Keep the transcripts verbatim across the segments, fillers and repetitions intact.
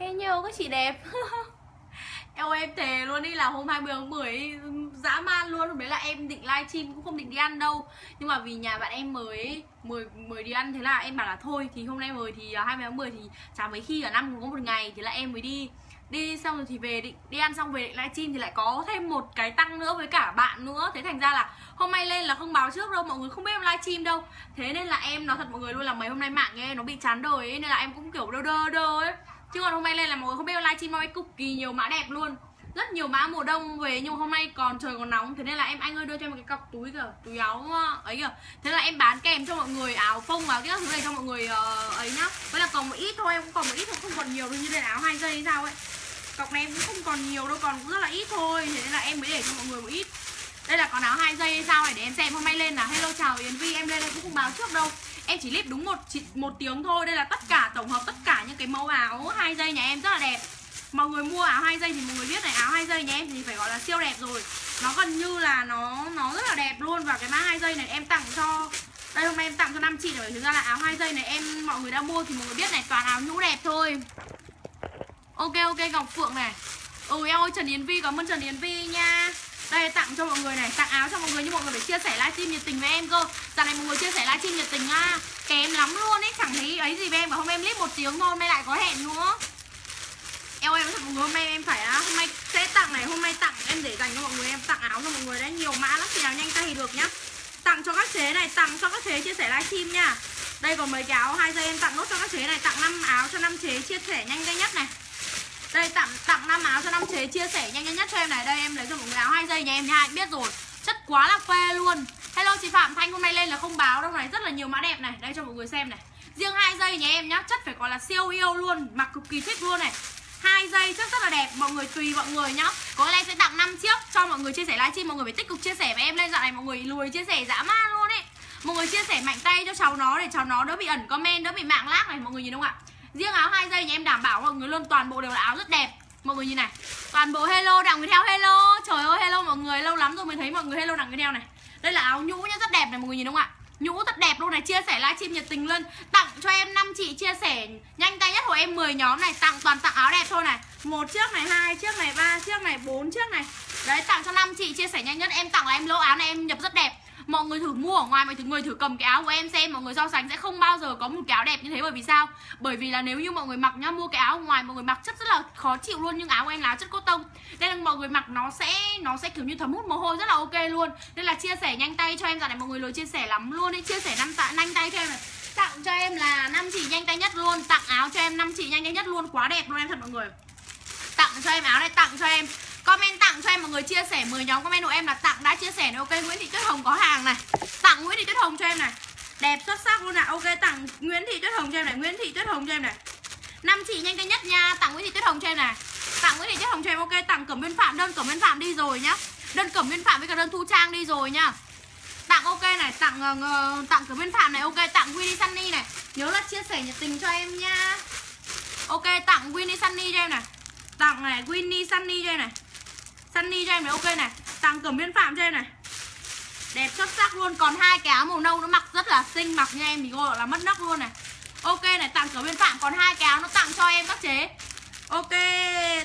Thế nhiều có chị đẹp. Eo em thề luôn đi là hôm hai mươi tháng mười dã man luôn. Hôm đấy là em định livestream cũng không định đi ăn đâu. Nhưng mà vì nhà bạn em mới mời, mời đi ăn, thế là em bảo là thôi thì hôm nay mời thì hai mươi tháng mười thì chả mấy khi ở năm có một ngày, thế là em mới đi. Đi xong rồi thì về định đi ăn xong về định livestream thì lại có thêm một cái tăng nữa với cả bạn nữa. Thế thành ra là hôm nay lên là không báo trước đâu, mọi người không biết em livestream đâu. Thế nên là em nói thật mọi người luôn là mấy hôm nay mạng nghe nó bị chán đời ấy, nên là em cũng kiểu đơ đơ đơ ấy. Chứ còn hôm nay lên là mọi người không biết livestream bao nhiêu cực kỳ nhiều mã đẹp luôn. Rất nhiều mã mùa đông về, nhưng mà hôm nay còn trời còn nóng. Thế nên là em anh ơi đưa cho em một cái cặp túi kìa, túi áo ấy kìa. Thế là em bán kèm cho mọi người áo phông và các thứ này cho mọi người uh, ấy nhá. Với là còn một ít thôi, em cũng còn một ít thôi, không còn nhiều đâu, như đây là áo hai dây hay sao ấy. Cọc này em cũng không còn nhiều đâu, còn cũng rất là ít thôi. Thế nên là em mới để cho mọi người một ít. Đây là còn áo hai dây hay sao này, để em xem hôm nay lên là hello chào Yến Vi. Em lên em cũng không báo trước đâu, em chỉ clip đúng một một tiếng thôi. Đây là tất cả tổng hợp tất cả những cái mẫu áo hai dây nhà em rất là đẹp. Mọi người mua áo hai dây thì mọi người biết này, áo hai dây nhà em thì phải gọi là siêu đẹp rồi, nó gần như là nó nó rất là đẹp luôn. Và cái mã hai dây này em tặng cho, đây hôm nay em tặng cho năm chị rồi. Thực ra là áo hai dây này em mọi người đã mua thì mọi người biết này, toàn áo nhũ đẹp thôi. Ok ok Ngọc Phượng này, ừ em ơi Trần Yến Vi, cảm ơn Trần Yến Vi nha. Đây tặng cho mọi người này, tặng áo cho mọi người, nhưng mọi người phải chia sẻ livestream nhiệt tình với em cơ. Dạo này mọi người chia sẻ livestream nhiệt tình à, kém lắm luôn ấy, chẳng thấy ấy gì với em. Và hôm nay em clip một tiếng thôi, hôm nay lại có hẹn nữa. Em ơi em thật mọi người, hôm nay em phải à, hôm nay sẽ tặng này, hôm nay tặng em để dành cho mọi người, em tặng áo cho mọi người đấy, nhiều mã lắm, khi nào nhanh tay thì được nhá. Tặng cho các chế này, tặng cho các chế chia sẻ livestream nha. Đây còn mấy cái áo hai dây em tặng nốt cho các chế này, tặng năm áo cho năm chế chia sẻ nhanh tay nhất này. Đây tặng tặng năm áo cho năm chế chia sẻ nhanh nhanh nhất cho em này. Đây em lấy cho mọi người áo hai dây nhà em nha, em biết rồi, chất quá là phê luôn. Hello chị Phạm Thanh, hôm nay lên là không báo đâu này, rất là nhiều mã đẹp này, đây cho mọi người xem này. Riêng hai dây nhà em nhá, chất phải gọi là siêu yêu luôn, mặc cực kỳ thích luôn này. Hai dây chất rất là đẹp, mọi người tùy mọi người nhá. Có lẽ sẽ tặng năm chiếc cho mọi người chia sẻ livestream, mọi người phải tích cực chia sẻ với em lên, dạo này mọi người lùi chia sẻ dã man luôn ấy. Mọi người chia sẻ mạnh tay cho cháu nó để cháu nó đỡ bị ẩn comment, đỡ bị mạng lag này, mọi người nhìn đúng không ạ? Riêng áo hai dây nhà em đảm bảo mọi người luôn, toàn bộ đều là áo rất đẹp. Mọi người nhìn này, toàn bộ hello Đặng Người Theo, hello. Trời ơi hello mọi người, lâu lắm rồi mới thấy mọi người hello Đặng Người Theo này. Đây là áo nhũ nhá, rất đẹp này, mọi người nhìn đúng không ạ? Nhũ rất đẹp luôn này, chia sẻ livestream nhiệt tình luôn. Tặng cho em năm chị chia sẻ nhanh tay nhất, hồi em mười nhóm này, tặng toàn tặng áo đẹp thôi này. Một chiếc này, hai chiếc này, ba chiếc này, bốn chiếc này. Đấy tặng cho năm chị chia sẻ nhanh nhất, em tặng là em lỗ áo này em nhập rất đẹp. Mọi người thử mua ở ngoài, mọi người thử cầm cái áo của em xem, mọi người so sánh sẽ không bao giờ có một cái áo đẹp như thế. Bởi vì sao? Bởi vì là nếu như mọi người mặc nhá, mua cái áo ngoài mọi người mặc chất rất là khó chịu luôn, nhưng áo của em là chất cotton nên là mọi người mặc nó sẽ nó sẽ kiểu như thấm hút mồ hôi rất là ok luôn. Nên là chia sẻ nhanh tay cho em, dạo này mọi người lười chia sẻ lắm luôn ấy, chia sẻ năm tạ nhanh tay cho em này. Tặng cho em là năm chị nhanh tay nhất luôn, tặng áo cho em năm chị nhanh tay nhất luôn, quá đẹp luôn em thật mọi người. Tặng cho em áo này, tặng cho em comment, tặng cho em mọi người chia sẻ mười nhóm comment của em là tặng đã chia sẻ này. Ok Nguyễn Thị Tuyết Hồng có hàng này, tặng Nguyễn Thị Tuyết Hồng cho em này, đẹp xuất sắc luôn ạ. Ok tặng Nguyễn Thị Tuyết Hồng cho em này, Nguyễn Thị Tuyết Hồng cho em này, năm chị nhanh tay nhất nha, tặng Nguyễn Thị Tuyết Hồng cho em này, tặng Nguyễn Thị Tuyết Hồng cho em. Ok tặng Cẩm Biên Phạm, đơn Cẩm Biên Phạm đi rồi nhá, đơn Cẩm Biên Phạm với cả đơn Thu Trang đi rồi nhá. Tặng ok này, tặng uh, tặng Cẩm Biên Phạm này, ok tặng Winnie Sunny này, nhớ là chia sẻ nhiệt tình cho em nha. Ok tặng Winnie Sunny cho em này, tặng này Winnie Sunny cho em này, Sunny cho em này, ok này, tặng Cẩm Biên Phạm cho em này, đẹp xuất sắc luôn. Còn hai cái áo màu nâu nó mặc rất là xinh, mặc nha em thì gọi là mất nấc luôn này. Ok này, tặng Cẩm Biên Phạm, còn hai cái áo nó tặng cho em các chế. Ok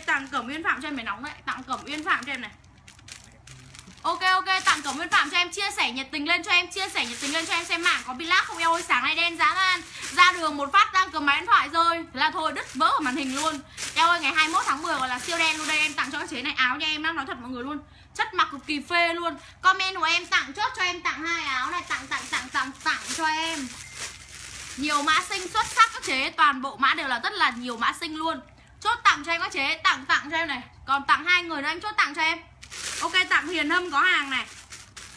tặng Cẩm Biên Phạm cho em, mày nóng đấy, tặng Cẩm Biên Phạm cho em này. Ok ok tặng Cẩm Biên Phạm cho em, chia sẻ nhiệt tình lên cho em, chia sẻ nhiệt tình lên cho em xem mạng có bị lag không. Eo ơi sáng nay đen dã man, ra đường một phát đang cầm máy điện thoại rơi, thế là thôi đứt vỡ ở màn hình luôn. Eo ơi ngày hai mươi mốt tháng mười gọi là siêu đen luôn. Đây em tặng cho các chế này, áo nha em đang nói thật mọi người luôn, chất mặc cực kỳ phê luôn. Comment của em tặng chốt cho em, tặng hai áo này, tặng tặng tặng tặng tặng cho em nhiều mã xinh xuất sắc các chế, toàn bộ mã đều là rất là nhiều mã xinh luôn. Chốt tặng cho em các chế, tặng tặng cho em này, còn tặng hai người nữa anh chốt tặng cho em. Ok tặng Hiền Hâm có hàng này,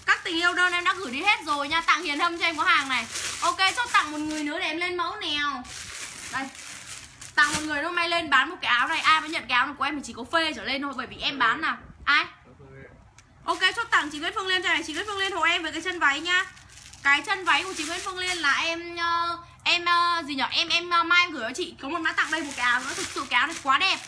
các tình yêu đơn em đã gửi đi hết rồi nha, tặng Hiền Hâm cho em có hàng này. Ok chốt tặng một người nữa để em lên mẫu nào. Đây tặng một người nữa, may lên bán một cái áo này, ai mới nhận cái áo này của em thì chỉ có phê trở lên thôi, bởi vì em bán là ai. Ok chốt tặng chị Nguyễn Phương Liên cho này, chị Nguyễn Phương Liên hộ em với cái chân váy nhá. Cái chân váy của chị Nguyễn Phương Liên là em em gì nhở, em em mai em gửi cho chị có một mã tặng. Đây một cái áo nữa, thực sự cái áo này quá đẹp.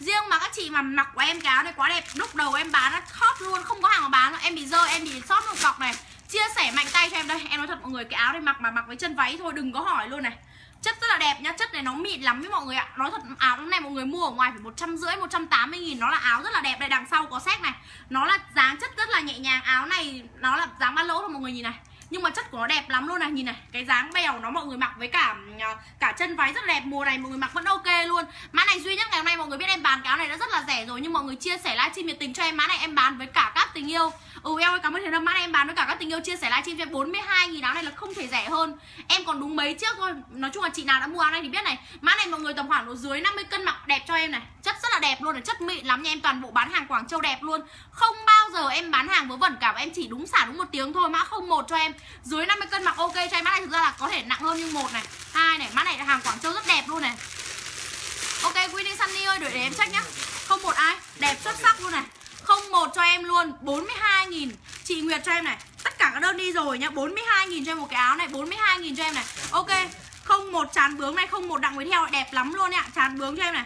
Riêng mà các chị mà mặc của em cái áo này quá đẹp, lúc đầu em bán nó hot luôn, không có hàng mà bán nữa. Em bị dơ, em bị sót một cọc này, chia sẻ mạnh tay cho em. Đây em nói thật mọi người, cái áo này mặc mà mặc với chân váy thôi đừng có hỏi luôn này, Chất rất là đẹp nhá, chất này nó mịn lắm với mọi người ạ. Nói thật áo này mọi người mua ở ngoài phải một trăm rưỡi, một trăm tám mươi nghìn. Nó là áo rất là đẹp, đây đằng sau có séc này. Nó là dáng chất rất là nhẹ nhàng. Áo này nó là dáng ba lỗ thôi mọi người nhìn này. Nhưng mà chất của nó đẹp lắm luôn này, nhìn này. Cái dáng bèo nó mọi người mặc với cả cả chân váy rất là đẹp. Mùa này mọi người mặc vẫn ok luôn. Mã này duy nhất ngày hôm nay mọi người biết em bán cái áo này đã rất là rẻ rồi. Nhưng mọi người chia sẻ livestream nhiệt tình cho em mã này em bán với cả các tình yêu. Ừ em ơi, cảm ơn Thế Lâm, mã này em bán với cả các tình yêu chia sẻ livestream cho em bốn mươi hai nghìn. Áo này là không thể rẻ hơn. Em còn đúng mấy chiếc thôi. Nói chung là chị nào đã mua áo này thì biết này. Mã này mọi người tầm khoảng độ dưới năm mươi cân mặc đẹp cho em này. Chất rất là đẹp luôn này, chất mịn lắm nha. Em toàn bộ bán hàng Quảng Châu đẹp luôn. Không bao giờ em bán hàng vớ vẩn cả, em chỉ đúng xả đúng một tiếng thôi. Mã không một cho em. Dưới năm mươi cân mặc ok cho em. Mã này thực ra là có thể nặng hơn nhưng một này, hai này, mã này hàng Quảng Châu rất đẹp luôn này. Ok Winnie Sunny ơi, đợi để em check nhá. không một ai, đẹp xuất sắc luôn này. không một cho em luôn, bốn mươi hai nghìn. Chị Nguyệt cho em này. Tất cả các đơn đi rồi nhá, bốn mươi hai nghìn cho em một cái áo này, bốn mươi hai nghìn cho em này. Ok. không một trán bướm này, không một đặng với theo này, đẹp lắm luôn ạ. Trán bướm cho em này.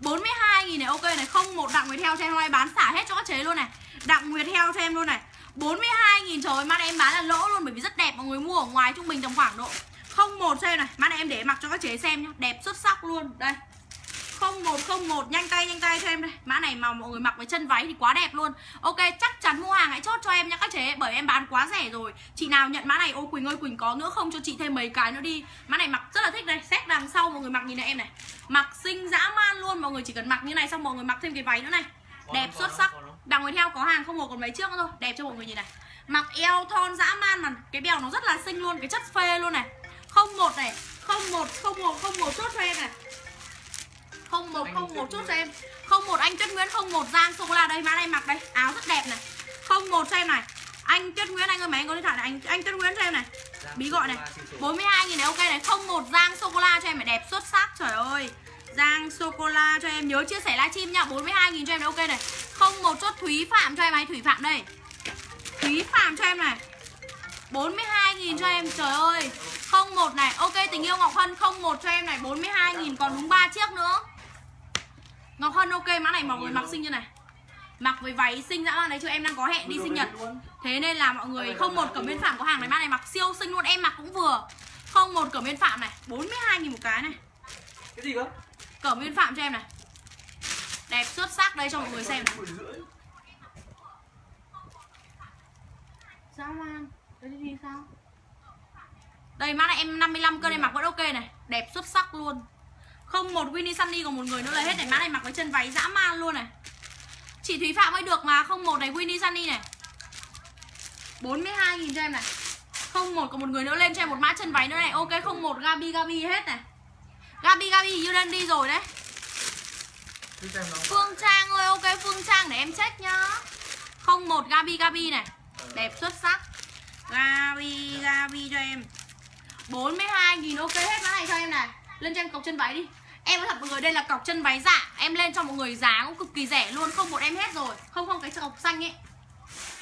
bốn mươi hai nghìn này, ok này, không một đặng Nguyệt heo cho em, hôm nay bán xả hết cho các chế luôn này. Đặng Nguyệt heo cho em luôn này. bốn mươi hai nghìn, trời ơi, mã này em bán là lỗ luôn bởi vì rất đẹp, mọi người mua ở ngoài trung bình tầm khoảng độ không một cho em này. Mã này em để mặc cho các chế xem nhá, đẹp xuất sắc luôn. Đây. không một không một nhanh tay nhanh tay cho em đây. Mã này mà mọi người mặc với chân váy thì quá đẹp luôn. Ok, chắc chắn mua hàng hãy chốt cho em nhá các chế, bởi em bán quá rẻ rồi. Chị nào nhận mã này, ô Quỳnh ơi, Quỳnh có nữa không cho chị thêm mấy cái nữa đi. Mã này mặc rất là thích đây, xét đằng sau mọi người mặc nhìn này em này. Mặc xinh dã man luôn, mọi người chỉ cần mặc như này xong mọi người mặc thêm cái váy nữa này. Đẹp xuất sắc. Đằng người theo có hàng không một còn mấy chiếc nữa thôi. Đẹp cho mọi người nhìn này. Mặc eo thon dã man mà cái bèo nó rất là xinh luôn, cái chất phê luôn này. không một này, không một không một không một chốt cho em này. không một không một chốt cho em. không một anh Tuyết Nguyễn, không một Giang sô cô la đây, mã này mặc đây, áo rất đẹp này. không một cho em này. Anh Tuyết Nguyễn, anh ơi máy anh có điện thoại này, anh anh Tuyết Nguyễn cho em này. Bí gọi này. bốn mươi hai nghìn này, ok này. không một Giang sô cô la cho em này, đẹp xuất sắc, trời ơi. Giang sô cô la cho em, nhớ chia sẻ livestream nha, bốn mươi hai nghìn cho em này, ok này. không một chốt Thúy Phạm cho em này, Thúy Phạm đây. Thúy Phạm cho em này. bốn mươi hai nghìn cho em, trời ơi. không một này, ok tình yêu Ngọc Hân, không một cho em này, bốn mươi hai nghìn, còn đúng ba chiếc nữa. Ngọc Hân ok, mã này mọi người mặc xinh như này. Mặc với váy xinh dã man đấy, chứ em đang có hẹn đi sinh nhật. Thế nên là mọi người không một Cẩm Biên Phạm có hàng này, mã này mặc siêu xinh luôn, em mặc cũng vừa. Không một Cẩm Biên Phạm này, bốn mươi hai nghìn một cái này. Cái gì cơ? Cẩm Biên Phạm cho em này. Đẹp xuất sắc đây cho mọi người xem này. Dã man. Đây mã này em năm mươi lăm cân em mặc vẫn ok này, đẹp xuất sắc luôn. Không một Winnie Sunny còn một người nữa là hết này, mã này mặc với chân váy dã man luôn này. Chị Thúy Phạm mới được mà, không một này Winnie Sunny này. bốn mươi hai nghìn cho em này. Không một còn một người nữa lên cho em một mã chân váy nữa này. Ok không một Gabi Gabi hết này. Gabi Gabi như đơn đi rồi đấy. Phương Trang ơi, ok Phương Trang để em check nhá. Không một Gabi Gabi này. Đẹp xuất sắc. Gabi Gabi cho em. bốn mươi hai nghìn ok hết mã này cho em này. Lên cho em cọc chân váy đi. Em nói thật mọi người, đây là cọc chân váy dạ. Em lên cho mọi người giá cũng cực kỳ rẻ luôn. Không một em hết rồi. Không không cái cọc xanh ấy.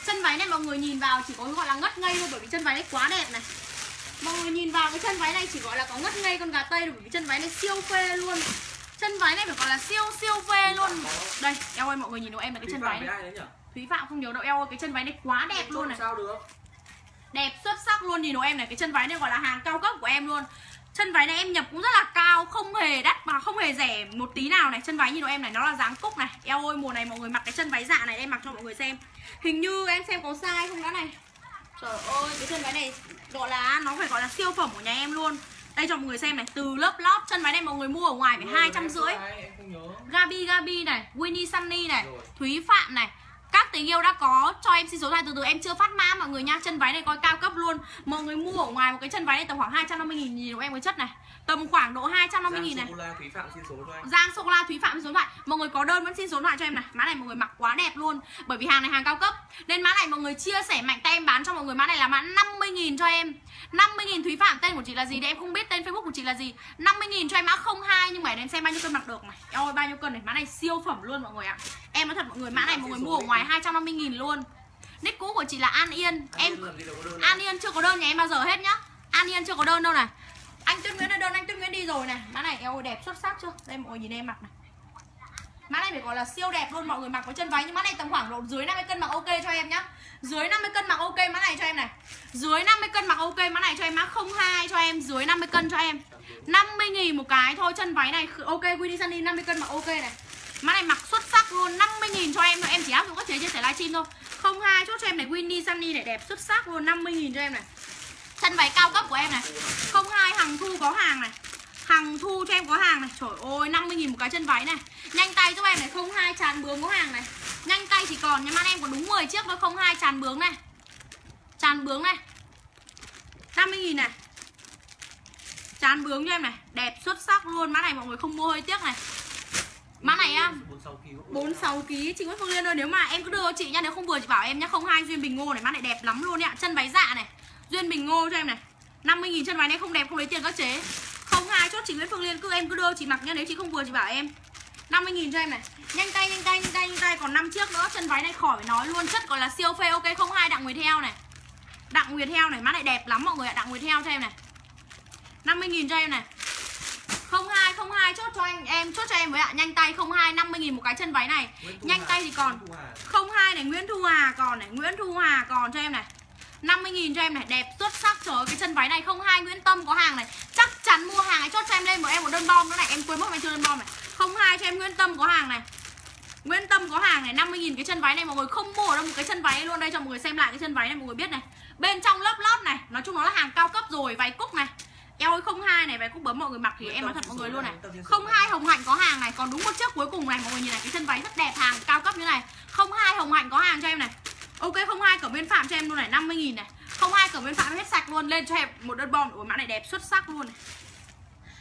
Chân váy này mọi người nhìn vào chỉ có gọi là ngất ngây thôi, bởi vì chân váy này quá đẹp này. Mọi người nhìn vào cái chân váy này chỉ gọi là có ngất ngây con gà tây rồi, bởi vì chân váy này siêu phê luôn. Chân váy này phải gọi là siêu siêu phê luôn. Đây, eo ơi mọi người nhìn đâu em là cái chân váy này. Thúy Phạm không nhớ đâu, eo ơi cái chân váy này quá đẹp luôn này. Đẹp xuất sắc luôn, nhìn đâu em này, cái chân váy này gọi là hàng cao cấp của em luôn. Chân váy này em nhập cũng rất là cao, không hề đắt mà không hề rẻ một tí nào này. Chân váy nhìn em này, nó là dáng cúc này. Eo ơi mùa này mọi người mặc cái chân váy dạ này, em mặc cho mọi người xem. Hình như em xem có size không đã này. Trời ơi cái chân váy này gọi là nó phải gọi là siêu phẩm của nhà em luôn. Đây cho mọi người xem này, từ lớp lót. Chân váy này mọi người mua ở ngoài phải hai trăm rưỡi. Gabi Gabi này, Winnie Sunny này, Thúy Phạm này, các tình yêu đã có cho em xin số này, từ từ em chưa phát mã mọi người nha. Chân váy này coi cao cấp luôn. Mọi người mua ở ngoài một cái chân váy này tầm khoảng hai trăm năm mươi nghìn, nhìn em cái chất này. Tầm khoảng độ hai trăm năm mươi nghìn này. Giang sô-cô-la Thúy Phạm xin số cho em. Giang sô-cô-la Thúy Phạm xin số điện thoại. Mọi người có đơn vẫn xin số điện thoại cho em này. Mã này mọi người mặc quá đẹp luôn, bởi vì hàng này hàng cao cấp. Nên mã này mọi người chia sẻ mạnh tay em bán cho mọi người. Mã này là mã năm mươi nghìn cho em. năm mươi nghìn Thúy Phạm, tên của chị là gì để em không biết, tên Facebook của chị là gì. năm mươi nghìn cho em mã không hai, nhưng mà để em xem bao nhiêu cân mặc được này. Eo ơi bao nhiêu cân này, mã này siêu phẩm luôn mọi người ạ. Em nói thật mọi người, mã này mọi người mua ở ngoài hai trăm năm mươi nghìn luôn. Nick cũ của chị là An Yên. Em An Yên chưa có đơn nhà em bao giờ hết nhá. An Yên chưa có đơn đâu này. Anh Tuyết Nguyễn đã đơn, anh Tuyết Nguyễn đi rồi này. Mã này eo đẹp xuất sắc chưa? Đây mọi người nhìn em mặc này. Mã này phải gọi là siêu đẹp luôn, mọi người mặc với chân váy. Nhưng mã này tầm khoảng độ dưới năm mươi cân mặc ok cho em nhá. Dưới năm mươi cân mặc ok mã này cho em này. Dưới năm mươi cân mặc ok mã này cho em. Mã không hai cho em, dưới năm mươi cân cho em. năm mươi nghìn một cái thôi. Chân váy này ok, Winnie Sunny năm mươi cân mặc ok này. Mã này mặc xuất sắc luôn, năm mươi nghìn cho em thôi. Em chỉ áp dụng các chế chia sẻ livestream thôi. Không hai chốt cho em này, Winnie Sunny này đẹp xuất sắc luôn, năm mươi nghìn cho em này. Chân váy cao cấp của em này. Không hai hàng thu có hàng này. Hàng thu cho em có hàng này. Trời ơi, năm mươi nghìn một cái chân váy này. Nhanh tay giúp em này, không hai tràn bướm có hàng này. Nhanh tay chỉ còn, nhưng mà em còn đúng mười chiếc thôi. Không hai tràn bướm này. Tràn bướm này năm mươi nghìn này. Tràn bướm cho em này. Đẹp xuất sắc luôn, mã này mọi người không mua hơi tiếc này. Mã này á bốn mươi sáu ki lô gam chị Nguyễn Phương Liên ơi. Nếu mà em cứ đưa chị nha, nếu không vừa chị bảo em nhá. không hai Duyên Bình Ngô này, mã này đẹp lắm luôn ạ. Chân váy dạ này, Duyên Bình Ngô cho em này. Năm mươi nghìn chân váy này, không đẹp không lấy tiền các chế. Không hai chốt chị Nguyễn Phương Liên, cứ em cứ đưa chị mặc nha, nếu chị không vừa chị bảo em. Năm mươi nghìn cho em này. Nhanh tay nhanh tay nhanh tay nhanh tay, còn năm chiếc nữa. Chân váy này khỏi phải nói luôn, chất gọi là siêu phê. Ok, không hai Đặng Nguyệt Heo này. Đặng Nguyệt Heo này, mã này đẹp lắm mọi người ạ. Đặng Nguyệt Heo cho em này. năm mươi nghìn cho em này. không hai không hai chốt cho anh em, chốt cho em với ạ. Nhanh tay không hai năm mươi nghìn một cái chân váy này. Nhanh Hà, tay thì còn không hai này, Nguyễn Thu Hà còn này, Nguyễn Thu Hà còn cho em này. năm mươi nghìn cho em này, đẹp xuất sắc. Trời ơi, cái chân váy này không hai Nguyễn Tâm có hàng này. Chắc chắn mua hàng này, chốt cho em lên, mà em có đơn bom nữa này, em quên mất em chưa đơn bom này. không hai cho em Nguyễn Tâm có hàng này. Nguyễn Tâm có hàng này, năm mươi nghìn cái chân váy này mọi người không mua đâu một cái chân váy luôn. Đây cho mọi người xem lại cái chân váy này, mọi người biết này. Bên trong lớp lót này, nói chung nó là hàng cao cấp rồi, váy cúc này. Eo không hai này, váy cúc bấm mọi người mặc thì em nói thật mọi người luôn này. không hai Hồng Hạnh có hàng này, còn đúng một chiếc cuối cùng này mọi người nhìn này, cái chân váy rất đẹp, hàng cao cấp như này. không hai Hồng Hạnh có hàng cho em này. Ok, không hai Cẩm Biên Phạm cho em luôn này, năm mươi nghìn này. không hai Cẩm Biên Phạm hết sạch luôn, lên cho em một đơn bom. Ủa mã này đẹp xuất sắc luôn này.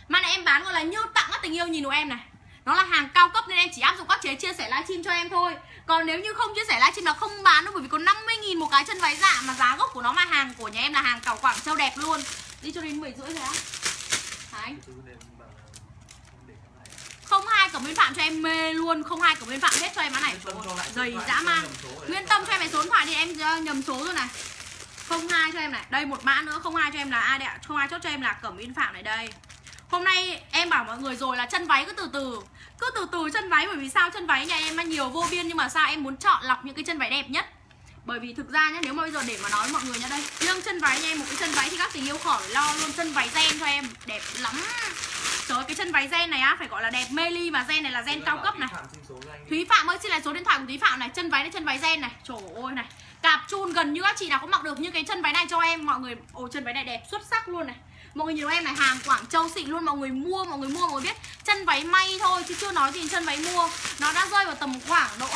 Mã này em bán gọi là như tặng các tình yêu nhìn của em này. Nó là hàng cao cấp nên em chỉ áp dụng các chế chia sẻ livestream cho em thôi. Còn nếu như không chia sẻ livestream là không bán đâu, bởi vì có năm mươi nghìn một cái chân váy dạ mà giá gốc của nó, mà hàng của nhà em là hàng Cảo Quảng Châu đẹp luôn. Đi cho đến mười rưỡi rồi á. Hả anh? không hai Cẩm Biên Phạm cho em mê luôn, không hai Cẩm Biên Phạm hết cho em mã này. Dày dã man. Nguyên Tâm cho em cái số điện thoại đi, em nhầm số rồi này. không hai cho em này. Đây một mã nữa, không hai cho em là ai đấy ạ? không hai chốt cho em là Cẩm Biên Phạm này đây. Hôm nay em bảo mọi người rồi là chân váy cứ từ từ. Cứ từ từ chân váy, bởi vì sao chân váy nhà em nhiều vô biên, nhưng mà sao em muốn chọn lọc những cái chân váy đẹp nhất. Bởi vì thực ra nhá, nếu mà bây giờ để mà nói với mọi người nhá, đây riêng chân váy nha em, một cái chân váy thì các tình yêu khỏi lo luôn. Chân váy gen cho em đẹp lắm. Trời ơi, cái chân váy gen này á phải gọi là đẹp mê ly, mà gen này là gen cao cấp này. Thúy Phạm ơi, xin lại số điện thoại của Thúy Phạm này. Chân váy này chân váy gen này. Trời ơi này, cạp chun gần như các chị nào cũng mặc được như cái chân váy này cho em mọi người. Ồ, chân váy này đẹp xuất sắc luôn này. Mọi người nhìn em này, hàng Quảng Châu xịn luôn. Mọi người mua, mọi người mua, mọi người biết. Chân váy may thôi chứ chưa nói gì chân váy mua. Nó đã rơi vào tầm khoảng độ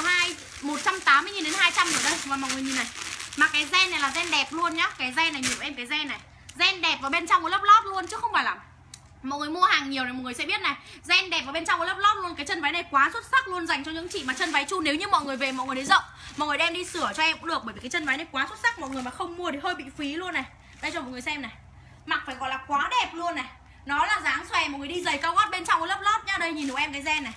một trăm tám mươi nghìn đến hai trăm rồi đây. Mà mọi người nhìn này, mà cái gen này là gen đẹp luôn nhá. Cái gen này nhìn em, cái gen này gen đẹp vào bên trong có lớp lót luôn, chứ không phải là mọi người mua hàng nhiều này mọi người sẽ biết này. Gen đẹp vào bên trong có lớp lót luôn. Cái chân váy này quá xuất sắc luôn, dành cho những chị mà chân váy chun. Nếu như mọi người về mọi người đến rộng, mọi người đem đi sửa cho em cũng được, bởi vì cái chân váy này quá xuất sắc. Mọi người mà không mua thì hơi bị phí luôn này. Đây cho mọi người xem này, mặc phải gọi là quá đẹp luôn này. Nó là dáng xòe, mọi người đi giày cao gót bên trong có lớp lót nhá. Đây nhìn được em cái gen này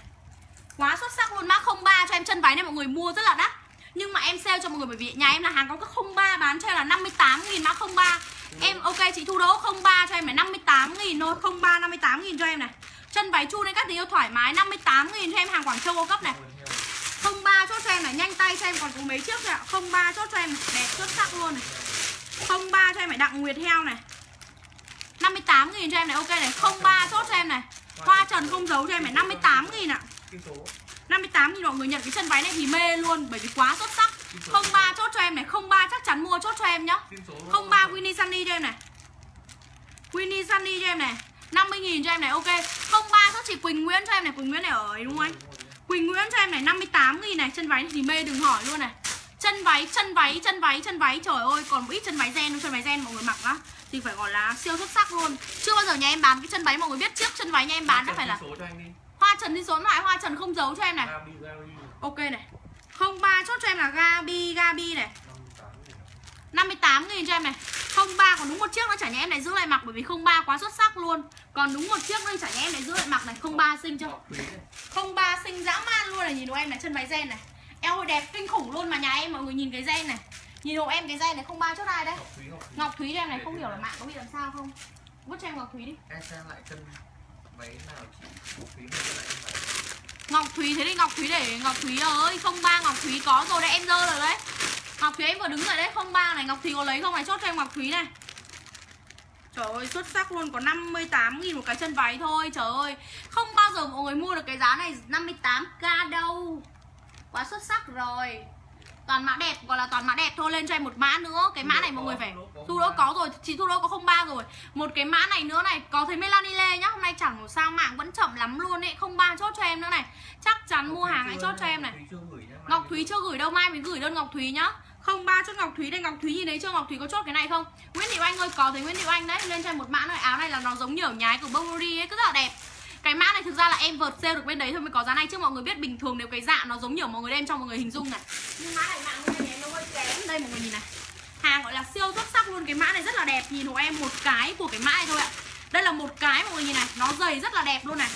quá xuất sắc luôn. Mã không ba cho em chân váy này mọi người mua rất là đắt, nhưng mà em sale cho mọi người bởi vì nhà em là hàng có các không ba bán cho em là năm mươi tám nghìn. Mã không ba em ok chị Thu Đỗ, không ba cho em là năm mươi tám nghìn thôi. không ba năm mươi tám nghìn cho em này. Chân váy chun nên các tình yêu thoải mái, năm mươi tám nghìn cho em, hàng Quảng Châu cao cấp này. không ba chốt cho em này, nhanh tay cho em còn có mấy chiếc thôi ạ. không ba chốt cho em này, đẹp xuất sắc luôn này. không ba cho em phải Đặng Nguyệt Heo này, năm mươi tám nghìn cho em này, ok này. không ba chốt cho em này, Hoa Trần Không Giấu cho em này, năm mươi tám nghìn ạ. năm mươi tám nghìn mọi người nhận cái chân váy này thì mê luôn, bởi vì quá xuất sắc. không ba chốt cho em này, không ba chắc chắn mua, chốt cho em nhá. không ba Winnie Sunny cho em này, Winnie Sunny cho em này, năm mươi nghìn cho em này, ok. không ba chốt chị Quỳnh Nguyễn cho em này, Quỳnh Nguyễn này ở ấy đúng không anh? Quỳnh Nguyễn cho em này, năm mươi tám nghìn này. Chân váy này thì mê đừng hỏi luôn này. Chân váy, chân váy, chân váy, chân váy. Trời ơi, còn một ít chân váy gen, chân váy gen mọi người mặc á thì phải gọi là siêu xuất sắc luôn. Chưa bao giờ nhà em bán cái chân váy, mọi người biết trước chân váy nhà em bán đã phải là Hoa Trần đi số lại, Hoa Trần Không Giấu cho em này. Ok này. không ba chốt cho em là Gabi, Gabi này. năm mươi tám nghìn cho em này. không ba còn đúng một chiếc nữa chả nhà em này giữ lại mặc, bởi vì không ba quá xuất sắc luôn. Còn đúng một chiếc nữa chả nhà em này giữ lại mặc này. không ba xinh chưa? không ba xinh dã man luôn này, nhìn đồ em này, chân váy gen này. Eo ơi đẹp kinh khủng luôn, mà nhà em mọi người nhìn cái gen này. Nhìn hộ em cái gen này, không ba chốt ai đấy? Ngọc Thúy, Ngọc Thúy. Ngọc Thúy em này, không hiểu là mạng có bị làm sao không? Vứt cho em Ngọc Thúy đi. Em xem lại cân váy nào chị Ngọc Thúy mới lại em Ngọc Thúy, thế thì Ngọc Thúy để Ngọc Thúy ơi. Không ba Ngọc Thúy có rồi đấy, em dơ rồi đấy. Ngọc Thúy em vừa đứng rồi đấy. Không ba này, Ngọc Thúy có lấy không này, chốt cho em Ngọc Thúy này. Trời ơi, xuất sắc luôn, có năm mươi tám nghìn một cái chân váy thôi. Trời ơi, không bao giờ mọi người mua được cái giá này năm mươi tám k đâu. Quá xuất sắc rồi. Toàn mã đẹp, gọi là toàn mã đẹp thôi, lên cho em một mã nữa. Cái mã này mọi người phải Thu Đỗ có rồi, chị Thu Đỗ có không ba rồi. Một cái mã này nữa này, có thấy Melanile nhá. Hôm nay chẳng sao mạng vẫn chậm lắm luôn ấy. không ba chốt cho em nữa này. Chắc chắn mua hàng hãy chốt cho em này. Ngọc Thúy chưa gửi đâu, mai mới gửi đơn Ngọc Thúy nhá. không ba chốt Ngọc Thúy đây, Ngọc Thúy nhìn thấy chưa, Ngọc Thúy có chốt cái này không? Nguyễn Thị Oanh ơi, có thấy Nguyễn Thị Oanh đấy, lên cho em một mã này. Áo này là nó giống nhở nhái của Burberry ấy, cứ rất là đẹp. Cái mã này thực ra là em vượt sale được bên đấy thôi mới có giá này, chứ mọi người biết bình thường nếu cái dạng nó giống nhiều mọi người đem cho mọi người hình dung này. Nhưng mã này mạng của em nó hơi kém. Đây mọi người nhìn này, hàng gọi là siêu xuất sắc luôn. Cái mã này rất là đẹp, nhìn hộ em một cái của cái mã này thôi ạ. Đây là một cái mọi người nhìn này, nó dày rất là đẹp luôn này.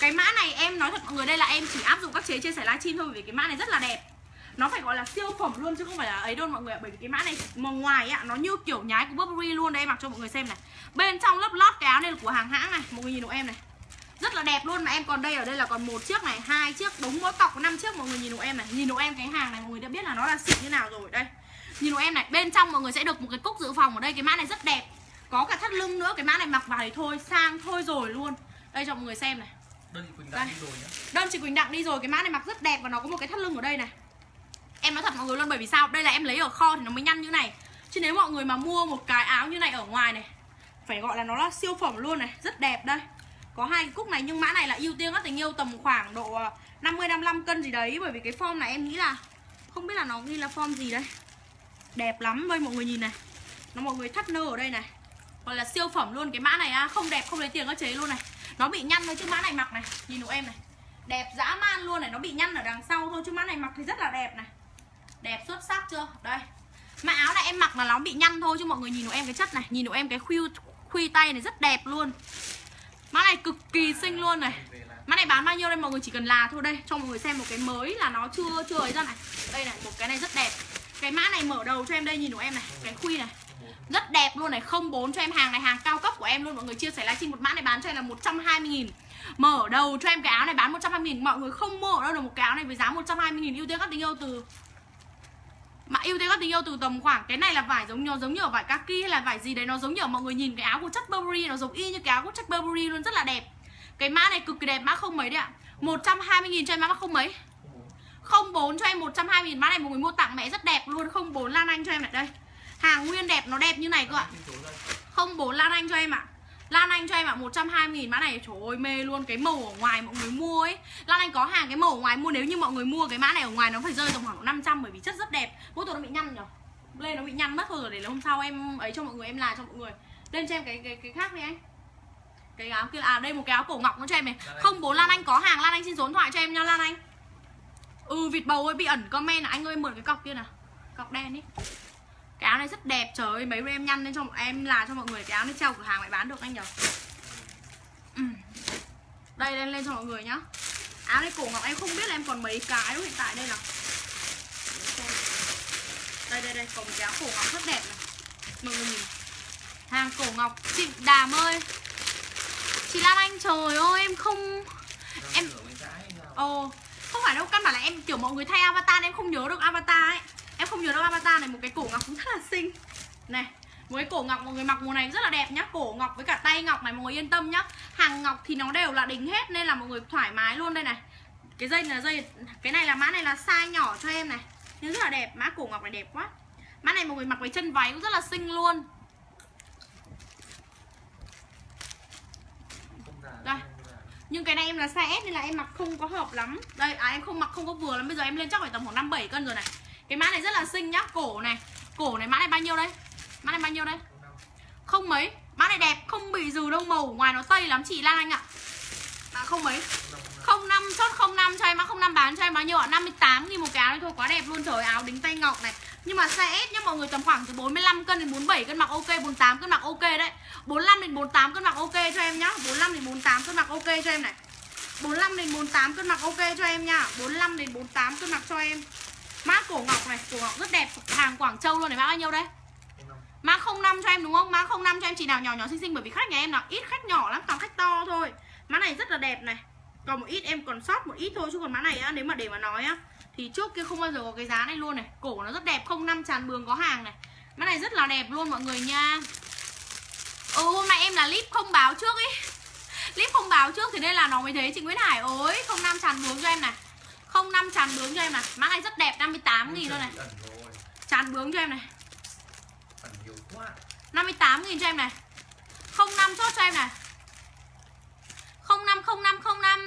Cái mã này em nói thật mọi người, đây là em chỉ áp dụng các chế chia sẻ livestream thôi, bởi vì cái mã này rất là đẹp. Nó phải gọi là siêu phẩm luôn chứ không phải là ấy đâu mọi người ạ. Bởi vì cái mã này mà ngoài ạ, nó như kiểu nhái của Burberry luôn. Đây em mặc cho mọi người xem này. Bên trong lớp lót cái áo này là của hàng hãng này, mọi người nhìn hộ em này, rất là đẹp luôn. Mà em còn đây, ở đây là còn một chiếc này, hai chiếc, đúng mỗi cọc có năm chiếc. Mọi người nhìn hộ em này, nhìn hộ em cái hàng này mọi người đã biết là nó là xịn như nào rồi. Đây nhìn hộ em này, bên trong mọi người sẽ được một cái cúc dự phòng ở đây. Cái mã này rất đẹp, có cả thắt lưng nữa. Cái mã này mặc vào thì thôi sang thôi rồi luôn. Đây cho mọi người xem này, đơn chị Quỳnh Đặng đi rồi nhá. Đơn chị Quỳnh Đặng đi rồi. Cái mã này mặc rất đẹp và nó có một cái thắt lưng ở đây này. Em nói thật mọi người luôn, bởi vì sao, đây là em lấy ở kho thì nó mới nhăn như này, chứ nếu mọi người mà mua một cái áo như này ở ngoài này phải gọi là nó là siêu phẩm luôn này, rất đẹp. Đây có hai cái cúc này, nhưng mã này là ưu tiên các tình yêu tầm khoảng độ năm mươi đến năm mươi lăm cân gì đấy, bởi vì cái form này em nghĩ là không biết là nó ghi là form gì đấy. Đẹp lắm, đây mọi người nhìn này, nó mọi người thắt nơ ở đây này, gọi là siêu phẩm luôn. Cái mã này à, không đẹp không lấy tiền các chế luôn này. Nó bị nhăn thôi chứ mã này mặc này, nhìn hộ em này, đẹp dã man luôn này. Nó bị nhăn ở đằng sau thôi chứ mã này mặc thì rất là đẹp này. Đẹp xuất sắc chưa? Đây. Mã áo này em mặc là nó bị nhăn thôi chứ mọi người nhìn hộ em cái chất này, nhìn hộ em cái khuy khuy tay này rất đẹp luôn. Mã này cực kỳ xinh luôn này. Mã này bán bao nhiêu đây mọi người, chỉ cần là thôi đây, cho mọi người xem một cái mới là nó chưa chưa ấy ra này. Đây này, một cái này rất đẹp. Cái mã này mở đầu cho em đây, nhìn hộ em này, cái khuy này. Rất đẹp luôn này, không bốn cho em hàng này, hàng cao cấp của em luôn. Mọi người chia sẻ livestream một mã này bán cho em là một trăm hai mươi nghìn. Mở đầu cho em cái áo này bán một trăm hai mươi nghìn, mọi người không mua ở đâu được một cái áo này với giá một trăm hai mươi nghìn. Ưu tiên các tình yêu từ Mà ưu thế các tình yêu từ tầm khoảng, cái này là vải giống nhau, giống như ở vải kaki hay là vải gì đấy, nó giống như ở, mọi người nhìn cái áo của chất Burberry, nó giống y như cái áo của chất Burberry luôn, rất là đẹp. Cái mã này cực kỳ đẹp, mã không mấy đấy ạ. một trăm hai mươi nghìn cho em mã không mấy. không bốn cho em một trăm hai mươi nghìn, mã này mọi người mua tặng mẹ rất đẹp luôn. không bốn Lan Anh cho em lại đây. Hàng nguyên đẹp, nó đẹp như này cơ ạ. không bốn Lan Anh cho em ạ. Lan Anh cho em ạ, một trăm hai mươi nghìn mã này, trời ơi mê luôn. Cái màu ở ngoài mọi người mua ấy, Lan Anh có hàng cái màu ở ngoài mua, nếu như mọi người mua cái mã này ở ngoài nó phải rơi tầm khoảng năm trăm, bởi vì chất rất đẹp. Mỗi tuần nó bị nhăn nhở, lên nó bị nhăn mất thôi rồi, để là hôm sau em ấy cho mọi người, em là cho mọi người. Lên cho em cái cái cái khác đi anh. Cái áo kia là, à đây một cái áo cổ ngọc nó cho em này. không bốn Lan Anh có hàng, Lan Anh xin số điện thoại cho em nha Lan Anh. Ừ vịt bầu ơi bị ẩn comment là anh ơi, mượn cái cọc kia nè, cọc đen ấy. Cái áo này rất đẹp, trời ơi, mấy em nhăn lên cho em là cho mọi người. Cái áo này treo cửa hàng lại bán được anh nhở. Ừ. Đây lên lên cho mọi người nhá. Áo này cổ ngọc em không biết là em còn mấy cái hiện tại đây nào. Đây đây đây, còn một cái áo cổ ngọc rất đẹp này. Mọi người nhìn. Hàng cổ ngọc chị Đàm ơi. Chị Lan Anh trời ơi em không em Ồ, không phải đâu, căn bản là em kiểu mọi người thay avatar em không nhớ được avatar ấy. Em không nhớ đâu avatar này, một cái cổ ngọc cũng rất là xinh này. Một cái cổ ngọc mọi người mặc mùa này rất là đẹp nhá. Cổ ngọc với cả tay ngọc này mọi người yên tâm nhá, hàng ngọc thì nó đều là đính hết nên là mọi người thoải mái luôn. Đây này, cái dây này là dây, cái này là mã này là size nhỏ cho em này, nhưng rất là đẹp. Mã cổ ngọc này đẹp quá. Mã này mọi người mặc với chân váy cũng rất là xinh luôn. Đây, nhưng cái này em là size S nên là em mặc không có hợp lắm. Đây à, em không mặc không có vừa lắm. Bây giờ em lên chắc phải tầm khoảng năm bảy cân rồi này. Cái mã này rất là xinh nhá, cổ này. Cổ này mã này bao nhiêu đây? Mã này bao nhiêu đây? Không mấy. Mã này đẹp, không bị dừ đâu, màu ngoài nó tây lắm chị Lan Anh ạ. Mã không mấy. không năm chốt không năm cho em, mã không năm bán cho em bao nhiêu ạ? năm mươi tám nghìn một cái áo này thôi, quá đẹp luôn. Trời áo đính tay ngọc này. Nhưng mà size S nhá mọi người, tầm khoảng từ bốn mươi lăm cân đến bốn mươi bảy cân mặc ok, bốn mươi tám cân mặc ok đấy. bốn mươi lăm đến bốn mươi tám cân mặc ok cho em nhá. bốn mươi lăm đến bốn mươi tám cân mặc ok cho em này. bốn mươi lăm đến bốn mươi tám cân mặc ok cho em nha. bốn mươi lăm đến bốn mươi tám cân mặc cho em. Mã cổ ngọc này, cổ ngọc rất đẹp, hàng Quảng Châu luôn này. Mã bao nhiêu đây? Mã không năm cho em đúng không? Mã không năm cho em chị nào nhỏ nhỏ xinh xinh, bởi vì khách nhà em là ít khách nhỏ lắm, toàn khách to thôi. Mã này rất là đẹp này. Còn một ít em còn sót một ít thôi, chứ còn mã này á, nếu mà để mà nói á thì trước kia không bao giờ có cái giá này luôn này. Cổ nó rất đẹp, không năm tràn bường có hàng này. Mã này rất là đẹp luôn mọi người nha. Ừ, hôm nay em là clip không báo trước ý. Clip không báo trước thì đây là nó mới thế chị Nguyễn Hải ối. Không năm tràn bướng cho em này, không năm tràn bướng cho em này. Mã này rất đẹp, năm mươi tám nghìn thôi này. Tràn bướng cho em này, năm mươi tám nghìn cho em này. Không năm chốt cho em này. Không năm không năm không năm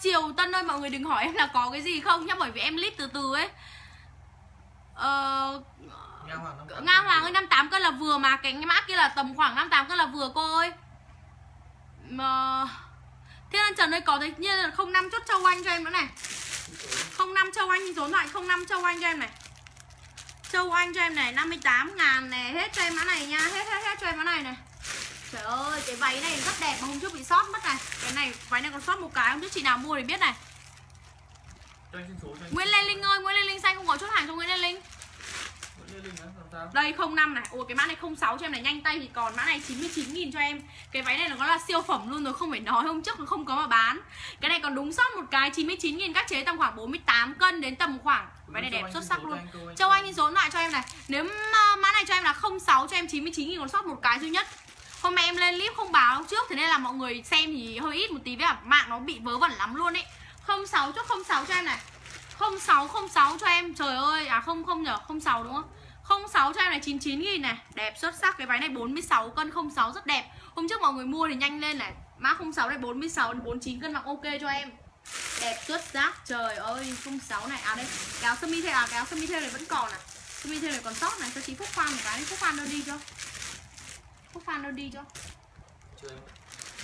Triều Tân ơi, mọi người đừng hỏi em là có cái gì không nhá, bởi vì em clip từ từ ấy. Ờ... Nga Hoàng ơi, năm mươi tám cân là vừa, mà cái mã kia là tầm khoảng năm mươi tám cân là vừa cô ơi. Mà... Thiên An Trần ơi, có thấy như là không năm chốt Châu Anh cho em nữa này. Không năm Châu Anh, số điện thoại không năm Châu Anh cho em này. Châu Anh cho em này, năm mươi tám ngàn này, hết cho em mã này nha, hết hết hết cho em mã này này. Trời ơi, cái váy này rất đẹp mà hôm trước bị sót mất này. Cái này, váy này còn sót một cái, không biết chị nào mua thì biết này. Nguyễn Lê Linh ơi, Nguyễn Lê Linh xanh không có chốt hàng cho Nguyễn Lê Linh. Đây không năm này. Ủa cái mã này không sáu cho em này, nhanh tay thì còn. Mã này chín mươi chín nghìn cho em. Cái váy này nó có là siêu phẩm luôn rồi, không phải nói, hôm trước nó không có mà bán. Cái này còn đúng sót một cái, chín mươi chín nghìn các chế, tầm khoảng bốn mươi tám cân đến tầm khoảng. Váy này đẹp xuất sắc luôn. Châu Anh số lại cho em này. Nếu mã này cho em là không sáu cho em, chín mươi chín nghìn còn sót một cái duy nhất. Hôm nay em lên clip không báo trước, thế nên là mọi người xem thì hơi ít một tí, với cả mạng nó bị vớ vẩn lắm luôn ấy. không sáu chốt không sáu cho em này. không sáu không sáu cho em. Trời ơi, à không không nhở, không sáu đúng không? không sáu cho em này, chín mươi chín nghìn này, đẹp xuất sắc. Cái váy này bốn mươi sáu cân không sáu rất đẹp. Hôm trước mọi người mua thì nhanh lên này. Mã không sáu này, bốn mươi sáu đến bốn mươi chín cân mặc ok cho em. Đẹp xuất sắc. Trời ơi, không sáu này, à đây, cái áo sơ mi theo, à cái áo sơ mi theo này vẫn còn này. Sơ mi theo này còn sót này, cho chị Phúc Phan một cái đi, Phúc Phan đâu đi cho. Phúc Phan đâu đi cho.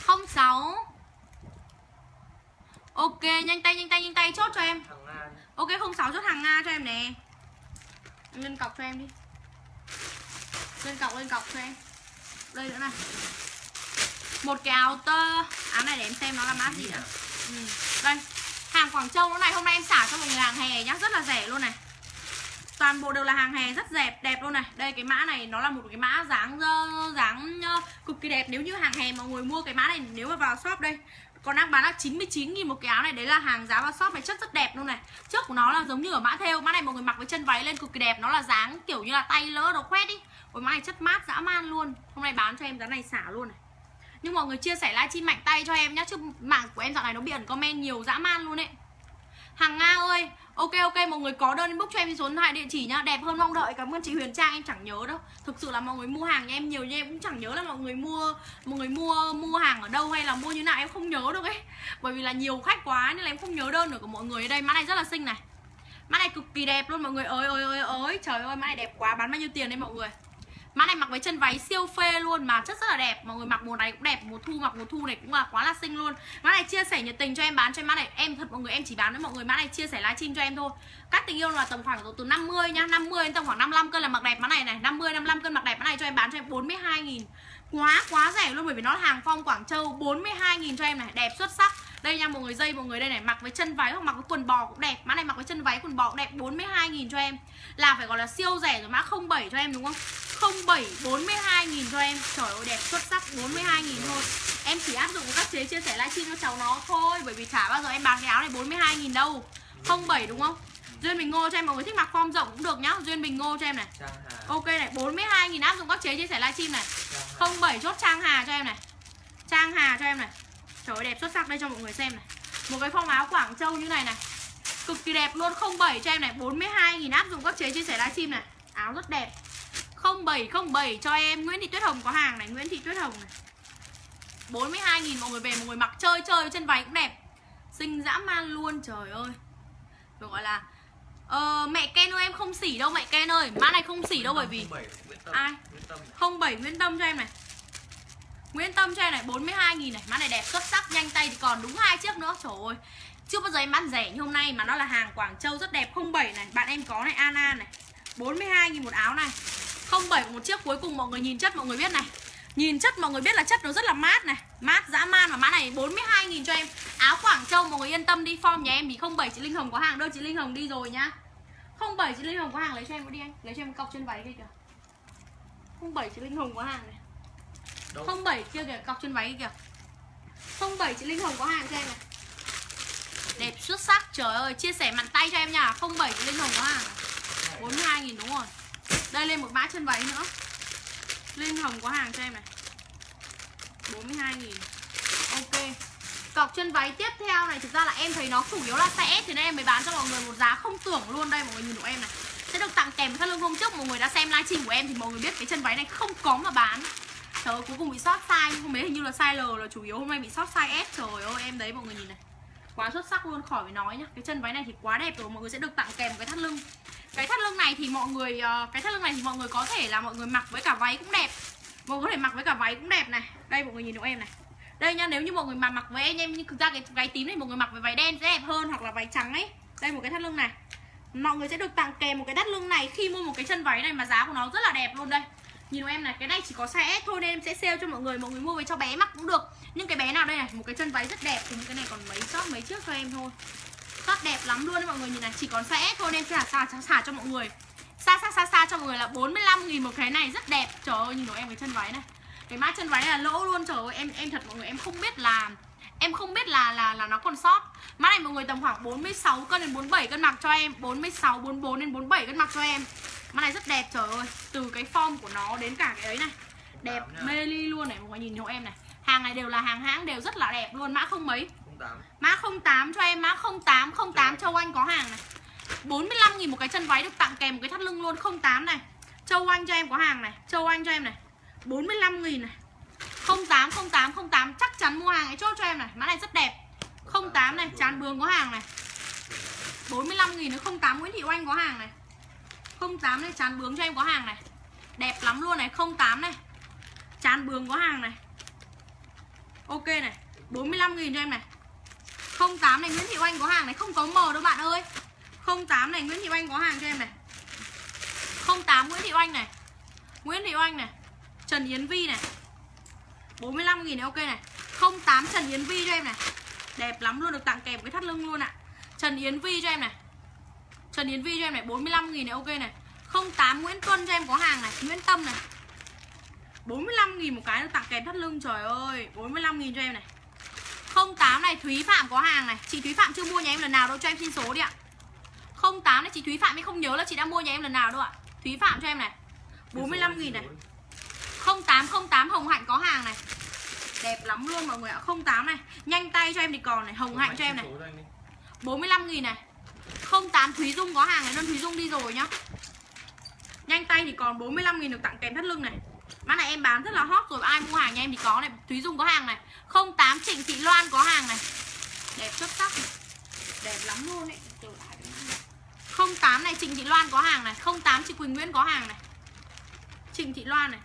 không sáu. Ok, nhanh tay nhanh tay nhanh tay chốt cho em. Ok, không sáu chốt hàng Nga cho em nè. Lên cọc cho em đi. Lên cọc, lên cọc cho em. Đây nữa này. Một cái áo tơ. Áo này để em xem nó là mã gì ạ. Ừ. Đây, hàng Quảng Châu nó này. Hôm nay em xả cho mọi người hàng hè nhá, rất là rẻ luôn này. Toàn bộ đều là hàng hè, rất đẹp, đẹp luôn này. Đây cái mã này nó là một cái mã dáng dáng cực kỳ đẹp. Nếu như hàng hè mọi người mua cái mã này, nếu mà vào shop đây còn đang bán là chín mươi chín nghìn một cái áo này. Đấy là hàng giá vào shop này, chất rất đẹp luôn này. Trước của nó là giống như ở mã thêu. Mã này mọi người mặc với chân váy lên cực kỳ đẹp. Nó là dáng kiểu như là tay lỡ đồ khoét ý. Ôi mã này chất mát dã man luôn. Hôm nay bán cho em giá này xả luôn này. Nhưng mọi người chia sẻ livestream mạnh tay cho em nhá, chứ mạng của em dạo này nó bị ẩn comment nhiều dã man luôn ấy. Hàng Nga ơi, ok ok mọi người có đơn inbox cho em số điện thoại địa chỉ nhá. Đẹp hơn mong đợi. Cảm ơn chị Huyền Trang, em chẳng nhớ đâu. Thực sự là mọi người mua hàng nha, em nhiều nha, em cũng chẳng nhớ là mọi người mua mọi người mua mua hàng ở đâu hay là mua như nào, em không nhớ được ấy. Bởi vì là nhiều khách quá nên là em không nhớ đơn được của mọi người. Đây mã này rất là xinh này. Mã này cực kỳ đẹp luôn mọi người. Ơi ơi ơi ơi, trời ơi mã này đẹp quá, bán bao nhiêu tiền đây mọi người. Mã này mặc với chân váy siêu phê luôn mà chất rất là đẹp. Mọi người mặc mùa này cũng đẹp, mùa thu mặc mùa thu này cũng là quá là xinh luôn. Mã này chia sẻ nhiệt tình cho em bán cho em mã này. Em thật mọi người, em chỉ bán với mọi người mã này chia sẻ livestream cho em thôi. Các tình yêu là tầm khoảng từ năm mươi nhá, năm mươi đến tầm khoảng năm mươi lăm cân là mặc đẹp mã này này, năm mươi năm mươi lăm cân mặc đẹp mã này cho em bán cho em bốn mươi hai nghìn. Quá quá rẻ luôn, bởi vì nó là hàng Phong Quảng Châu. Bốn mươi hai nghìn cho em này, đẹp xuất sắc. Đây nha mọi người, dây mọi người đây này, mặc với chân váy hoặc mặc với quần bò cũng đẹp. Mã này mặc với chân váy quần bò cũng đẹp, bốn mươi hai nghìn cho em. Là phải gọi là siêu rẻ rồi. Mã không bảy cho em đúng không? không bảy bốn mươi hai nghìn cho em. Trời ơi đẹp xuất sắc, bốn mươi hai nghìn thôi. Em chỉ áp dụng các chế chia sẻ livestream cho cháu nó thôi, bởi vì chả bao giờ em bán cái áo này bốn mươi hai nghìn đâu. không bảy đúng không? Duyên Bình Ngô cho em, mọi người thích mặc form rộng cũng được nhá. Duyên Bình Ngô cho em này. Ok này, bốn mươi hai nghìn áp dụng các chế chia sẻ livestream này. không bảy chốt Trang Hà cho em này. Trang Hà cho em này. Trời ơi, đẹp xuất sắc đây cho mọi người xem này. Một cái phong áo Quảng Châu như này này, cực kỳ đẹp luôn. không bảy cho em này, bốn mươi hai nghìn áp dụng các chế chia sẻ livestream này. Áo rất đẹp. không bảy không bảy cho em. Nguyễn Thị Tuyết Hồng có hàng này, Nguyễn Thị Tuyết Hồng này. bốn mươi hai nghìn mọi người về mọi người mặc chơi chơi, chân váy cũng đẹp. Xinh dã man luôn, trời ơi. Được gọi là ờ, mẹ Ken ơi em không xỉ đâu mẹ Ken ơi. Mã này không xỉ đâu bởi vì ai? không bảy Nguyễn Tâm cho em này. Nguyễn Tâm cho em này, bốn mươi hai nghìn này. Mã này đẹp xuất sắc, nhanh tay thì còn đúng hai chiếc nữa. Trời ơi, chưa bao giờ em bán rẻ như hôm nay mà nó là hàng Quảng Châu rất đẹp. không bảy này, bạn em có này, Anna này, bốn mươi hai nghìn một áo này. không bảy một chiếc cuối cùng, mọi người nhìn chất mọi người biết này. Nhìn chất mọi người biết là chất nó rất là mát này, mát dã man. Và mã này bốn mươi hai nghìn cho em. Áo Quảng Châu mọi người yên tâm đi, form nhà em thì không bảy chị Linh Hồng có hàng, đâu chị Linh Hồng đi rồi nhá. không bảy chị Linh Hồng có hàng, lấy cho em có đi anh, lấy cho em cọc chân váy kia kìa. không bảy chị Linh Hồng có hàng này. Đâu? không bảy kia kìa, cọc chân váy kìa. không bảy chị Linh Hồng có hàng cho em này. Đẹp xuất sắc. Trời ơi, chia sẻ màn tay cho em nha. không bảy lên hồng quá à. bốn mươi hai nghìn đúng rồi. Đây lên một mã chân váy nữa. Lên hồng có hàng cho em này. bốn mươi hai nghìn. Ok. Cọc chân váy tiếp theo này, thực ra là em thấy nó chủ yếu là size S thì nên em mới bán cho mọi người một giá không tưởng luôn. Đây mọi người nhìn của em này. Sẽ được tặng kèm với thắt lưng hôm trước. Mọi người đã xem livestream của em thì mọi người biết cái chân váy này không có mà bán. Trời ơi, cuối cùng bị sót size. Hôm ấy hình như là size L là chủ yếu, hôm nay bị sót size S. Trời ơi em đấy mọi người nhìn này. Quá xuất sắc luôn, khỏi phải nói nhá. Cái chân váy này thì quá đẹp rồi, mọi người sẽ được tặng kèm một cái thắt lưng. Cái thắt lưng này thì mọi người cái thắt lưng này thì mọi người có thể là mọi người mặc với cả váy cũng đẹp. Mọi người có thể mặc với cả váy cũng đẹp này. Đây mọi người nhìn được em này. Đây nha, nếu như mọi người mà mặc với anh em, nhưng thực ra cái váy tím này mọi người mặc với váy đen sẽ đẹp hơn hoặc là váy trắng ấy. Đây một cái thắt lưng này. Mọi người sẽ được tặng kèm một cái thắt lưng này khi mua một cái chân váy này mà giá của nó rất là đẹp luôn đây. Nhìn em này, cái này chỉ có size S thôi nên em sẽ sale cho mọi người, mọi người mua về cho bé mặc cũng được. Nhưng cái bé nào đây này, một cái chân váy rất đẹp thì những cái này còn mấy shop mấy chiếc cho em thôi. Rất đẹp lắm luôn đấy mọi người, nhìn này, chỉ còn size S thôi nên em sẽ xả xả, xả cho mọi người. Xa xa xa xa cho mọi người là bốn mươi lăm nghìn một cái này rất đẹp. Trời ơi nhìn em cái chân váy này. Cái mã chân váy này là lỗ luôn, trời ơi em em thật mọi người, em không biết là em không biết là là là nó còn sót. Mã này mọi người tầm khoảng bốn mươi sáu cân đến bốn mươi bảy cân mặc cho em, bốn mươi sáu bốn mươi bốn đến bốn mươi bảy cân mặc cho em. Mã này rất đẹp, trời ơi, từ cái form của nó đến cả cái ấy này. Đẹp mê ly luôn này, mọi người nhìn hộ em này. Hàng này đều là hàng hãng, đều rất là đẹp luôn. Mã không mấy? không tám. Mã không tám cho em, mã không tám không tám Châu Anh có hàng này. bốn mươi lăm nghìn một cái chân váy được tặng kèm một cái thắt lưng luôn. Không tám này. Châu Anh cho em có hàng này, Châu Anh cho em này. bốn mươi lăm nghìn này. không tám không tám không tám chắc chắn mua hàng ấy, chốt cho em này. Mã này rất đẹp. không tám này, Tràn Bường có hàng này. bốn mươi lăm nghìn nữa. không tám Nguyễn Thị Oanh có hàng này. không tám này, Tràn Bướng cho em có hàng này. Đẹp lắm luôn này. không tám này, Tràn Bướng có hàng này. Ok này, bốn mươi lăm nghìn cho em này. không tám này, Nguyễn Thị Oanh có hàng này. Không có mờ đâu bạn ơi. không tám này, Nguyễn Thị Oanh có hàng cho em này. không tám Nguyễn Thị Oanh này. Nguyễn Thị Oanh này, Trần Yến Vi này. bốn mươi lăm nghìn này, ok này. không tám Trần Yến Vi cho em này. Đẹp lắm luôn, được tặng kèm cái thắt lưng luôn ạ. À. Trần Yến Vi cho em này. Trần Yến Vi cho em này, bốn mươi lăm nghìn này, ok này. không tám Nguyễn Tuân cho em có hàng này, Nguyễn Tâm này. bốn mươi lăm nghìn một cái được tặng kèm thắt lưng, trời ơi, bốn mươi lăm nghìn cho em này. không tám này, Thúy Phạm có hàng này. Chị Thúy Phạm chưa mua nhà em lần nào đâu, cho em xin số đi ạ. không tám này, chị Thúy Phạm ấy không nhớ là chị đã mua nhà em lần nào đâu ạ. Thúy Phạm cho em này, bốn mươi lăm nghìn này. không tám không tám Hồng Hạnh có hàng này. Đẹp lắm luôn mọi người ạ. không tám này, Nhanh Tay cho em thì còn này, Hồng Hạnh cho em này. bốn mươi lăm nghìn này. không tám Thúy Dung có hàng này, đơn Thúy Dung đi rồi nhá. Nhanh Tay thì còn bốn mươi lăm nghìn được tặng kèm thắt lưng này. Mã này em bán rất là hot rồi, ai mua hàng nhà em thì có này. Thúy Dung có hàng này. không tám Trịnh Thị Loan có hàng này. Đẹp xuất sắc này. Đẹp lắm luôn ấy. không tám này, Trịnh Thị Loan có hàng này. không tám chị Quỳnh Nguyễn có hàng này. Trịnh Thị Loan này.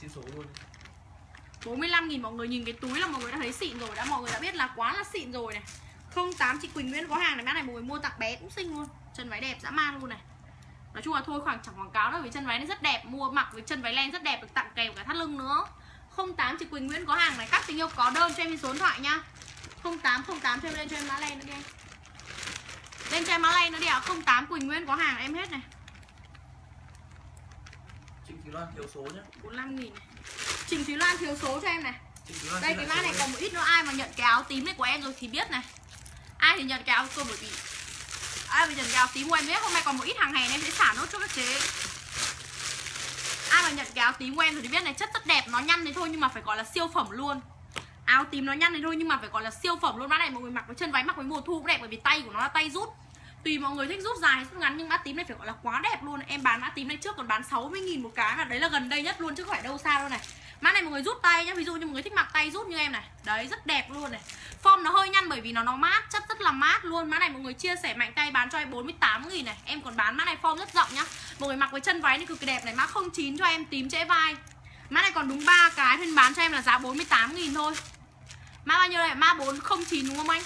Xin số luôn. bốn mươi lăm nghìn mọi người, nhìn cái túi là mọi người đã thấy xịn rồi, đã mọi người đã biết là quá là xịn rồi này. không tám chị Quỳnh Nguyễn có hàng này, mã này mọi người mua tặng bé cũng xinh luôn. Chân váy đẹp dã man luôn này. Nói chung là thôi khoảng chẳng quảng cáo đâu, vì chân váy này rất đẹp, mua mặc với chân váy len rất đẹp, được tặng kèm cả thắt lưng nữa. không tám chị Quỳnh Nguyễn có hàng này. Các tình yêu có đơn cho em số điện thoại nha. không tám không tám cho em lên cho em mã len nữa đi. Lên cho em mã len nữa đi ạ. không tám Quỳnh Nguyễn có hàng em hết này. Trịnh Thúy Loan thiếu số nhá. bốn mươi lăm nghìn này. Trịnh Thúy Loan thiếu số cho em này. Đây cái mã này còn một ít nữa, ai mà nhận cái áo tím này của em rồi thì biết này. Ai thì nhận cái áo tôi bởi vì ai mà nhận cái áo tím của em biết hôm nay còn một ít hàng hè nên em sẽ xả nốt cho các chế. Ai mà nhận cái áo tím của em rồi thì biết này, chất rất đẹp, nó nhăn thế thôi nhưng mà phải gọi là siêu phẩm luôn. Áo tím nó nhăn thế thôi nhưng mà phải gọi là siêu phẩm luôn. Mã này mọi người mặc với chân váy, mặc với mùa thu cũng đẹp, bởi vì tay của nó là tay rút. Tùy mọi người thích rút dài hay rút ngắn nhưng mã tím này phải gọi là quá đẹp luôn. Em bán mã tím này trước còn bán sáu mươi nghìn một cái mà, đấy là gần đây nhất luôn chứ không phải đâu xa đâu này. Mã này mọi người rút tay nhá, ví dụ như mọi người thích mặc tay rút như em này. Đấy rất đẹp luôn này. Form nó hơi nhăn bởi vì nó nó mát, chất rất là mát luôn. Mã này mọi người chia sẻ mạnh tay bán cho em bốn mươi tám nghìn này. Em còn bán mã này form rất rộng nhá. Mọi người mặc với chân váy này cực kỳ đẹp này. Mã không chín cho em, tím trễ vai. Mã này còn đúng ba cái nên bán cho em là giá bốn mươi tám nghìn thôi. Mã bao nhiêu đây? Mã bốn không chín đúng không anh?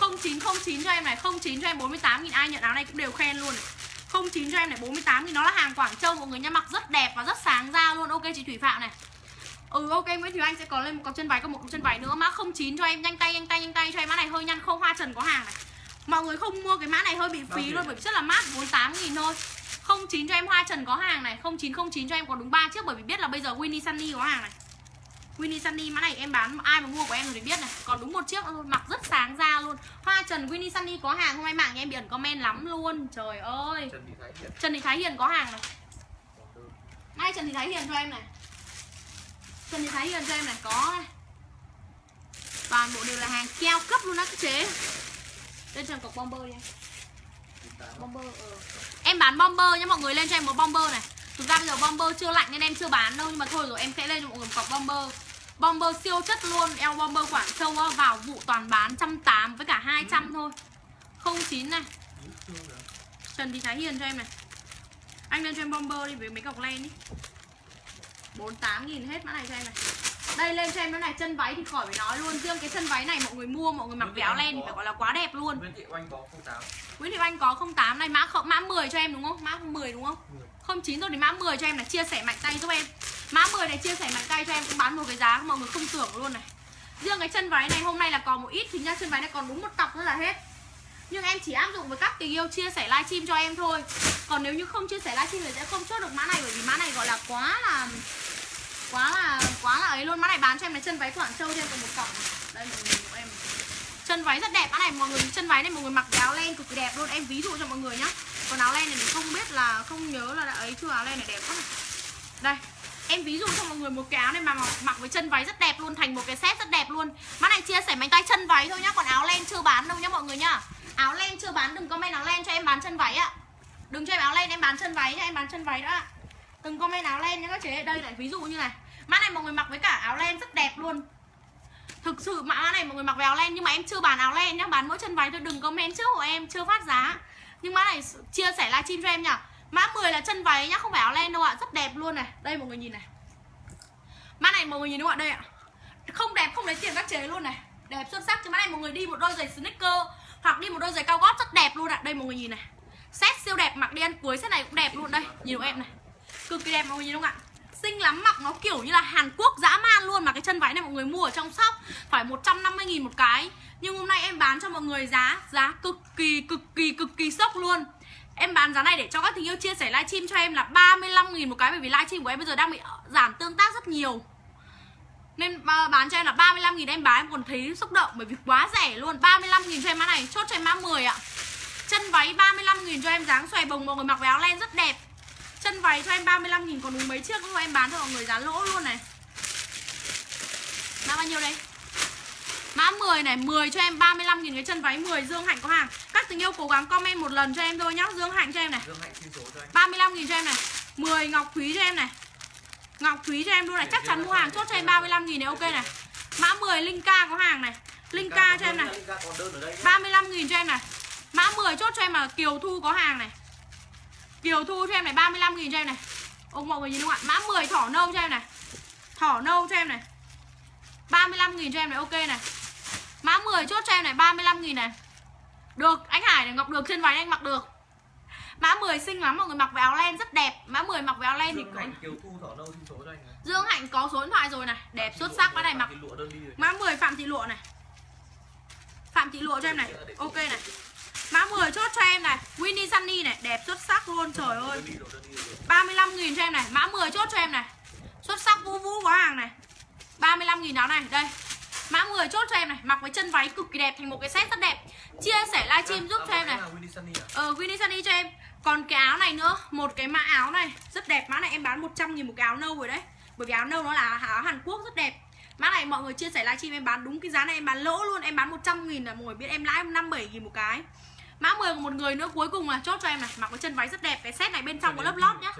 không chín không chín cho em này, không chín cho em bốn mươi tám nghìn. Ai nhận áo này cũng đều khen luôn này. không chín cho em này bốn mươi tám nghìn, nó là hàng Quảng Châu mọi người nha, mặc rất đẹp và rất sáng da luôn. Ok chị Thủy Phạm này. Ừ ok Nguyễn Thúy Anh sẽ có lên một cặp chân váy, có một cặp chân váy nữa. Mã không chín cho em, nhanh tay nhanh tay nhanh tay cho em. Mã này hơi nhăn, Không Hoa Trần có hàng này. Mọi người không mua cái mã này hơi bị phí luôn bởi vì rất là mát, bốn mươi tám nghìn thôi. không chín cho em, Hoa Trần có hàng này. không chín không chín cho em có đúng ba chiếc bởi vì biết là bây giờ Winnie Sunny có hàng này. Winnie Sunny mã này em bán ai mà mua của em rồi thì biết này. Còn đúng một chiếc thôi, mặc rất sáng da luôn. Hoa Trần Winnie Sunny có hàng không em mạng nha, em bị ẩn comment lắm luôn. Trời ơi, Trần Thị Thái Hiền, Trần Thị Thái Hiền có hàng này. Mai Trần Thị Thái Hiền cho em này, Trần Thị Thái Hiền cho em này, có này. Toàn bộ đều là hàng keo cấp luôn á các chế. Lên trần cọc bomber đi em. Bomber, ừ. Em bán bomber nhá mọi người, lên cho em một bomber này. Thực ra bây giờ bomber chưa lạnh nên em chưa bán đâu, nhưng mà thôi rồi em sẽ lên cho mọi người một cọc bomber. Bomber siêu chất luôn, eo bomber Quảng Châu đó, vào vụ toàn bán một trăm tám mươi với cả hai trăm ừ. thôi. không chín này. Trần Thị Thái Hiền cho em này. Anh lên cho em bomber đi với mấy cọc len đi. bốn mươi tám nghìn hết mã này cho em này. Đây lên cho em nó này, chân váy thì khỏi phải nói luôn. Riêng cái chân váy này mọi người mua, mọi người mặc véo len thì phải gọi là quá đẹp luôn. Nguyễn Thị Oanh có không tám. Nguyễn Thị Oanh có không tám này, mã mã mười cho em đúng không? Mã mười đúng không? không chín rồi thì mã mười cho em là chia sẻ mạnh tay giúp em. Mã mười này chia sẻ mạnh tay cho em, cũng bán một cái giá mọi người không tưởng luôn này. Riêng cái chân váy này hôm nay là còn một ít thì nha, chân váy này còn đúng một cọc nữa là hết. Nhưng em chỉ áp dụng với các tình yêu chia sẻ livestream cho em thôi. Còn nếu như không chia sẻ livestream thì sẽ không chốt được mã này, bởi vì mã này gọi là quá là quá là quá là ấy luôn. Mã này bán cho em là chân váy Quảng Châu thêm còn một cọc. Đây mọi người của em. Chân váy rất đẹp mã này mọi người, chân váy này mọi người mặc cái áo len cực kỳ đẹp luôn. Em ví dụ cho mọi người nhá. Còn áo len này mình không biết là không nhớ là đã ấy chưa, áo len này đẹp quá này. Đây, em ví dụ cho mọi người một cái áo này mà mặc với chân váy rất đẹp luôn, thành một cái set rất đẹp luôn. Mã này chia sẻ mảnh tay chân váy thôi nhá, còn áo len chưa bán đâu nhá mọi người nhá. Áo len chưa bán, đừng comment áo len cho em bán chân váy ạ. Đừng cho em áo len em bán chân váy nhá, em bán chân váy đó. Đừng comment áo len nhá các chế. Đây này, ví dụ như này. Mã này mọi người mặc với cả áo len rất đẹp luôn. Thực sự mã này mọi người mặc với áo len, nhưng mà em chưa bán áo len nhá, bán mỗi chân váy thôi, đừng comment trước của em, chưa phát giá. Nhưng mã này chia sẻ livestream cho em nhá. Mã mười là chân váy nhá, không phải áo len đâu ạ, à. Rất đẹp luôn này. Đây mọi người nhìn này. Mã này mọi người nhìn đúng không ạ? Đây ạ. Không đẹp không lấy tiền các chế luôn này. Đẹp xuất sắc chứ. Mã này mọi người đi một đôi giày sneaker hoặc đi một đôi giày cao gót rất đẹp luôn ạ. À. Đây mọi người nhìn này. Set siêu đẹp, mặc đi ăn cưới set này cũng đẹp luôn đây. Nhìn của em này. Cực kỳ đẹp mọi người nhìn đúng không ạ? Xinh lắm, mặc nó kiểu như là Hàn Quốc dã man luôn. Mà cái chân váy này mọi người mua ở trong shop phải một trăm năm mươi nghìn một cái, nhưng hôm nay em bán cho mọi người giá giá cực kỳ cực kỳ cực kỳ sốc luôn. Em bán giá này để cho các tình yêu chia sẻ livestream cho em là ba mươi lăm nghìn một cái, bởi vì livestream của em bây giờ đang bị giảm tương tác rất nhiều. Nên bán cho em là ba mươi lăm nghìn, em bán em còn thấy xúc động bởi vì quá rẻ luôn. ba mươi lăm nghìn cho em mã này, chốt cho em mã mười ạ. Chân váy ba mươi lăm nghìn cho em, dáng xòe bồng, mọi người mặc áo len rất đẹp. Chân váy cho em ba mươi lăm nghìn, còn đúng mấy chiếc nữa em bán cho mọi người giá lỗ luôn này. Mã bao nhiêu đây? Mã mười này, mười cho em ba mươi lăm nghìn cái chân váy mười. Dương Hạnh có hàng. Các tình yêu cố gắng comment một lần cho em thôi nhá. Dương Hạnh cho em này. Dương Hạnh xin số cho em. ba mươi lăm nghìn cho em này. mười Ngọc Thúy cho em này. Ngọc Thúy cho em luôn này, chắc chắn mua hàng, chốt cho em ba mươi lăm nghìn này, ok này. Mã mười Linh Ca có hàng này. Linh Ca cho em này. ba mươi lăm nghìn cho em này. Mã mười chốt cho em là Kiều Thu có hàng này. Kiều Thu cho em này, ba mươi lăm nghìn cho em này. Ông mọi người nhìn đúng không ạ? Mã mười Thỏ Nâu cho em này. Thỏ Nâu cho em này. ba mươi lăm nghìn cho em này, ok này. Mã mười chốt cho em này, ba mươi lăm nghìn này. Được, anh Hải này, Ngọc được, trên váy anh mặc được. Mã mười xinh lắm, mọi người mặc với áo len rất đẹp. Mã mười mặc với áo len thì có... Kiều Thu Thỏ Nâu xin số cho anh này. Dương Hạnh có số điện thoại rồi này, đẹp xuất sắc cái này mặc. Mã mười Phạm Thị Lụa này. Phạm Thị Lụa cho em này, ok này. Mã mười chốt cho em này, Winnie Sunny này, đẹp xuất sắc luôn, trời ơi. ba mươi lăm nghìn cho em này, mã mười chốt cho em này. Xuất sắc Vũ Vũ có hàng này. ba mươi lăm nghìn áo này, đây. Mã mười chốt cho em này, mặc với chân váy cực kỳ đẹp, thành một cái set rất đẹp. Chia sẻ livestream giúp cho em này. Ờ, Winnie Sunny cho em. Còn cái áo này nữa, một cái mã áo này rất đẹp, mã này em bán một trăm nghìn một cái áo nâu rồi đấy. Bởi vì áo nâu nó là áo Hàn Quốc rất đẹp. Mã này mọi người chia sẻ livestream em bán đúng cái giá này em bán lỗ luôn, em bán một trăm nghìn là mọi người biết em lãi năm mươi bảy nghìn một cái. Mã mười của một người nữa cuối cùng là chốt cho em này, mặc cái chân váy rất đẹp, cái set này bên trong có lớp lót nhá.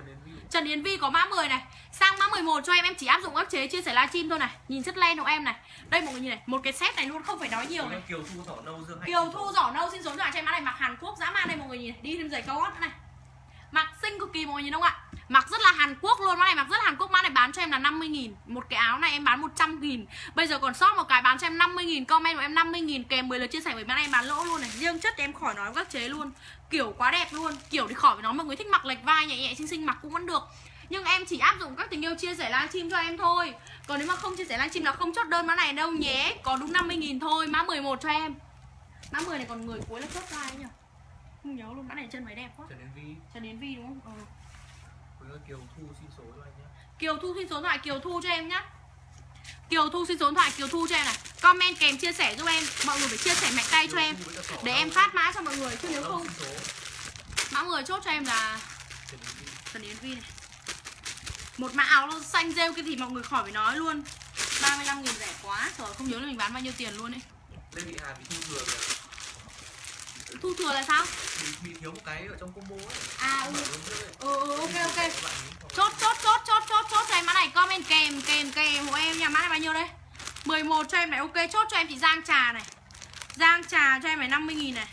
Trần Yến Vi có mã mười này. Sang mã mười một cho em, em chỉ áp dụng áp chế chia sẻ livestream thôi này. Nhìn chất len của em này. Đây mọi người nhìn này, một cái set này luôn không phải nói nhiều này. Kiều Thu Thỏ Nâu Dương Hạnh. Kiều Thu Thỏ Nâu xin số điện thoại cho em, mã này mặc Hàn Quốc dã man đây mọi người nhìn này, đi thêm giày cao gót này. Mặc xinh cực kỳ mọi người nhìn không ạ? Mặc rất là Hàn Quốc luôn, mã này mặc rất là Hàn Quốc, mã này bán cho em là năm mươi nghìn. Một cái áo này em bán một trăm nghìn. Bây giờ còn sót một cái bán cho em năm mươi nghìn, comment của em năm mươi nghìn kèm mười lượt chia sẻ với mã này bán lỗ luôn này. Riêng chất em khỏi nói các chế luôn. Kiểu quá đẹp luôn, kiểu thì khỏi phải nói, mọi người thích mặc lệch vai nhẹ nhẹ xinh xinh mặc cũng vẫn được. Nhưng em chỉ áp dụng các tình yêu chia sẻ livestream cho em thôi. Còn nếu mà không chia sẻ livestream là không chốt đơn mã này đâu nhé. Có đúng năm mươi nghìn thôi, mã mười một cho em. Mã mười này còn người cuối là chốt ai nhỉ? Không nhớ luôn, mã này chân váy đẹp quá. Trần Yến Vi. Trần Yến Vi đúng không? Ừ. Kiều Thu xin số cho anh nhé. Kiều Thu xin số thoại Kiều Thu cho em nhá. Kiều Thu xin số điện thoại Kiều Thu cho em này. Comment kèm chia sẻ giúp em. Mọi người phải chia sẻ mạnh tay cho em để em phát mã cho mọi người, chứ nếu không mã người chốt cho em là Trần Yến Vi này. Một mã áo xanh rêu cái thì mọi người khỏi phải nói luôn. Ba mươi lăm nghìn rẻ quá. Trời không nhớ là mình bán bao nhiêu tiền luôn ấy. Đây bị Hà bị thu thừa rồi. Thu thừa là sao? Mình thiếu một cái ở trong combo ấy. À ừ. Ừ ok ok. Chốt chốt chốt chốt chốt chốt cho em mã này, comment kèm kèm kèm hộ em nhà. Mã này bao nhiêu đây? mười một cho em này. Ok chốt cho em chị Giang Trà này. Giang Trà cho em này năm mươi nghìn này.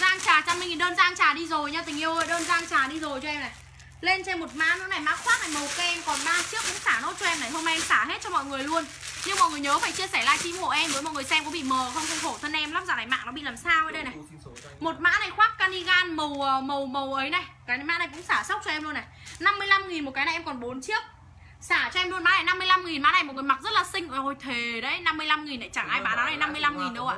Giang Trà một trăm nghìn, đơn Giang Trà đi rồi nha tình yêu ơi, đơn Giang Trà đi rồi cho em này. Lên trên một mã nữa này, mã khoác này màu kem còn ba chiếc cũng xả nốt cho em này. Hôm nay em xả hết cho mọi người luôn. Nhưng mọi người nhớ phải chia sẻ livestream hộ em với mọi người xem có bị mờ không, không khổ thân em lắm, dạo này mạng nó bị làm sao ấy đây này. Một mã này khoác cardigan màu màu màu ấy này. Cái mã này cũng xả sốc cho em luôn này. năm mươi lăm nghìn một cái này, em còn bốn chiếc. Xả cho em luôn mã này năm mươi lăm nghìn, mã này một người mặc rất là xinh. Ôi thề đấy, năm mươi lăm nghìn này chẳng ừ, ai bán áo này năm mươi lăm nghìn đâu ạ.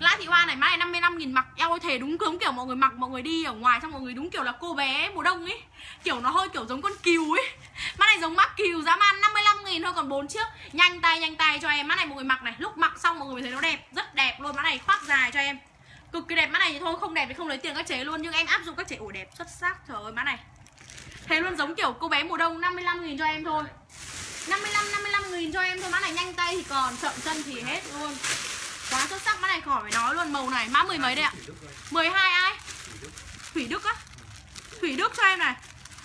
Lã Thị Hoa này mã này năm mươi lăm nghìn mặc eo ơi thề, đúng đúng kiểu mọi người mặc mọi người đi ở ngoài xong mọi người đúng kiểu là cô bé mùa đông ấy. Kiểu nó hơi kiểu giống con cừu ấy. Mã này giống mã cừu, giá man năm mươi lăm nghìn thôi, còn bốn chiếc. Nhanh tay nhanh tay cho em, mã này mọi người mặc này, lúc mặc xong mọi người thấy nó đẹp, rất đẹp luôn. Mã này khoác dài cho em. Cực kỳ đẹp mã này thì thôi, không đẹp thì không lấy tiền các chế luôn, nhưng em áp dụng các chế ổ đẹp xuất sắc. Trời ơi mã này thế luôn, giống kiểu cô bé mùa đông. Năm mươi lăm nghìn cho em thôi, năm mươi lăm nghìn cho em thôi. Mã này nhanh tay thì còn, chậm chân thì hết luôn, quá xuất sắc. Mã này khỏi phải nói luôn. Màu này mã mười mấy đây ạ, mười hai ai? Thủy Đức á. Thủy Đức cho em này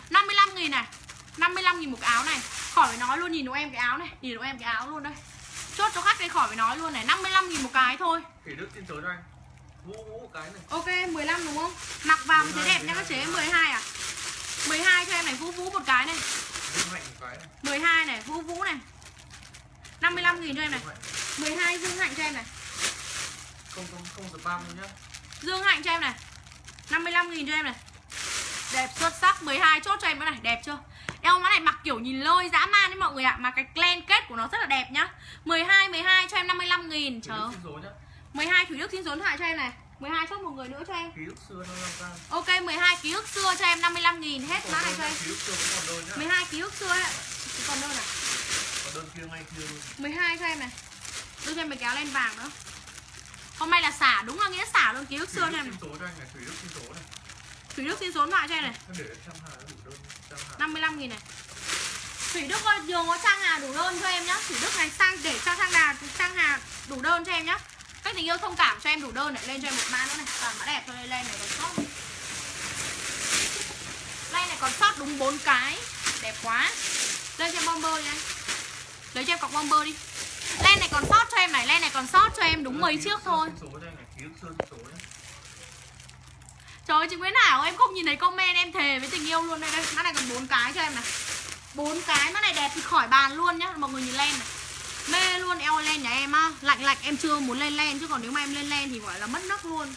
năm mươi lăm nghìn này, năm mươi lăm nghìn một cái áo này, khỏi phải nói luôn. Nhìn đúng em cái áo này, nhìn đúng em cái áo luôn đây, chốt cho khách đây khỏi phải nói luôn này. Năm mươi lăm nghìn một cái thôi. Thủy Đức xin số cho anh. Ok mười lăm đúng không, mặc vào mới thấy đẹp nha các chế. mười hai à, mười hai cho em này. Vũ Vũ một cái này, mười hai này. Vũ Vũ này năm mươi lăm nghìn cho em này. Mười hai Dương Hạnh cho em này. Không không không spam luôn nhá. Dương Hạnh cho em này năm mươi lăm nghìn cho em này. Đẹp xuất sắc. Mười hai chốt cho em cái này, đẹp chưa? Eo mã này mặc kiểu nhìn lôi dã man đấy mọi người ạ, à. Mà cái clen kết của nó rất là đẹp nhá. Mười hai mười hai cho em năm mươi lăm nghìn. Chờ mười hai Thủy Đức xin số thoại cho em này. mười hai chốt một người nữa cho em. Ký ức xưa năm mươi lăm. Ok mười hai ký ức xưa cho em năm mươi lăm nghìn hết mã này cho em. Ký ức xưa còn đơn nhá. mười hai ký ức xưa ấy. Còn đơn này. Còn đơn kia ngay kia luôn. mười hai cho em này. Đưa cho em cái kéo lên vàng nữa. Hôm nay là xả, đúng là nghĩa xả luôn. Ký ức xưa cho em này. Thủy Đức xin số cho anh này, Thủy Đức xin số này. Thủy Đức xin số thoại cho em này. Để Trang Hà đủ đơn. năm mươi lăm nghìn này. Thủy Đức ơi, nhường có Trang Hà đủ đơn cho em nhá. Thủy Đức này sang để cho Trang Hà, Trang Hà đủ đơn cho em nhá. Các tình yêu thông cảm cho em đủ đơn này, lên cho em một mã nữa này, toàn mã đẹp thôi. Lên này còn sót, lên này còn sót đúng bốn cái, đẹp quá. Lên cho em bomber đi anh, lấy cho em cọc bomber đi. Lên này còn sót cho em này, lên này còn sót cho em đúng mười chiếc thôi. Trời ơi chị Nguyễn Hảo, em không nhìn thấy comment em thề với tình yêu luôn. Đây đây, mã này còn bốn cái cho em này, bốn cái. Mã này đẹp thì khỏi bàn luôn nhá, mọi người nhìn lên này. Mê luôn, eo len nhà em á. Lạnh lạnh em chưa muốn lên len, chứ còn nếu mà em lên len thì gọi là mất nấc luôn.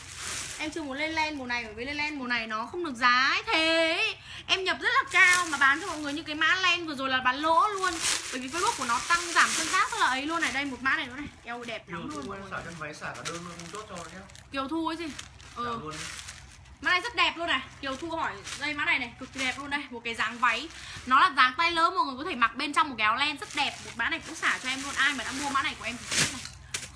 Em chưa muốn lên len mùa này, bởi vì lên len mùa này nó không được giá ấy. Thế em nhập rất là cao mà bán cho mọi người như cái mã len vừa rồi là bán lỗ luôn, bởi vì Facebook của nó tăng giảm tương tác rất là ấy luôn này. Đây một mã này nữa này, eo đẹp lắm luôn. Kiều Thu xả chân váy, xả cả đơn luôn, không chốt cho nhé. Kiều Thu ấy gì? Ừ. Mã này rất đẹp luôn này. Kiều Thu hỏi đây mã này này, cực kỳ đẹp luôn đây. Một cái dáng váy, nó là dáng tay lớn, mọi người có thể mặc bên trong một áo len rất đẹp. Một mã này cũng xả cho em luôn. Ai mà đã mua mã này của em thì này,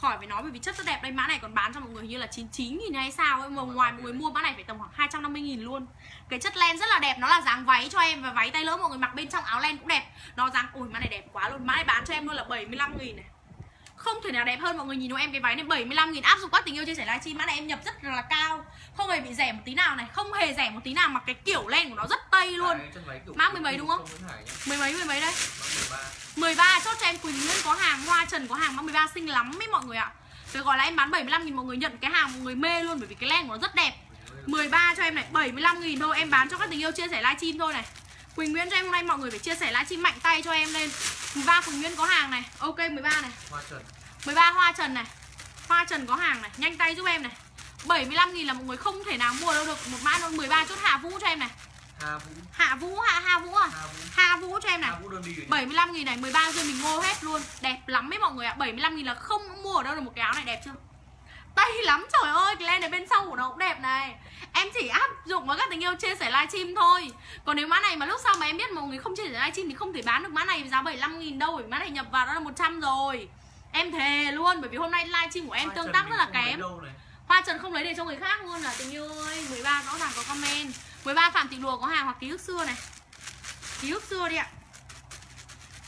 khỏi phải nói, bởi vì chất rất đẹp. Đây mã này còn bán cho mọi người như là chín mươi chín nghìn hay sao ấy. Mà ngoài mọi người mua mã này phải tầm khoảng hai trăm năm mươi nghìn luôn. Cái chất len rất là đẹp, nó là dáng váy cho em, và váy tay lớn mọi người mặc bên trong áo len cũng đẹp. Nó dáng, ôi mã này đẹp quá luôn. Mã này bán cho em luôn là bảy mươi lăm nghìn này, không thể nào đẹp hơn. Mọi người nhìn đâu em cái váy này bảy mươi lăm nghìn, áp dụng các tình yêu chia sẻ livestream. Mã này em nhập rất là cao, không hề bị rẻ một tí nào này, không hề rẻ một tí nào, mà cái kiểu len của nó rất tây luôn. Mã mười mấy đúng không? Mười mấy, mười mấy đây. Mười ba chốt cho em. Quỳnh Nguyên có hàng, Hoa Trần có hàng. Mã mười ba xinh lắm ấy mọi người ạ. Tôi gọi là em bán bảy mươi lăm nghìn, mọi người nhận cái hàng mọi người mê luôn, bởi vì cái len của nó rất đẹp. Mười ba cho em này, bảy mươi lăm nghìn thôi, em bán cho các tình yêu chia sẻ livestream thôi này. Quỳnh Nguyên cho em hôm nay mọi người phải chia sẻ livestream mạnh tay cho em lên. mười ba Quỳnh Nguyên có hàng này. Ok mười ba này. Hoa Trần. mười ba Hoa Trần này. Hoa Trần có hàng này, nhanh tay giúp em này. bảy mươi lăm nghìn là mọi người không thể nào mua đâu được. Một mã luôn. mười ba chốt Hạ Vũ cho em này. Hạ Vũ. Hạ Vũ, Hạ Hạ Vũ à. Hạ Vũ, Hạ Vũ cho em này. bảy mươi lăm nghìn này, mười ba rồi mình ngô hết luôn. Đẹp lắm ấy mọi người ạ. À. bảy mươi lăm nghìn là không mua ở đâu được một cái áo này, đẹp chưa? Tay lắm trời ơi, cái len này bên sau của nó cũng đẹp này. em chỉ áp dụng với các tình yêu chia sẻ livestream thôi. Còn nếu mã này mà lúc sau mà em biết mọi người không chia sẻ livestream thì không thể bán được mã này giá bảy mươi lăm nghìn đâu, bởi mã này nhập vào đó là một trăm rồi. Em thề luôn, bởi vì hôm nay livestream của em Hoa tương tác rất là kém. Hoa Trần không lấy để cho người khác luôn là tình yêu ơi. Mười ba rõ ràng có comment. Mười ba Phạm Thị Lùa có hàng hoặc ký ức xưa này. Ký ức xưa đi ạ.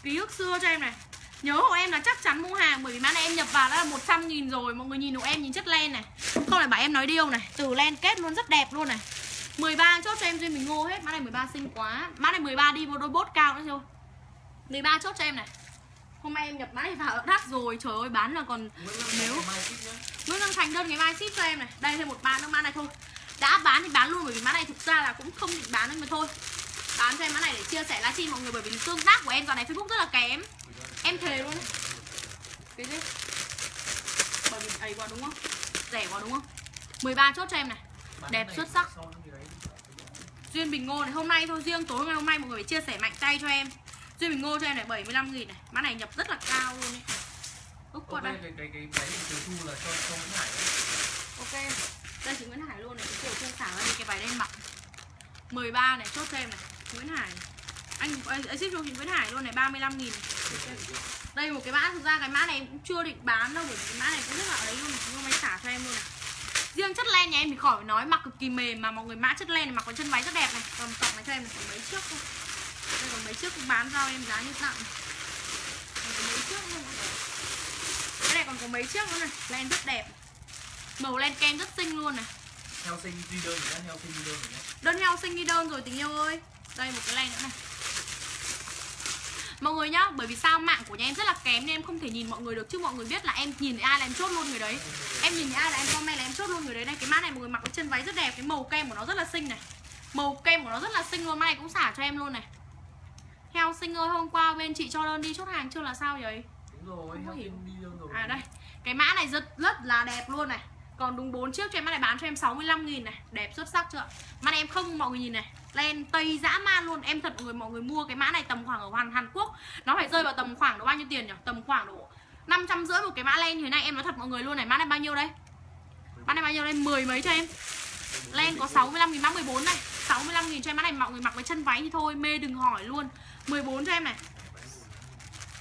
Ký ức xưa cho em này. Nhớ hộ em là chắc chắn mua hàng, bởi vì mã này em nhập vào đã là một trăm nghìn rồi. Mọi người nhìn hộ em, nhìn chất len này, không lại bảo em nói điêu này. Từ len kết luôn rất đẹp luôn này. Mười ba chốt cho em Duyên Bình Ngô hết. Mã này mười ba xinh quá. Mã này mười ba đi vô đôi bốt cao nữa thôi. Mười ba chốt cho em này. Hôm nay em nhập mã này vào đắt rồi. Trời ơi bán là còn nếu Nguyễn Đăng Thành đơn ngày mai ship cho em này. Đây thêm một mã nữa, mã này thôi. Đã bán thì bán luôn, bởi vì mã này thực ra là cũng không định bán nữa mà thôi. Bán cho em mã này để chia sẻ livestream mọi người, bởi vì tương tác của em dạo này Facebook rất là kém. Em thề luôn. Cái gì? Bởi vì ấy quá đúng không? Rẻ quá đúng không? mười ba chốt cho em này. Đẹp xuất sắc. Duyên Bình Ngô này hôm nay thôi, riêng tối ngày hôm nay mọi người phải chia sẻ mạnh tay cho em. Duyên Bình Ngô cho em này bảy mươi lăm nghìn này. Mã này nhập rất là cao luôn ấy. Úp qua đây. Cái cái cái cái chiều thu là cho cho Nguyễn Hải đấy. Ok. Đây chị Nguyễn Hải luôn này, cái chiều thu xả ra cái váy đen mặc. mười ba này chốt cho em này, Nguyễn Hải. Anh ấy ship cho chị Nguyễn Hải luôn này ba mươi lăm nghìn. Đây một cái mã, thực ra cái mã này cũng chưa định bán đâu, bởi vì cái mã này cũng rất là ấy luôn, chúng tôi xả cho em luôn này. Riêng chất len nhà em thì khỏi phải nói, mặc cực kỳ mềm mà mọi người. Mã chất len này mặc vào chân váy rất đẹp này. Còn cọc này cho em là còn mấy chiếc thôi. Đây còn mấy chiếc cũng bán ra em giá như tặng. Còn mấy chiếc luôn. Cái này còn có mấy chiếc nữa này, len rất đẹp. Màu len kem rất xinh luôn này. Heo xinh đi đơn rồi, heo xinh đi đơn rồi. Đơn heo xinh đi đơn rồi tình yêu ơi. Đây một cái len nữa này. Mọi người nhá, bởi vì sao mạng của nhà em rất là kém nên em không thể nhìn mọi người được, chứ mọi người biết là em nhìn ai là em chốt luôn người đấy. Em nhìn ai là em comment là em chốt luôn người đấy. Đây cái mã này mọi người mặc cái chân váy rất đẹp, cái màu kem của nó rất là xinh này. Màu kem của nó rất là xinh luôn, mã này cũng xả cho em luôn này. Heo xinh ơi, hôm qua bên chị cho đơn đi chốt hàng chưa là sao vậy? Đúng rồi, không hiểu. Đi đơn rồi. À đây, cái mã này rất rất là đẹp luôn này. Còn đúng bốn chiếc cho em, mã này bán cho em sáu mươi lăm nghìn này, đẹp xuất sắc chưa? Mã này em không, mọi người nhìn này, len tây dã man luôn. Em thật mọi người, mọi người mua cái mã này tầm khoảng ở Hàn Hàn Quốc nó phải rơi vào tầm khoảng độ bao nhiêu tiền nhỉ? Tầm khoảng độ năm trăm rưỡi một cái mã len như thế này. Em nói thật mọi người luôn này, mã này bao nhiêu đây? Mã này bao nhiêu đây? mười mấy cho em. Len có sáu mươi lăm nghìn, mã mười bốn này, sáu mươi lăm nghìn cho em. Mã này mọi người mặc với chân váy thì thôi, mê đừng hỏi luôn. mười bốn cho em này.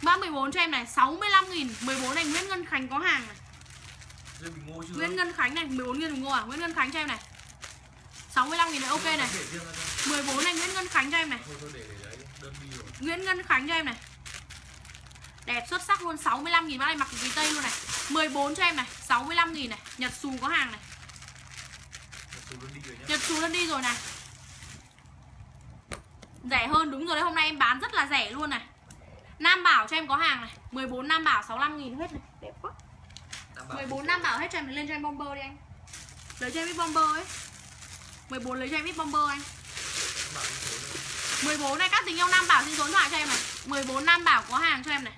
Mã mười bốn cho em này, sáu mươi lăm nghìn, mười bốn này. Nguyễn Ngân Khánh có hàng này. Nguyễn Ngân Khánh này, mười bốn nghìn Bình Ngô à? Nguyễn Ngân Khánh cho em này sáu mươi lăm nghìn này, ok này. Mười bốn này Nguyễn Ngân Khánh cho em này. Nguyễn Ngân Khánh cho em này. Đẹp xuất sắc luôn, sáu mươi lăm nghìn, mã này mặc cái tây luôn này. Mười bốn cho em này, sáu mươi lăm nghìn này. Nhật Xù có hàng này. Nhật Xù đơn đi rồi này. Rẻ hơn, đúng rồi đấy, hôm nay em bán rất là rẻ luôn này. Nam Bảo cho em có hàng này. Mười bốn Nam Bảo sáu mươi lăm nghìn hết này, đẹp quá. Mười bốn Nam Bảo hết cho em, lên cho em bomber đi anh. Lấy cho em ít bomber ấy. Mười bốn lấy cho em ít bomber anh. Mười bốn này các tình yêu Nam Bảo xin số điện thoại cho em này. Mười bốn Nam Bảo có hàng cho em này.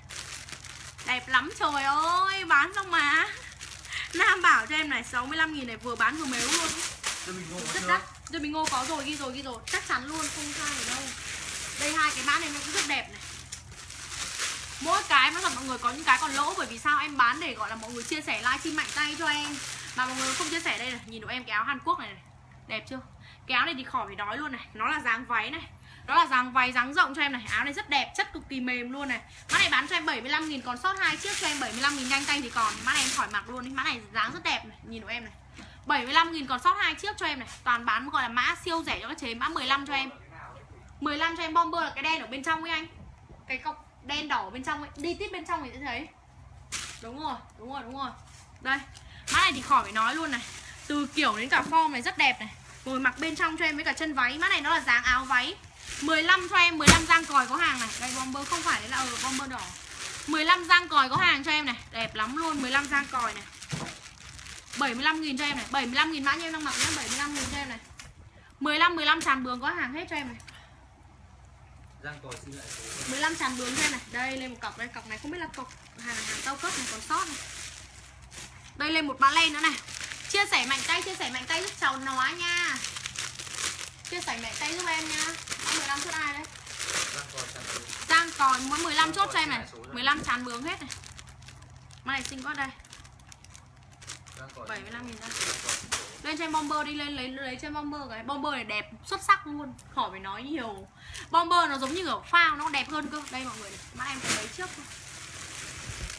Đẹp lắm, trời ơi bán xong mà. Nam Bảo cho em này sáu mươi lăm nghìn này, vừa bán vừa mếu luôn. Rất đắt. Rồi mình Ngô có rồi, ghi rồi, ghi rồi. Chắc chắn luôn, không sai ở đâu. Đây hai cái mã này nó cũng rất đẹp này. Mỗi cái nó rằng mọi người có những cái còn lỗ, bởi vì sao em bán để gọi là mọi người chia sẻ livestream mạnh tay cho em mà mọi người không chia sẻ. Đây này, nhìn độ em cái áo Hàn Quốc này, này đẹp chưa? Cái áo này thì khỏi phải nói luôn này, nó là dáng váy này, đó là dáng váy dáng rộng cho em này. Áo này rất đẹp, chất cực kỳ mềm luôn này. Mã này bán cho em bảy mươi lăm nghìn, còn sót hai chiếc cho em bảy mươi lăm nghìn, nhanh tay thì còn. Mã này em khỏi mặc luôn đi, mã này dáng rất đẹp này, nhìn độ em này. Bảy mươi lăm nghìn còn sót hai chiếc cho em này, toàn bán gọi là mã siêu rẻ cho các chế. Mã mười lăm cho em, mười lăm cho em bomber là cái đen ở bên trong ấy anh, cái cọc đen đỏ bên trong ấy, đi tít bên trong thì sẽ thấy. Đúng rồi, đúng rồi, đúng rồi. Đây, mã này thì khỏi phải nói luôn này. Từ kiểu đến cả form này rất đẹp này. Rồi mặc bên trong cho em với cả chân váy. Mã này nó là dáng áo váy. Mười lăm cho em, mười lăm Giang Còi có hàng này. Đây bomber không phải đấy là ừ, bomber đỏ. Mười lăm Giang Còi có hàng cho em này, đẹp lắm luôn. Mười lăm Giang Còi này, bảy mươi lăm nghìn cho em này. Bảy mươi lăm nghìn mã như em đang mặc nhá, bảy mươi lăm nghìn cho em này. Mười lăm, mười lăm Tràn Bường có hàng hết cho em này. Mười lăm Tràn Bướng thêm này. Đây lên một cọc đây, cọc này không biết là cọc hàng hàng cao cấp này còn sót này. Đây lên một mã len nữa này. Chia sẻ mạnh tay, chia sẻ mạnh tay giúp cháu nó nha. Chia sẻ mạnh tay giúp em nha. Mười lăm chốt ai đấy? Giang Còn mỗi mười lăm chốt cho em này. mười lăm Tràn Bướng hết này. Mã này xinh quá đây. bảy mươi lăm nghìn ra. Lên trên bomber đi, lên lấy lấy trên bomber cái. Bomber này đẹp xuất sắc luôn, khỏi phải nói nhiều. Bomber nó giống như ở phao, nó đẹp hơn cơ. Đây mọi người này, mã em lấy trước thôi.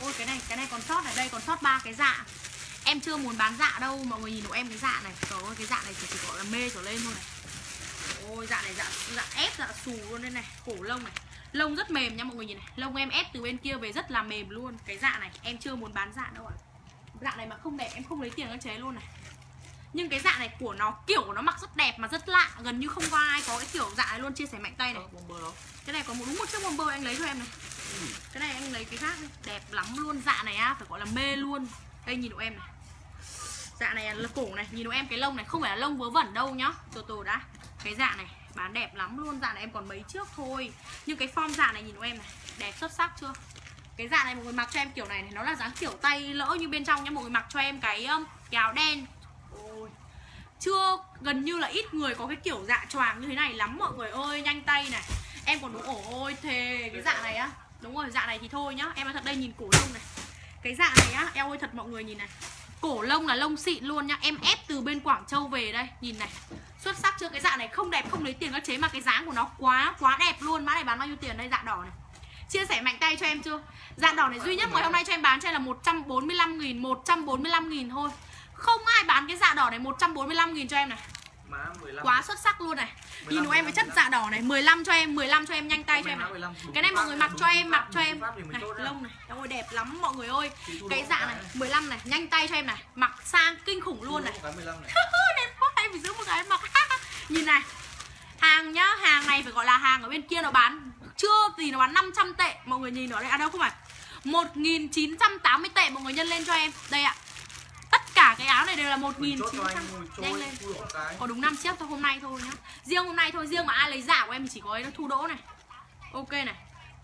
Ôi cái này, cái này còn sót này, đây còn sót ba cái dạ. Em chưa muốn bán dạ đâu, mọi người nhìn hộ em cái dạ này. Trời ơi, cái dạ này chỉ, chỉ gọi là mê trở lên thôi này. Ôi dạ này dạ, dạ ép dạ xù luôn đây này, cổ lông này. Lông rất mềm nha mọi người nhìn này, lông em ép từ bên kia về rất là mềm luôn. Cái dạ này em chưa muốn bán dạ đâu ạ. Dạ này mà không đẹp em không lấy tiền các chế luôn này. Nhưng cái dạ này của nó kiểu nó mặc rất đẹp mà rất lạ, gần như không có ai có cái kiểu dạ này luôn. Chia sẻ mạnh tay này. Cái này có một đúng một chiếc bomber anh lấy cho em này. Cái này anh lấy cái khác đi. Đẹp lắm luôn, dạ này á, phải gọi là mê luôn. Đây nhìn độ em này. Dạ này là cổ này, nhìn độ em cái lông này không phải là lông vớ vẩn đâu nhá. Từ từ đã. Cái dạ này bán đẹp lắm luôn, dạ này em còn mấy trước thôi. Nhưng cái form dạ này nhìn của em này, đẹp xuất sắc chưa? Cái dạ này mọi người mặc cho em kiểu này này, nó là dáng kiểu tay lỡ như bên trong nhá. Mọi người mặc cho em cái áo đen. Ôi, chưa, gần như là ít người có cái kiểu dạ choàng như thế này lắm mọi người ơi, nhanh tay này. Em còn đúng ổ ôi thề cái dạ này á. Đúng rồi, dạ này thì thôi nhá. Em nói thật đây nhìn cổ lông này. Cái dạ này á, eo ơi thật mọi người nhìn này. Cổ lông là lông xịn luôn nhá. Em ép từ bên Quảng Châu về đây, nhìn này. Xuất sắc chưa? Cái dạ này không đẹp không lấy tiền các chế mà cái dáng của nó quá quá đẹp luôn. Mã này bán bao nhiêu tiền đây? Dạ đỏ này. Chia sẻ mạnh tay cho em chưa? Dạ đỏ này duy nhất mới hôm nay cho em bán cho em là một trăm bốn mươi lăm nghìn, một trăm bốn mươi lăm nghìn thôi. Không ai bán cái dạ đỏ này một trăm bốn mươi lăm nghìn cho em này. Quá xuất sắc luôn này. Nhìn của em với chất dạ đỏ này, mười lăm cho em, mười lăm cho em nhanh tay cho em này. Cái này mọi người mặc cho em, mặc cho em. Này, lông này. Ôi đẹp lắm mọi người ơi. Cái dạ này, mười lăm này, nhanh tay cho em này. Mặc sang kinh khủng luôn này. Đẹp quá, em phải giữ một cái mặc. Nhìn này. Hàng nhá, hàng này phải gọi là hàng ở bên kia nó bán chưa gì nó bán năm trăm tệ. Mọi người nhìn nó đây, à đâu không phải. một nghìn chín trăm tám mươi tệ mọi người nhân lên cho em. Đây ạ. Tất cả cái áo này đều là một nghìn chín trăm. Nhanh lên. Có đúng năm chiếc thôi hôm nay thôi nhá. Riêng hôm nay thôi, riêng mà ai lấy giả của em thì chỉ có ấy nó thu đỗ này. Ok này.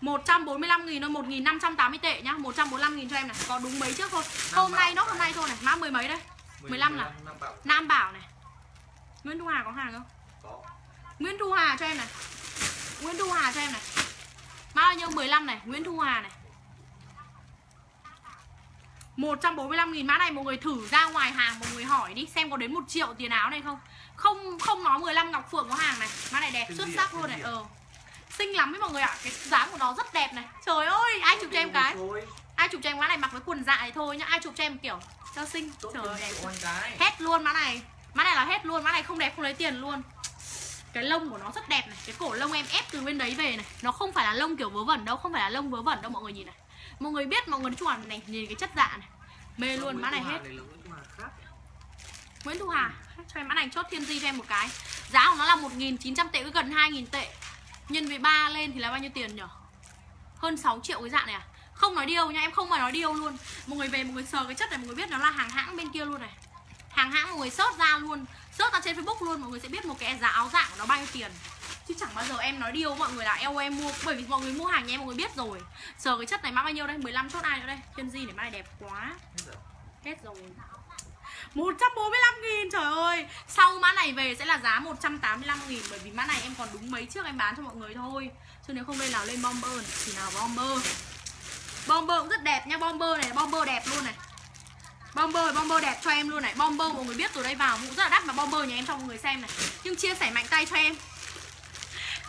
một trăm bốn mươi lăm nghìn thôi, một nghìn năm trăm tám mươi tệ nhá. một trăm bốn mươi lăm nghìn cho em này. Có đúng mấy chiếc thôi. Hôm nay nó hôm nay thôi này, mã mười mấy đây. mười lăm là Nam Bảo này. Nguyễn Thu Hà có hàng không? Có. Nguyễn Thu Hà cho em này. Nguyễn Thu Hà cho em này. Mã bao nhiêu? mười lăm này, Nguyễn Thu Hà này. một trăm bốn mươi lăm nghìn mã này mọi người thử ra ngoài hàng mọi người hỏi đi xem có đến một triệu tiền áo này không. Không không nói mười lăm Ngọc Phượng có hàng này. Mã này đẹp, xinh xuất sắc luôn này. Ờ. Xinh lắm ấy mọi người ạ. À. Cái dáng của nó rất đẹp này. Trời ơi, ai chụp cho em cái? Ai chụp cho em mã này mặc với quần dạ này thôi nhá. Ai chụp cho em kiểu cho xinh. Trời ơi, hết luôn mã này. Mã này là hết luôn, mã này không đẹp không lấy tiền luôn. Cái lông của nó rất đẹp này, cái cổ lông em ép từ bên đấy về này. Nó không phải là lông kiểu vớ vẩn đâu, không phải là lông vớ vẩn đâu mọi người nhìn này. Mọi người biết, mọi người nói chung là này, nhìn cái chất dạ này. Mê luôn, mã này hết. Nguyễn Thu Hà, cho em mã này chốt Thiên Di cho em một cái. Giá của nó là một nghìn chín trăm tệ, gần hai nghìn tệ. Nhân với ba lên thì là bao nhiêu tiền nhỉ? Hơn sáu triệu cái dạ này à? Không nói điêu nha, em không mà nói điêu luôn. Mọi người về, mọi người sờ cái chất này, mọi người biết nó là hàng hãng bên kia luôn này. Hàng hãng mọi người search ra luôn, search ra trên Facebook luôn, mọi người sẽ biết một cái giá áo dạ của nó bao nhiêu tiền. Chứ chẳng bao giờ em nói điều mọi người là eo em mua, bởi vì mọi người mua hàng nha, mọi người biết rồi. Sờ cái chất này mã bao nhiêu đây? mười lăm chốt ai nữa đây? Thiên Di này mã này đẹp quá. Hết rồi. một trăm bốn mươi lăm nghìn trời ơi. Sau mã này về sẽ là giá một trăm tám mươi lăm nghìn, bởi vì mã này em còn đúng mấy chiếc em bán cho mọi người thôi. Chứ nếu không đây nào lên bomber, thì nào bomber. Bomber cũng rất đẹp nha, bomber này, bomber đẹp luôn này. Bomber, bomber đẹp cho em luôn này. Bomber mọi người biết từ đây vào cũng rất là đắt mà bomber nhà em cho mọi người xem này. Nhưng chia sẻ mạnh tay cho em.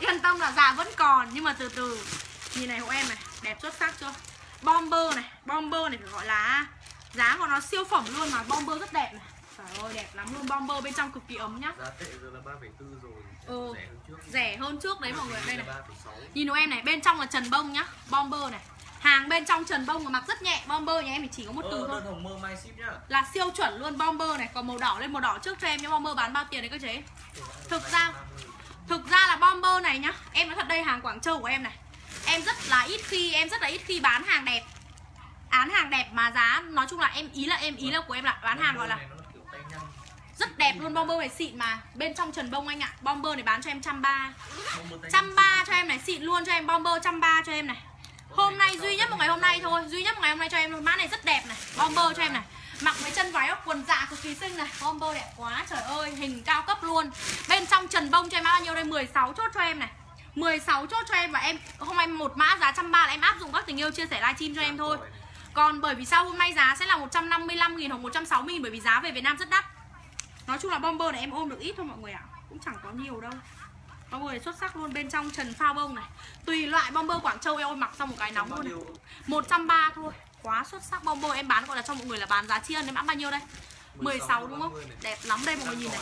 Yên tâm là già vẫn còn nhưng mà từ từ. Nhìn này hộ em này, đẹp xuất sắc chưa? Bomber này, bomber này phải gọi là giá của nó siêu phẩm luôn mà, bomber rất đẹp này. Trời ơi đẹp lắm luôn, bomber bên trong cực kỳ ấm nhá. Giá tệ giờ là ba phẩy bốn rồi. Ừ, rẻ hơn trước. Rẻ hơn trước đấy mọi người, đây này. Nhìn hộ em này, bên trong là trần bông nhá, bomber này. Hàng bên trong trần bông mà mặc rất nhẹ. Bomber nhà em thì chỉ có một ờ, từ thôi. Hồng mơ mai ship nhá. Là siêu chuẩn luôn. Bomber này, còn màu đỏ lên màu đỏ trước cho em nhá. Bomber bán bao tiền đấy cơ chế? Thực ra Thực ra là bomber này nhá, em nói thật đây hàng Quảng Châu của em này. Em rất là ít khi Em rất là ít khi bán hàng đẹp. Án hàng đẹp mà giá, nói chung là em ý là em ý là của em là bán hàng gọi là rất đẹp luôn. Bomber này xịn mà, bên trong trần bông anh ạ. Bomber này bán cho em một trăm ba mươi. một trăm ba mươi cho em này, xịn luôn cho em. Bomber một trăm ba mươi cho em này. Hôm nay duy nhất một ngày hôm nay thôi, duy nhất một ngày hôm nay cho em. Mã này rất đẹp này, bomber cho em này. Mặc với chân váy quần dạ cực kỳ xinh này. Bomber đẹp quá, trời ơi, hình cao cấp luôn. Bên trong trần bông cho em mã bao nhiêu đây? mười sáu chốt cho em này. mười sáu chốt cho em và em hôm nay một mã giá một trăm ba mươi là em áp dụng các tình yêu chia sẻ livestream cho em thôi. Còn bởi vì sao hôm nay giá sẽ là một trăm năm mươi lăm nghìn hoặc một trăm sáu mươi nghìn, bởi vì giá về Việt Nam rất đắt. Nói chung là bomber này em ôm được ít thôi mọi người ạ, à. Cũng chẳng có nhiều đâu. Mọi người xuất sắc luôn, bên trong trần phao bông này. Tùy loại bomber Quảng Châu em ơi, mặc xong một cái nóng luôn này. một trăm ba mươi thôi, quá xuất sắc. Bomber em bán gọi là cho mọi người là bán giá tri ân em, bán bao nhiêu đây? mười sáu đúng không? Đẹp lắm đây mọi người nhìn này.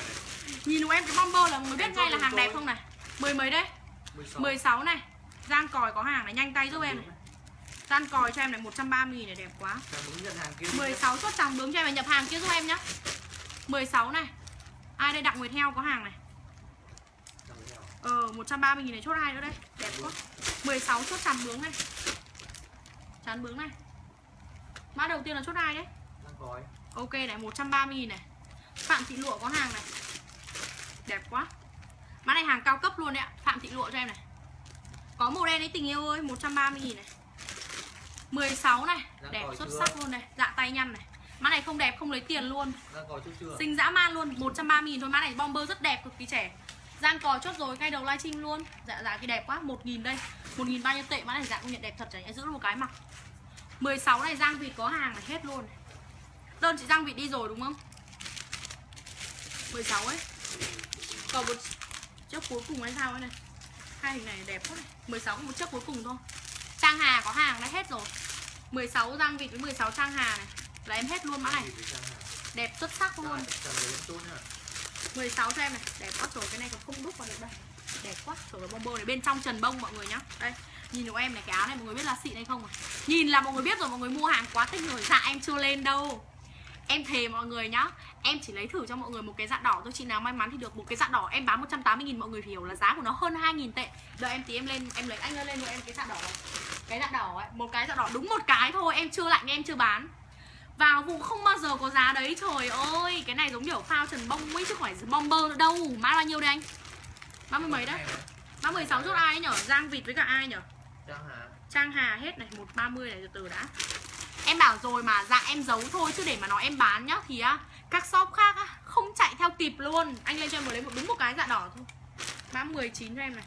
Nhìn của em cái bomber là mọi người biết ngay là hàng đẹp không này. Mười mấy đấy, mười sáu này. Giang còi có hàng này, nhanh tay giúp em này. Giang còi cho em này, một trăm ba mươi nghìn này, đẹp quá. Mười sáu xuất chẳng bướng cho em, nhập hàng kia giúp em nhá. Mười sáu này. Ai đây? Đặng Nguyệt Heo có hàng này. Ờ, một trăm ba mươi nghìn này, chốt hai nữa đây. Đẹp quá. Mười sáu chốt chắn bướng này. Chắn bướng này. Mã đầu tiên là chốt hai đấy. Ok này, một trăm ba mươi nghìn này. Phạm Thị Lụa có hàng này. Đẹp quá. Mã này hàng cao cấp luôn đấy ạ. Phạm Thị Lụa cho em này. Có màu đen đấy tình yêu ơi, một trăm ba mươi nghìn này. Mười sáu này, đẹp xuất sắc luôn này. Dạ tay nhăn này. Mã này không đẹp không lấy tiền luôn. Xinh dã man luôn, một trăm ba mươi nghìn thôi. Mã này bomber rất đẹp, cực kỳ trẻ. Giang cò chốt rồi ngay đầu livestream luôn. Dạ dạ cái đẹp quá, một nghìn đây. một nghìn bao nhiêu tệ, mã này dạng công nhận đẹp thật đấy, em giữ một cái mặc. mười sáu này Giang Vịt có hàng này, hết luôn. Đơn chị Giang Vịt đi rồi đúng không? mười sáu ấy. Còn một chiếc cuối cùng hay sao ấy này. Hai hình này đẹp quá này. mười sáu một chiếc cuối cùng thôi. Trang Hà có hàng đã hết rồi. mười sáu Giang Vịt với mười sáu Trang Hà này. Là em hết luôn mã này. Đẹp xuất sắc luôn. mười sáu cho em này, đẹp quá rồi, cái này còn không đúc vào được đây. Đẹp quá rồi, bomber này bên trong trần bông mọi người nhá. Đây, nhìn của em này, cái áo này mọi người biết là xịn hay không à? Nhìn là mọi người biết rồi, mọi người mua hàng quá thích rồi. Dạ em chưa lên đâu. Em thề mọi người nhá, em chỉ lấy thử cho mọi người một cái dạ đỏ thôi, chị nào may mắn thì được một cái dạ đỏ. Em bán một trăm tám mươi nghìn, mọi người hiểu là giá của nó hơn hai nghìn tệ. Đợi em tí em lên, em lấy anh lên cho em cái dạ đỏ này. Cái dạ đỏ ấy, một cái dạ đỏ đúng một cái thôi, em chưa lạnh em chưa bán. Vào vụ không bao giờ có giá đấy, trời ơi. Cái này giống kiểu phao trần bông ấy chứ không phải bomber đâu. Mã bao nhiêu đây anh? Mã mười mấy đấy? Mã mười sáu chốt ai ấy nhở? Giang Vịt với cả ai nhở? Trang Hà. Trang Hà hết này, một trăm ba mươi này, từ từ đã. Em bảo rồi mà, dạ em giấu thôi chứ để mà nói em bán nhá thì á, các shop khác á, không chạy theo kịp luôn. Anh lên cho em mới lấy một đúng một cái dạ đỏ thôi. Mã mười chín cho em này.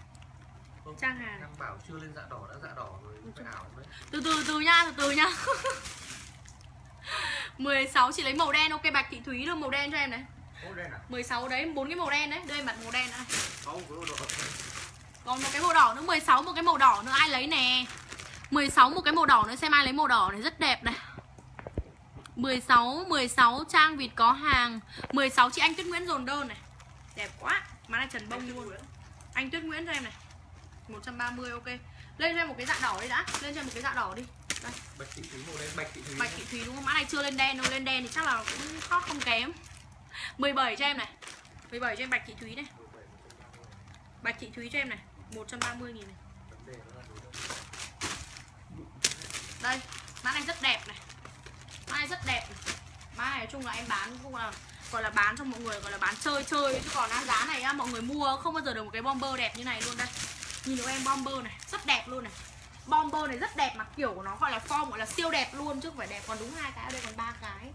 Trang Hà. Em bảo chưa lên dạ đỏ đã dạ đỏ rồi, phải ảo đấy. Từ từ từ nha, từ từ nha. mười sáu chị lấy màu đen, ok Bạch Thị Thúy đưa màu đen cho em này. mười sáu đấy, bốn cái màu đen đấy, đây mặt màu đen này. Còn một cái màu đỏ nữa, mười sáu một cái màu đỏ nữa ai lấy nè. mười sáu một cái màu đỏ nữa, xem ai lấy màu đỏ này rất đẹp này. mười sáu mười sáu Trang Vịt có hàng. mười sáu chị Anh Tuyết Nguyễn dồn đơn này. Đẹp quá, má này trần bông luôn. Anh Tuyết Nguyễn cho em này. một trăm ba mươi ok. Lên cho em một cái dạ đỏ đi đã, lên cho em một cái dạ đỏ đi. Đây. Bạch Thị Thúy màu đen, Bạch Thị Thúy. Bạch Thị Thúy đúng không? Mã này chưa lên đen đâu, lên đen thì chắc là cũng khó không kém. mười bảy cho em này. mười bảy cho em Bạch Thị Thúy này. Bạch Thị Thúy cho em này, một trăm ba mươi nghìn này. Đây, mã này rất đẹp này. Mã này rất đẹp này. Mã này nói chung là em bán cũng là gọi là bán cho mọi người, gọi là bán chơi chơi chứ còn giá này mọi người mua không bao giờ được một cái bomber đẹp như này luôn đây. Nhìn của em bomber này, rất đẹp luôn này. Bomber này rất đẹp mà kiểu của nó gọi là form gọi là siêu đẹp luôn chứ không phải đẹp còn đúng hai cái, ở đây còn ba cái.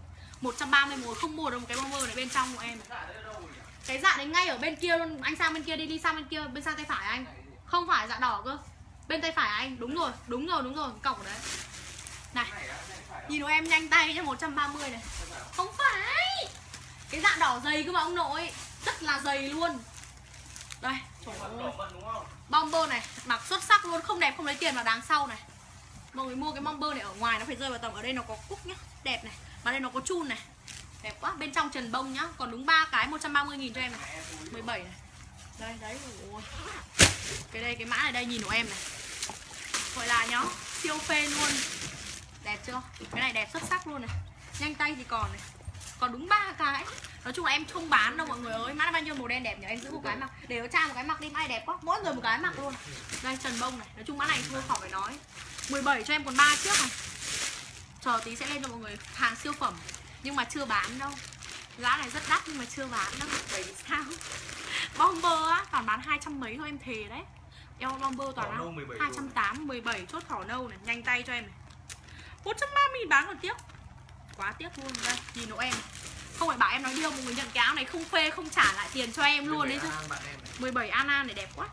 một trăm ba mươi mốt không mua được một cái bomber này bên trong của em. Cái dạ đấy ngay ở bên kia luôn, anh sang bên kia đi, đi sang bên kia, bên sang tay phải anh. Không phải dạ đỏ cơ. Bên tay phải anh, đúng rồi, đúng rồi, đúng rồi, cổng đấy. Này. Nhìn em nhanh tay nhá, một trăm ba mươi này. Không phải. Cái dạ đỏ dày cơ mà ông nội, rất là dày luôn. Đây, trời ơi. Bomber này, mặc xuất sắc luôn, không đẹp không lấy tiền mà đáng sau này. Mọi người mua cái bomber này ở ngoài nó phải rơi vào tầm, ở đây nó có cúc nhá, đẹp này. Mà đây nó có chun này. Đẹp quá, bên trong trần bông nhá, còn đúng ba cái một trăm ba mươi nghìn cho em này. mười bảy này. Đây đấy. Ôi. Cái đây cái mã này đây nhìn của em này. Gọi là nhá, siêu phê luôn. Đẹp chưa? Cái này đẹp xuất sắc luôn này. Nhanh tay thì còn này. Còn đúng ba cái. Nói chung là em không bán đâu mọi người ơi. Mã bao nhiêu màu đen đẹp nhỉ? Em giữ một cái mặc. Để nó tra một cái mặc đi, ai đẹp quá. Mỗi người một cái mặc luôn. Đây trần bông này. Nói chung mã này thôi khỏi phải nói. mười bảy cho em còn ba chiếc này. Chờ tí sẽ lên cho mọi người hàng siêu phẩm nhưng mà chưa bán đâu. Giá này rất đắt nhưng mà chưa bán đâu. Bởi vì sao? Bomber á toàn bán hai trăm mấy thôi em thề đấy. Eo bomber toàn là hai trăm tám mươi, mười bảy chốt thỏ nâu này, nhanh tay cho em này. một trăm ba mươi nghìn bán còn tiếc. Quá tiếc luôn đây, nhìn nỗi em. Không phải bảo em nói điêu, một người nhận cái áo này không phê, không trả lại tiền cho em luôn đấy chứ. mười bảy An An này đẹp quá.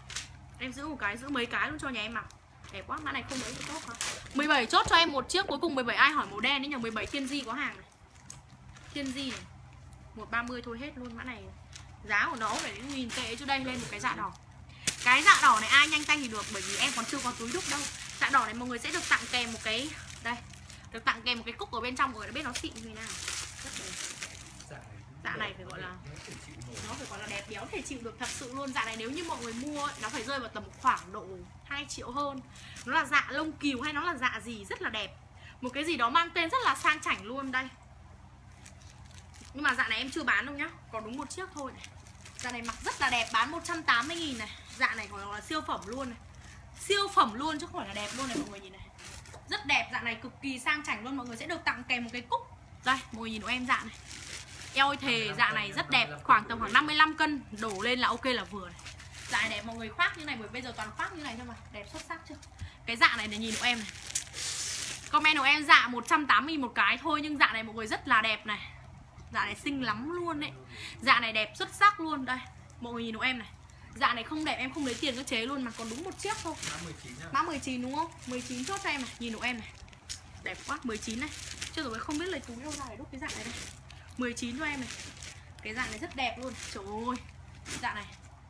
Em giữ một cái, giữ mấy cái luôn cho nhà em mặc. Đẹp quá, mã này không lấy được tốt hả? mười bảy chốt cho em một chiếc, cuối cùng mười bảy ai hỏi màu đen ấy nhỉ? mười bảy Thiên Di có hàng này. Thiên Di này. một trăm ba mươi thôi hết luôn mã này. Giá của nó phải đến nghìn tệ cho đây lên một cái dạ đỏ. Cái dạ đỏ này ai nhanh tay thì được, bởi vì em còn chưa có túi đúc đâu. Dạ đỏ này mọi người sẽ được tặng kèm một cái đây, được tặng kèm một cái cúc ở bên trong, mọi người đã biết nó xịn như thế nào. Rất đẹp. Dạ này phải gọi là nó phải gọi là đẹp đéo thể chịu được thật sự luôn. Dạ này nếu như mọi người mua nó phải rơi vào tầm khoảng độ hai triệu hơn. Nó là dạ lông cừu hay nó là dạ gì rất là đẹp, một cái gì đó mang tên rất là sang chảnh luôn đây. Nhưng mà dạ này em chưa bán đâu nhá, còn đúng một chiếc thôi này. Dạ này mặc rất là đẹp, bán một trăm tám mươi nghìn này. Dạ này còn là siêu phẩm luôn này, siêu phẩm luôn chứ không phải là đẹp luôn này, mọi người nhìn này. Rất đẹp, dạ này cực kỳ sang chảnh luôn, mọi người sẽ được tặng kèm một cái cúc. Đây, mọi người nhìn của em dạ này. Eo ơi thề, dạ này rất đẹp, khoảng tầm khoảng năm mươi lăm cân đổ lên là ok là vừa này. Dạ này đẹp, mọi người khoác như này, bởi bây giờ toàn khoác như này thôi mà. Đẹp xuất sắc chưa? Cái dạ này để nhìn của em này. Comment của em dạ một trăm tám mươi nghìn một cái thôi, nhưng dạ này mọi người rất là đẹp này. Dạ này xinh lắm luôn đấy. Dạ này đẹp xuất sắc luôn đây. Mọi người nhìn của em này. Dạ này không đẹp em không lấy tiền cơ chế luôn, mà còn đúng một chiếc thôi. Mã mười chín đúng không? mười chín chốt cho em này, nhìn của em này. Đẹp quá, mười chín này. Chưa rồi không biết lấy túi đâu ra để đúc cái dạ này đây. mười chín cho em này. Cái dạ này rất đẹp luôn. Trời ơi. Dạ này.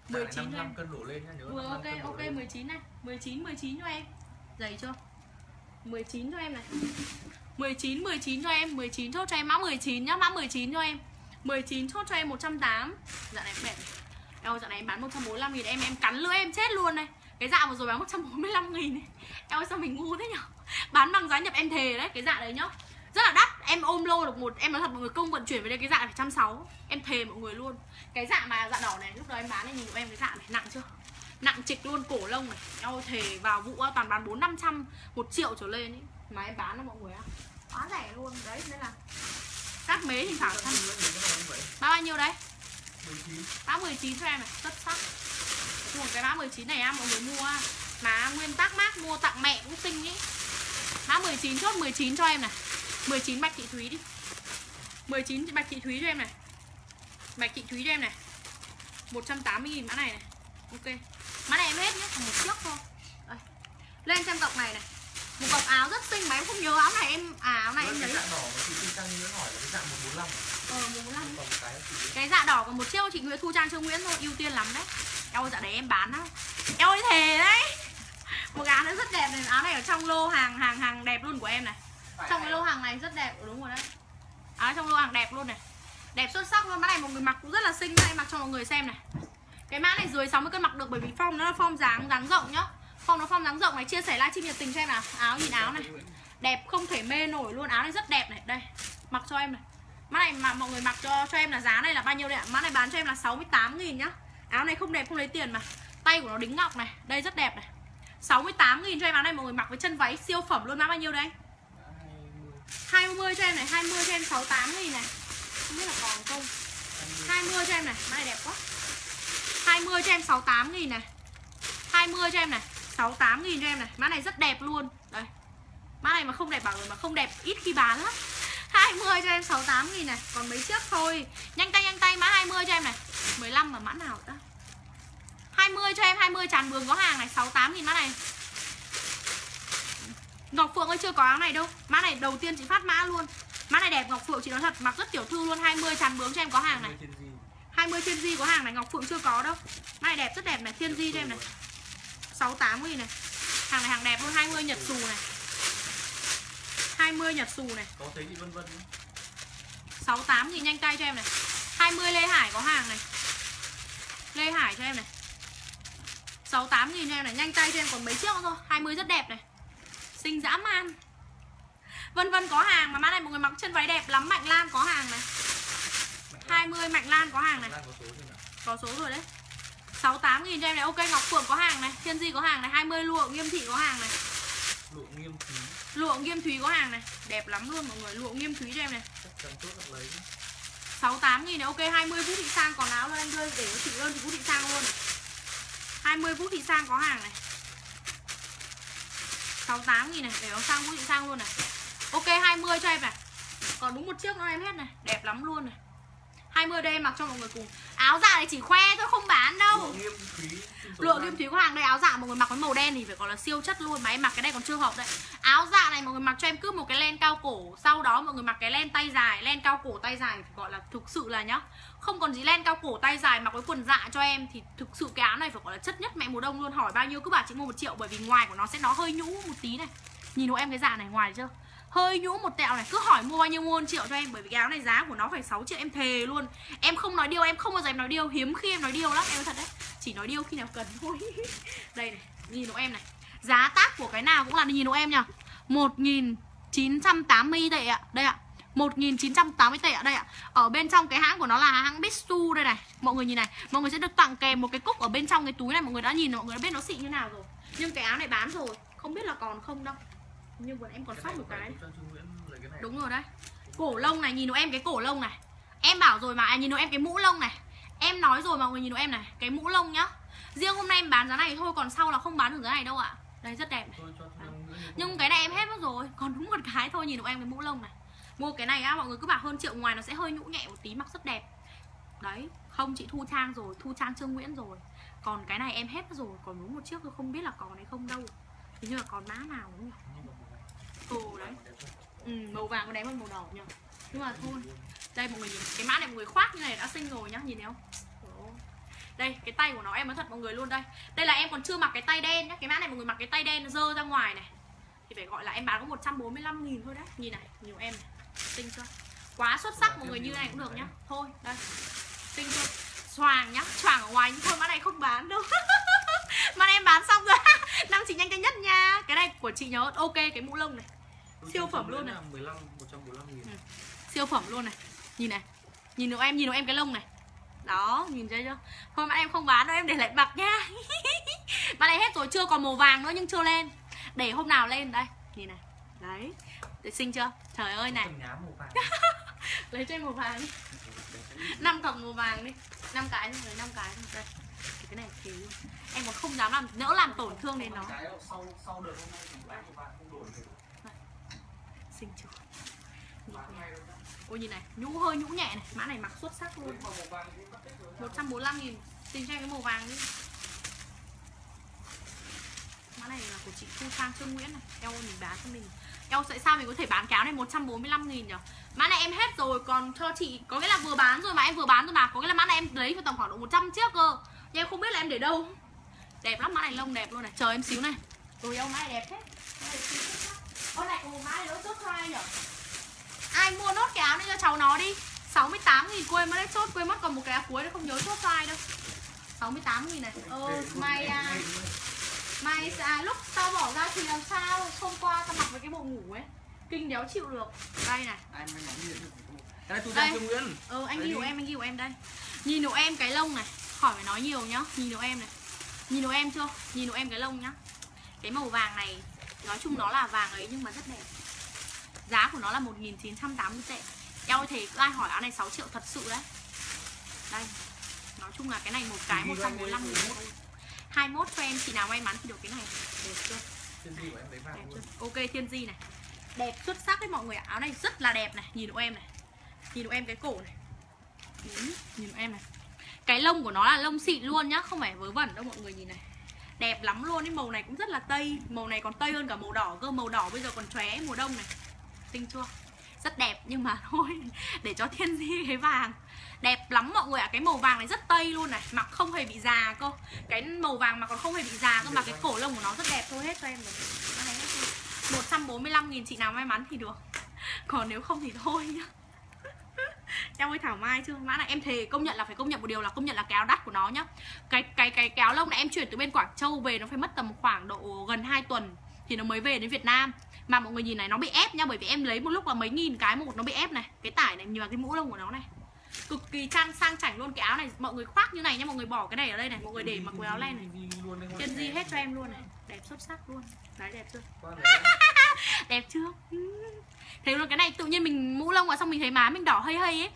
mười chín cho em. Cân đổ lên nhá, nhớ. Ừ, ok cân ok mười chín này. mười chín mười chín cho em. Dày chưa? mười chín cho em này. mười chín mười chín cho em, mười chín chốt cho em mã mười chín nhá, mã mười chín cho em. mười chín chốt cho em một trăm tám mươi. Dạ này đẹp. Eo dạ này em bán một trăm bốn mươi lăm nghìn em em cắn lưỡi em chết luôn này. Cái dạ vừa rồi bán một trăm bốn mươi lăm nghìn này. Eo sao mình ngu thế nhở? Bán bằng giá nhập em thề đấy, cái dạ đấy nhá. Rất là đắt, em ôm lô được một, em nói thật mọi người, công vận chuyển về đây cái dạ này phải một trăm sáu mươi. Em thề mọi người luôn. Cái dạ mà dạ đỏ này lúc đó em bán này, nhìn của em cái dạ này nặng chưa? Nặng trịch luôn, cổ lông này. Eo thề vào vụ toàn bán bốn năm trăm, một triệu trở lên ấy. Mà em bán nó mọi người ạ, quá rẻ luôn đấy, nên là các mế thì thẳng thẳng bao bao nhiêu đấy. Mã mười chín cho em này, rất sắc. Một cái mã mười chín này á, mọi người mua mà nguyên tắc mát mua tặng mẹ cũng xinh ý. Mã mười chín chốt mười chín cho em này. Mười chín Bạch Thị Thúy đi, mười chín Bạch Thị Thúy cho em này. Bạch Thị Thúy cho em này, một trăm tám mươi nghìn mã này này. Ok, mã này em hết nhé, còn một chiếc thôi. Đây. Lên xem cọc này này, một cọc áo rất xinh mà em không nhớ áo này em à áo này. Với em lấy cái dạ đỏ mà chị Thu Trang Nguyễn hỏi là cái dạ một trăm bốn mươi lăm. Ờ một trăm bốn mươi lăm. Còn cái, cái dạ đỏ còn một chiếc chị Nguyễn Thu Trang Trương Nguyễn thôi, ưu tiên lắm đấy. Eo dạ đấy em bán đó. Eo ơi thề đấy. Một áo nó rất đẹp này, áo này ở trong lô hàng hàng hàng đẹp luôn của em này. Phải trong cái lô hàng này rất đẹp, đúng rồi đấy. Áo trong lô hàng đẹp luôn này. Đẹp xuất sắc luôn, mã này mọi người mặc cũng rất là xinh đấy, mặc cho mọi người xem này. Cái mã này dưới sáu mươi cân mặc được, bởi vì form nó là form dáng dáng rộng nhá. Phong nó phong dáng rộng này, chia sẻ livestream nhiệt tình cho em nào. Áo nhìn áo này đẹp không thể mê nổi luôn, áo này rất đẹp này đây, mặc cho em này. Mã này mà mọi người mặc cho cho em là giá này là bao nhiêu đây ạ? Mã này bán cho em là sáu mươi tám nghìn nhá. Áo này không đẹp không lấy tiền mà, tay của nó đính ngọc này đây, rất đẹp này. Sáu mươi tám nghìn cho em áo này, mọi người mặc với chân váy siêu phẩm luôn. Mã bao nhiêu đây? Hai mươi cho em này, hai mươi cho em sáu mươi tám nghìn này, không biết là còn không. Hai mươi cho em này, mã này đẹp quá. Hai mươi cho em sáu mươi tám nghìn này, hai mươi cho em này, sáu mươi tám nghìn cho em này. Mã này rất đẹp luôn. Đây. Mã này mà không đẹp bảo người mà không đẹp ít khi bán lắm. hai mươi cho em sáu mươi tám nghìn này, còn mấy chiếc thôi. Nhanh tay nhanh tay mã hai mươi cho em này. mười lăm mà mã nào ta? hai mươi cho em, hai mươi tràn bường có hàng này, sáu mươi tám nghìn mã này. Ngọc Phượng ơi chưa có áo này đâu. Mã này đầu tiên chị phát mã luôn. Mã này đẹp, Ngọc Phượng chị nói thật mặc rất tiểu thư luôn. hai mươi tràn bường cho em có hàng này. hai mươi Thiên Di có hàng này, Ngọc Phượng chưa có đâu. Mã này đẹp rất đẹp này, Thiên Di cho em này. sáu mươi tám nghìn này. Hàng này hàng đẹp luôn, hai mươi Nhật Xù này. hai mươi Nhật Xù này. Có thấy chị Vân Vân nữa. sáu mươi tám nghìn nhanh tay cho em này. hai mươi Lê Hải có hàng này. Lê Hải cho em này. sáu mươi tám nghìn cho em này, nhanh tay cho em, còn mấy chiếc nữa thôi. hai mươi rất đẹp này. Xinh dã man. Vân Vân có hàng mà mã này mọi người mặc chân váy đẹp lắm. Mạnh Lan có hàng này. hai mươi Mạnh Lan có hàng này. Có số rồi đấy. sáu mươi tám nghìn cho em này, ok. Ngọc Phượng có hàng này, Thiên Di có hàng này. hai mươi Lụa Nghiêm Thị có hàng này. Lụa Nghiêm Thúy. Lụa Nghiêm Thúy có hàng này, đẹp lắm luôn mọi người. Lụa Nghiêm Thúy cho em này. sáu mươi tám nghìn này, ok. hai mươi Vũ Thị Sang còn áo lên anh đưa để cho chị ơn thì Vũ Thị Sang luôn. hai mươi Vũ Thị Sang có hàng này. sáu mươi tám nghìn này, để nó sang Vũ Thị Sang luôn này. Ok, hai mươi cho em này. Còn đúng một chiếc nữa em hết này, đẹp lắm luôn này. hai mươi đê mặc cho mọi người cùng. Áo dạ này chỉ khoe thôi không bán đâu. Lựa kim thúy của hàng đây. Áo dạ mọi người mặc với màu đen thì phải gọi là siêu chất luôn. Mà em mặc cái này còn chưa hợp đấy. Áo dạ này mọi người mặc cho em cứ một cái len cao cổ, sau đó mọi người mặc cái len tay dài. Len cao cổ tay dài phải gọi là thực sự là nhá, không còn gì len cao cổ tay dài mặc với quần dạ cho em thì thực sự cái áo này phải gọi là chất nhất mẹ mùa đông luôn. Hỏi bao nhiêu cứ bảo chị mua một triệu, bởi vì ngoài của nó sẽ nó hơi nhũ một tí này. Nhìn hộ em cái dạ này ngoài chưa? Hơi nhũ một tẹo này, cứ hỏi mua bao nhiêu muôn triệu cho em. Bởi vì cái áo này giá của nó phải sáu triệu, em thề luôn. Em không nói điêu, em không bao giờ em nói điêu. Hiếm khi em nói điêu lắm, em thật đấy. Chỉ nói điêu khi nào cần thôi. Đây này, nhìn hộ em này. Giá tác của cái nào cũng là, nhìn hộ em nha, một nghìn chín trăm tám mươi tệ ạ, đây ạ, một nghìn chín trăm tám mươi tệ ở đây ạ. Ở bên trong cái hãng của nó là hãng Bitsu đây này. Mọi người nhìn này, mọi người sẽ được tặng kèm một cái cúc ở bên trong cái túi này. Mọi người đã nhìn, mọi người đã biết nó xịn như nào rồi. Nhưng cái áo này bán rồi, không biết là còn không đâu. Nhưng mà em còn sót một cái. Đúng rồi đấy. Cổ lông này, nhìn nó em cái cổ lông này. Em bảo rồi mà, à, nhìn nó em cái mũ lông này. Em nói rồi mà, mọi người nhìn nó em này, cái mũ lông nhá. Riêng hôm nay em bán giá này thôi, còn sau là không bán được giá này đâu ạ. Đây rất đẹp này. Nhưng cái này em hết mất rồi, còn đúng một cái thôi. Nhìn nó em cái mũ lông này. Mua cái này á, mọi người cứ bảo hơn triệu, ngoài nó sẽ hơi nhũ nhẹ một tí, mặc rất đẹp. Đấy, không chị thu trang rồi, thu trang Trương Nguyễn rồi. Còn cái này em hết rồi, còn đúng một chiếc thôi, không biết là còn hay không đâu. Thế nhưng mà còn má nào đúng không? Ừ, đấy. Ừ, màu vàng có đẹp hơn màu đỏ nhỉ. Nhưng mà thôi. Đây mọi người nhìn, cái mã này mọi người khoác như này đã xinh rồi nhá, nhìn thấy không? Đây, cái tay của nó em nói thật mọi người luôn đây. Đây là em còn chưa mặc cái tay đen nhá. Cái mã này mọi người mặc cái tay đen dơ ra ngoài này thì phải gọi là em bán có một trăm bốn mươi lăm nghìn thôi đấy. Nhìn này, nhiều em này. Xinh chưa? Quá xuất sắc, mọi người như này cũng được nhá. Thôi, đây. Xinh chưa? Choàng nhá, choàng ở ngoài nhưng thôi mã này không bán đâu. Mã này em bán xong rồi. Năm chị nhanh tay nhất nha. Cái này của chị nhớ ok, cái mũ lông này. Siêu phẩm luôn này. mười lăm, một trăm bốn mươi lăm nghìn. Ừ. Siêu phẩm luôn này. Nhìn này. Nhìn được em, nhìn được em cái lông này. Đó, nhìn thấy chưa? Thôi mà em không bán đâu, em để lại bạc nha. Mà này hết rồi, chưa còn màu vàng nữa nhưng chưa lên. Để hôm nào lên đây. Nhìn này. Đấy. Để xinh chưa? Trời ơi này. Lấy cho em màu vàng đi. năm cọc màu vàng đi. năm cái thôi, năm cái thôi. Đây. Cái này thì em còn không dám làm, nỡ làm tổn thương đến nó. Sau sau đợt hôm nay thì bán của bạn không đổi được. Xinh chưa? Ôi nhìn này, nhũ hơi nhũ nhẹ này, mã này mặc xuất sắc luôn. một trăm bốn mươi lăm nghìn, tính cho em cái màu vàng đi. Mã này là của chị Thu Trang Trương Nguyễn này, eo mình bán cho mình. Eo tại sao mình có thể bán cáo này một trăm bốn mươi lăm nghìn nhỉ? Mã này em hết rồi, còn cho chị có cái là vừa bán rồi mà em vừa bán rồi mà, có cái là mã này em lấy vào tầm khoảng độ một trăm chiếc cơ. Nhưng em không biết là em để đâu. Đẹp lắm, mã này lông đẹp luôn này, chờ em xíu này. Ôi eo mã này đẹp thế. Ôi này còn mã này nó chốt cho ai nhỉ? Ai mua nốt cái áo này cho cháu nó đi. sáu mươi tám nghìn quên mất đấy, chốt quên mất còn một cái áo cuối nó không nhớ chốt cho ai đâu. sáu mươi tám nghìn này. Ơ mày à. Mày à, lúc tao bỏ ra thì làm sao? Hôm qua tao mặc với cái bộ ngủ ấy. Kinh đéo chịu được. Đây này. Anh mới đây tôi đang Trương Nguyễn. Ừ anh hiểu em, anh hiểu em đây. Nhìn hộ em cái lông này, khỏi phải nói nhiều nhá. Nhìn hộ em này. Nhìn hộ em chưa? Nhìn hộ em cái lông nhá. Cái màu vàng này nói chung nó là vàng ấy nhưng mà rất đẹp. Giá của nó là một nghìn chín trăm tám mươi tệ. Eo thì cứ ai hỏi áo này sáu triệu thật sự đấy. Đây. Nói chung là cái này một cái một trăm bốn mươi lăm nghìn. hai mươi mốt cho em, chị nào may mắn thì được cái này. Đẹp chưa? Thiên Di của em lấy vàng luôn. Ok Thiên Di này. Đẹp xuất sắc đấy mọi người ạ. Áo này rất là đẹp này, nhìn hộ em này. Nhìn hộ em cái cổ này. Đấy. Nhìn hộ em này. Cái lông của nó là lông xịn luôn nhá, không phải vớ vẩn đâu mọi người nhìn này. Đẹp lắm luôn, cái màu này cũng rất là tây. Màu này còn tây hơn cả màu đỏ cơ. Màu đỏ bây giờ còn chóe mùa đông này. Tinh chưa? Rất đẹp nhưng mà thôi. Để cho Thiên Di cái vàng. Đẹp lắm mọi người ạ, à. Cái màu vàng này rất tây luôn này. Mặc không hề bị già cơ. Cái màu vàng mà còn không hề bị già cơ. Mà cái cổ lông của nó rất đẹp thôi, hết cho em rồi. Một trăm bốn mươi lăm nghìn, chị nào may mắn thì được. Còn nếu không thì thôi nhá. Em ơi thảo mai chưa? Mã này em thề công nhận là phải công nhận một điều là công nhận là cái áo đắt của nó nhá. Cái cái cái áo lông này em chuyển từ bên Quảng Châu về nó phải mất tầm khoảng độ gần hai tuần thì nó mới về đến Việt Nam. Mà mọi người nhìn này, nó bị ép nhá, bởi vì em lấy một lúc là mấy nghìn cái một, nó bị ép này. Cái tải này nhưng mà cái mũ lông của nó này cực kỳ trang sang chảnh luôn. Cái áo này mọi người khoác như này nhá, mọi người bỏ cái này ở đây này, mọi người để mặc quần áo len này. Chân Di hết cho em luôn này, đẹp xuất sắc luôn. Đấy đẹp chưa? Đẹp chưa? Thế luôn cái này tự nhiên mình mũ lông và xong mình thấy má mình đỏ hơi hơi ấy.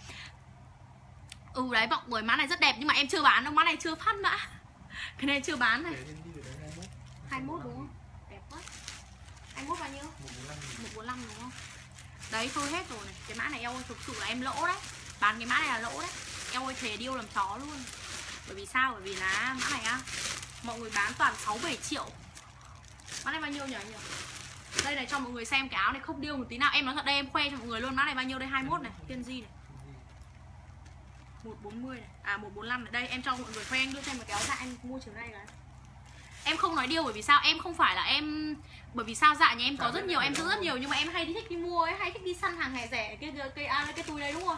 Ừ đấy mọi người, mã này rất đẹp nhưng mà em chưa bán đâu, mã này chưa phát mã. Cái này chưa bán này. hai mươi mốt đúng không? Đẹp quá. hai mươi mốt bao nhiêu? một trăm bốn mươi lăm đúng không? Đấy thôi hết rồi này. Cái mã này eo ơi, thực sự là em lỗ đấy. Bán cái mã này là lỗ đấy. Eo ơi, thề điêu làm chó luôn. Bởi vì sao? Bởi vì là mã này á, mọi người bán toàn sáu bảy triệu. Mã này bao nhiêu nhỉ? Đây này, cho mọi người xem cái áo này không điêu một tí nào. Em nói thật đây, em khoe cho mọi người luôn. Mã này bao nhiêu đây? hai mốt này, Kenji này, một bốn mươi này, à một bốn lăm này. Đây em cho mọi người khoe, anh đưa xem một cái áo dạ em mua chiều nay này. Em không nói điêu bởi vì sao? Em không phải là em, bởi vì sao dạ nhà em có rất nhiều, em có rất nhiều nhưng mà em hay đi thích đi mua ấy, hay thích đi săn hàng ngày rẻ. Cái cái à, cái túi đấy đúng không?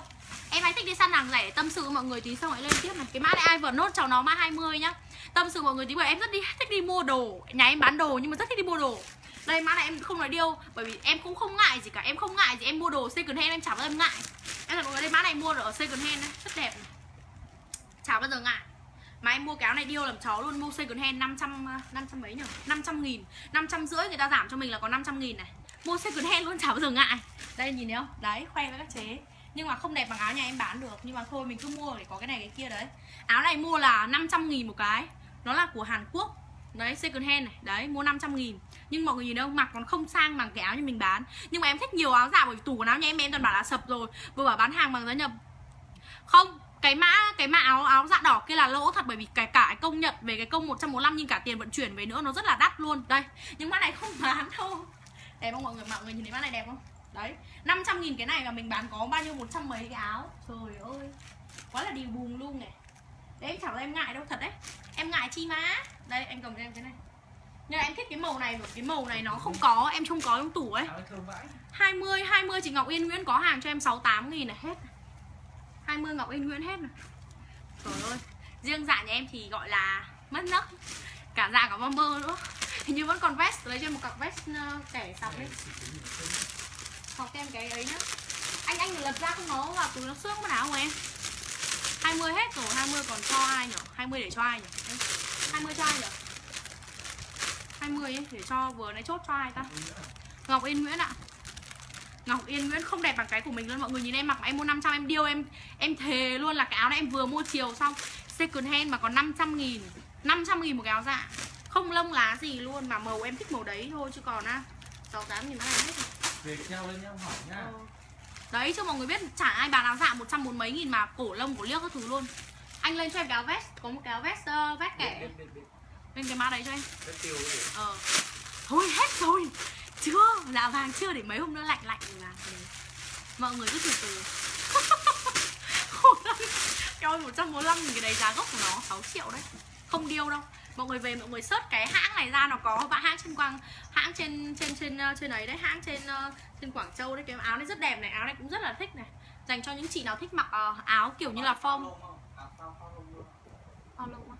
Em hay thích đi săn hàng rẻ để tâm sự mọi người tí xong lại lên tiếp này. Cái mã này ai vừa nốt cho nó mã hai mươi nhá. Tâm sự mọi người tí, bởi em rất đi thích đi mua đồ, nhà em bán đồ nhưng mà rất thích đi mua đồ. Đây mã này em không nói điêu bởi vì em cũng không ngại gì cả, em không ngại gì, em mua đồ second hand em chả bao giờ ngại. Em thật mọi người đây mã này mua ở second hand đấy, rất đẹp này. Chả bao giờ ngại. Mà em mua cái áo này điêu làm chó luôn, mua second hand năm trăm mấy nhỉ? năm trăm nghìn, năm trăm rưỡi người ta giảm cho mình là có năm trăm nghìn này. Mua second hand luôn chả bao giờ ngại. Đây nhìn thấy không? Đấy, khoe với các chế. Nhưng mà không đẹp bằng áo nhà em bán được, nhưng mà thôi mình cứ mua để có cái này cái kia đấy. Áo này mua là năm trăm nghìn một cái. Nó là của Hàn Quốc. Đấy, second hand này, đấy, mua năm trăm nghìn. Nhưng mọi người nhìn đâu, mặc còn không sang bằng cái áo như mình bán. Nhưng mà em thích nhiều áo giả bởi vì tủ quần áo nhà em em toàn bảo là sập rồi, vừa bảo bán hàng bằng giá nhập. Không, cái mã cái mã áo áo dạ đỏ kia là lỗ thật bởi vì cái cả công nhận về cái công một trăm bốn mươi lăm nhưng cả tiền vận chuyển về nữa nó rất là đắt luôn. Đây, nhưng mã này không bán đâu. Đẹp không mọi người? Mọi người nhìn thấy mã này đẹp không? Đấy, năm trăm nghìn cái này mà mình bán có bao nhiêu một trăm mấy cái áo. Trời ơi, quá là điều bùm luôn này. Đấy, em chẳng là em ngại đâu, thật đấy. Em ngại chi má. Đây, em cầm cho em cái này. Nhưng em thích cái màu này rồi, cái màu này nó không có, em không có trong tủ ấy. Hai mươi, hai mươi chị Ngọc Yên Nguyễn có hàng cho em sáu mươi tám nghìn này, hết hai mươi Ngọc Yên Nguyễn hết này. Trời ơi, riêng dạ nhà em thì gọi là mất nấc. Cả dạ cả bomber nữa. Hình như vẫn còn vest, lấy cho một cặp vest kẻ sọc đi. Sọc em cái ấy nhá. Anh anh lật ra không nó vào túi nó xước mất áo của em. hai mươi hết rồi, hai mươi còn cho ai nhỉ? hai mươi để cho ai nhỉ? hai mươi cho ai nhỉ? hai mươi ấy, để cho vừa nãy chốt cho ai ta? Ngọc Yên Nguyễn ạ. Ngọc Yên Nguyễn không đẹp bằng cái của mình luôn. Mọi người nhìn em mặc em mua năm trăm em điêu em. Em thề luôn là cái áo này em vừa mua chiều xong second hand mà còn năm trăm nghìn, năm trăm nghìn một cái áo dạ. Không lông lá gì luôn mà màu em thích màu đấy thôi chứ còn á sáu mươi tám nghìn nó này hết rồi. Về treo lên nhau hỏi nha. Ờ. Đấy chứ mọi người biết chả ai bán áo dạ một trăm bốn mươi mấy nghìn mà cổ lông cổ liếc các thứ luôn. Anh lên cho em cái áo vest, có một cái áo vest uh, vest kẻ. Lên cái mã đấy cho em. Ờ. Thôi hết rồi. Chưa, dạ vàng chưa, để mấy hôm nữa lạnh lạnh mà. Mọi người cứ từ từ. Ôi một trăm bốn mươi lăm cái đấy giá gốc của nó sáu triệu đấy. Không điêu đâu. Mọi người về mọi người search cái hãng này ra, nó có và hãng trên Quảng hãng trên trên trên trên ấy đấy, hãng trên trên Quảng Châu đấy. Cái áo này rất đẹp này, áo này cũng rất là thích này. Dành cho những chị nào thích mặc áo kiểu như là form. Hoa lông à?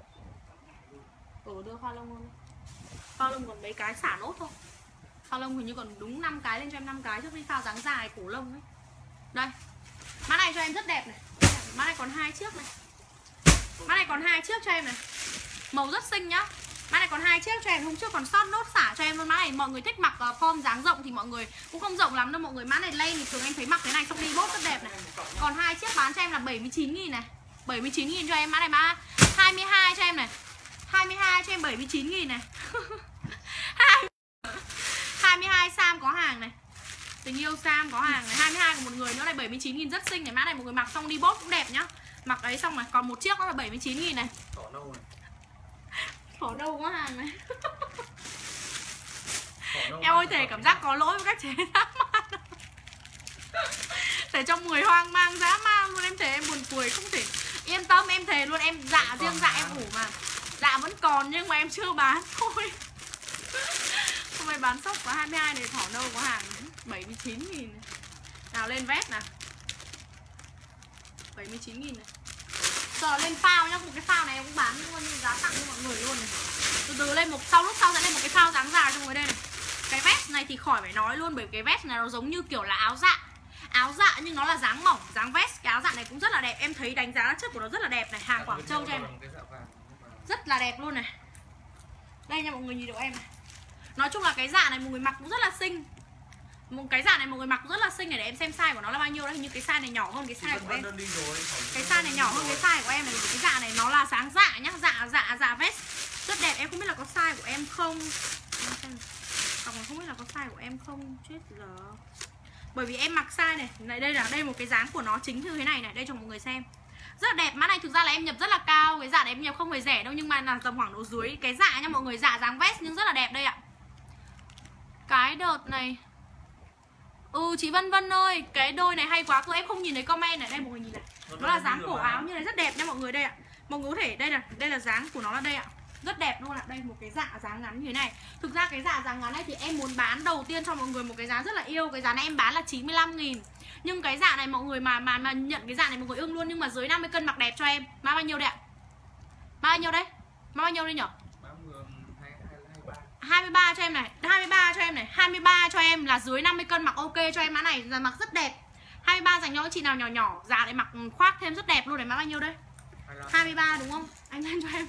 Ừ, đưa hoa lông luôn. Hoa lông còn mấy cái xả nốt thôi. Phao lông hình như còn đúng năm cái, lên cho em năm cái trước đi, phao dáng dài cổ lông ấy. Đây, mã này cho em rất đẹp này. Mã này còn hai chiếc này. Mã này còn hai chiếc cho em này. Màu rất xinh nhá. Mã này còn hai chiếc cho em, hôm trước còn sót nốt xả cho em luôn. Mã này mọi người thích mặc form dáng rộng thì mọi người cũng không rộng lắm đâu mọi người. Mã này len thì thường em thấy mặc cái này xong đi bốt rất đẹp này. Còn hai chiếc bán cho em là bảy mươi chín nghìn này. bảy mươi chín nghìn cho em. Mã này mã hai mươi hai cho em này. hai mươi hai cho em bảy mươi chín nghìn này. hai mươi hai Sam có hàng này. Tình yêu Sam có hàng này. hai mươi hai của một người nữa này, bảy mươi chín nghìn rất xinh này. Mã này một người mặc xong đi bốt cũng đẹp nhá. Mặc ấy xong này, còn một chiếc nó là bảy mươi chín nghìn này. Thỏ đâu này. Thỏ đâu có hàng này. Em ơi thề cảm giác có lỗi với các chế dã man. Để cho người hoang mang dã man luôn, em thề em buồn cười không thể. Yên tâm em thề luôn, em dạ riêng dạ em ngủ mà. Dạ vẫn còn nhưng mà em chưa bán thôi. Hôm nay bán sốc có hai mươi hai này, thỏ nâu có hàng bảy mươi chín nghìn. Nào lên vest nào. bảy mươi chín nghìn này. Giờ lên phao nhá, một cái phao này em cũng bán luôn, giá tặng cho mọi người luôn này. Từ từ lên một sau lúc sau sẽ lên một cái phao dáng dài cho mọi người đây này. Cái vest này thì khỏi phải nói luôn bởi vì cái vest này nó giống như kiểu là áo dạ. Áo dạ nhưng nó là dáng mỏng, dáng vest. Cái áo dạ này cũng rất là đẹp, em thấy đánh giá chất của nó rất là đẹp này, hàng Quảng Châu cho em. Rất là đẹp luôn này. Đây nha mọi người nhìn độ em này. Nói chung là cái dạ này một người mặc cũng rất là xinh. Một cái dạ này một người mặc cũng rất là xinh này, để em xem size của nó là bao nhiêu đấy. Hình như cái size này nhỏ hơn cái size của em. Cái size này nhỏ hơn cái size của em này. Cái dạ này nó là sáng dạ nhá, dạ dạ dạ vest rất đẹp. Em không biết là có size của em không. Còn không biết là có size của em không chết giờ. Bởi vì em mặc size này, này đây là đây một cái dáng của nó chính như thế này này, đây cho mọi người xem. rất là đẹp. Mã này thực ra là em nhập rất là cao, cái giá này em nhập không hề rẻ đâu, nhưng mà là tầm khoảng độ dưới cái dạ nha mọi người, dạ dáng vest nhưng rất là đẹp đây ạ. Cái đợt này ừ chị Vân Vân ơi, cái đôi này hay quá cơ, em không nhìn thấy comment này. Đây mọi người nhìn này, nó là dáng cổ áo như này rất đẹp nha mọi người đây ạ. Mọi người có thể đây là đây là dáng của nó là đây ạ, rất đẹp luôn ạ. Đây một cái dạ dáng ngắn như thế này. Thực ra cái dạ dáng ngắn này thì em muốn bán đầu tiên cho mọi người một cái giá rất là yêu. Cái giá này em bán là chín mươi lăm nghìn. Nhưng cái dạ này mọi người mà mà mà nhận cái dạ này mọi người ưng luôn, nhưng mà dưới năm mươi cân mặc đẹp cho em. Má bao nhiêu đây ạ? Má bao nhiêu đây? Má bao nhiêu đây nhỉ? hai mươi ba cho em này, hai mươi ba cho em này, hai mươi ba cho em là dưới năm mươi cân mặc ok cho em. Mã này là mặc rất đẹp. hai mươi ba dành cho chị nào nhỏ nhỏ, dạ lại mặc khoác thêm rất đẹp luôn này. Má bao nhiêu đây? hai mươi ba đúng không? Anh lên cho em.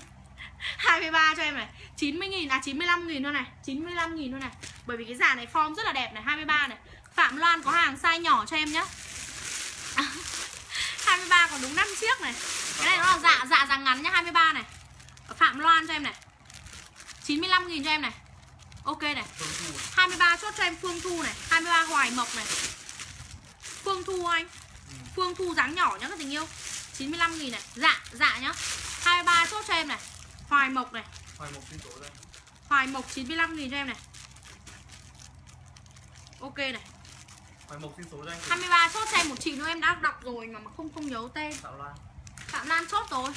hai mươi ba cho em này, chín mươi nghìn à chín mươi lăm nghìn luôn này, chín mươi lăm nghìn luôn này. Bởi vì cái giả này form rất là đẹp này, hai mươi ba này. Phạm Loan có hàng size nhỏ cho em nhá. À, hai mươi ba còn đúng năm chiếc này. Cái này nó là dạ dạ dáng ngắn nhá, hai mươi ba này. Phạm Loan cho em này. chín mươi lăm nghìn cho em này. Ok này. hai mươi ba chốt cho em Phương Thu này, hai mươi ba Hoài Mộc này. Phương Thu anh. Phương Thu dáng nhỏ nhá các tình yêu. chín mươi lăm nghìn này, dạ dạ nhá. hai mươi ba chốt cho em này. Hoài Mộc này, Hoài Mộc trên chỗ đây. Hoài Mộc chín mươi lăm nghìn cho em này. Ok này. Hoài Mộc trên số đây. hai mươi ba chốt cho em một chị nữa, em đã đọc rồi mà mà không không nhớ tên. Phạm Lan. Phạm Lan chốt rồi.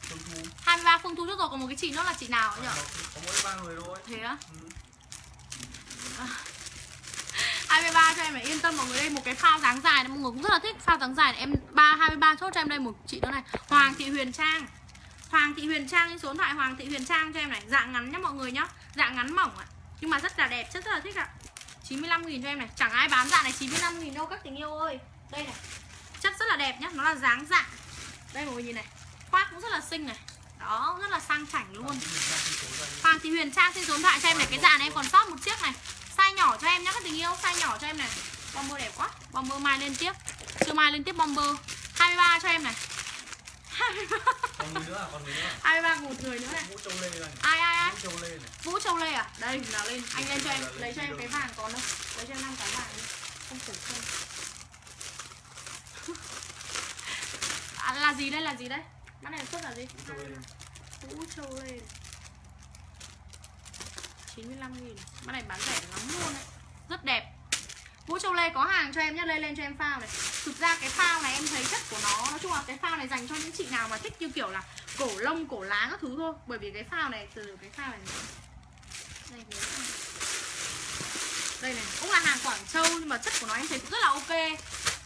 Phương Thu. hai mươi ba Phương Thu chốt rồi, còn một cái chị nữa là chị nào nhỉ? Có mỗi ba người thôi. Thế á? Ừ. À. hai mươi ba cho em này, yên tâm mọi người, đây một cái phao dáng dài này, mọi người cũng rất là thích phao dáng dài này. Em ba hai mươi ba chốt cho em đây một chị nữa này. Hoàng Thị Huyền Trang. Hoàng Thị Huyền Trang, số điện thoại Hoàng Thị Huyền Trang cho em này. Dạng ngắn nhá mọi người nhá, dạng ngắn mỏng ạ, nhưng mà rất là đẹp, rất, rất là thích ạ. chín mươi lăm nghìn cho em này, chẳng ai bán dạng này chín mươi lăm nghìn đâu các tình yêu ơi. Đây này, chất rất là đẹp nhá, nó là dáng dạng. Đây mọi người nhìn này, khoác cũng rất là xinh này. Đó, rất là sang chảnh luôn. Hoàng Thị Huyền Trang xin số điện thoại cho em này. Cái dạng này em còn sót một chiếc này. Size nhỏ cho em nhá các tình yêu, size nhỏ cho em này. Bomber đẹp quá, bomber mai lên tiếp. Chưa mai lên tiếp bomber. hai mươi ba cho em này. Còn người nữa à? Còn người nữa à? hai mươi ba một người nữa này. Vũ Châu Lê này. Ai ai ai? Vũ Châu Lê này. Vũ Châu Lê à? Đây nào lên. Anh Vũ lên cho em, lấy, lấy cho em cái vàng còn đâu. Lấy cho em năm cái vàng đi. Không phủ không. À, là gì đây? Là gì đây? Mã này xuất là gì? Vũ Châu Lê. Vũ Châu Lê. chín mươi lăm nghìn. Mã này bán rẻ lắm luôn đấy. Rất đẹp. Vũ Châu Lê có hàng cho em nhé, lên lên cho em phao này. Thực ra cái phao này em thấy chất của nó, nói chung là cái phao này dành cho những chị nào mà thích như kiểu là cổ lông, cổ lá các thứ thôi. Bởi vì cái phao này, từ cái phao này đây, đây này, cũng là hàng Quảng Châu nhưng mà chất của nó em thấy cũng rất là ok.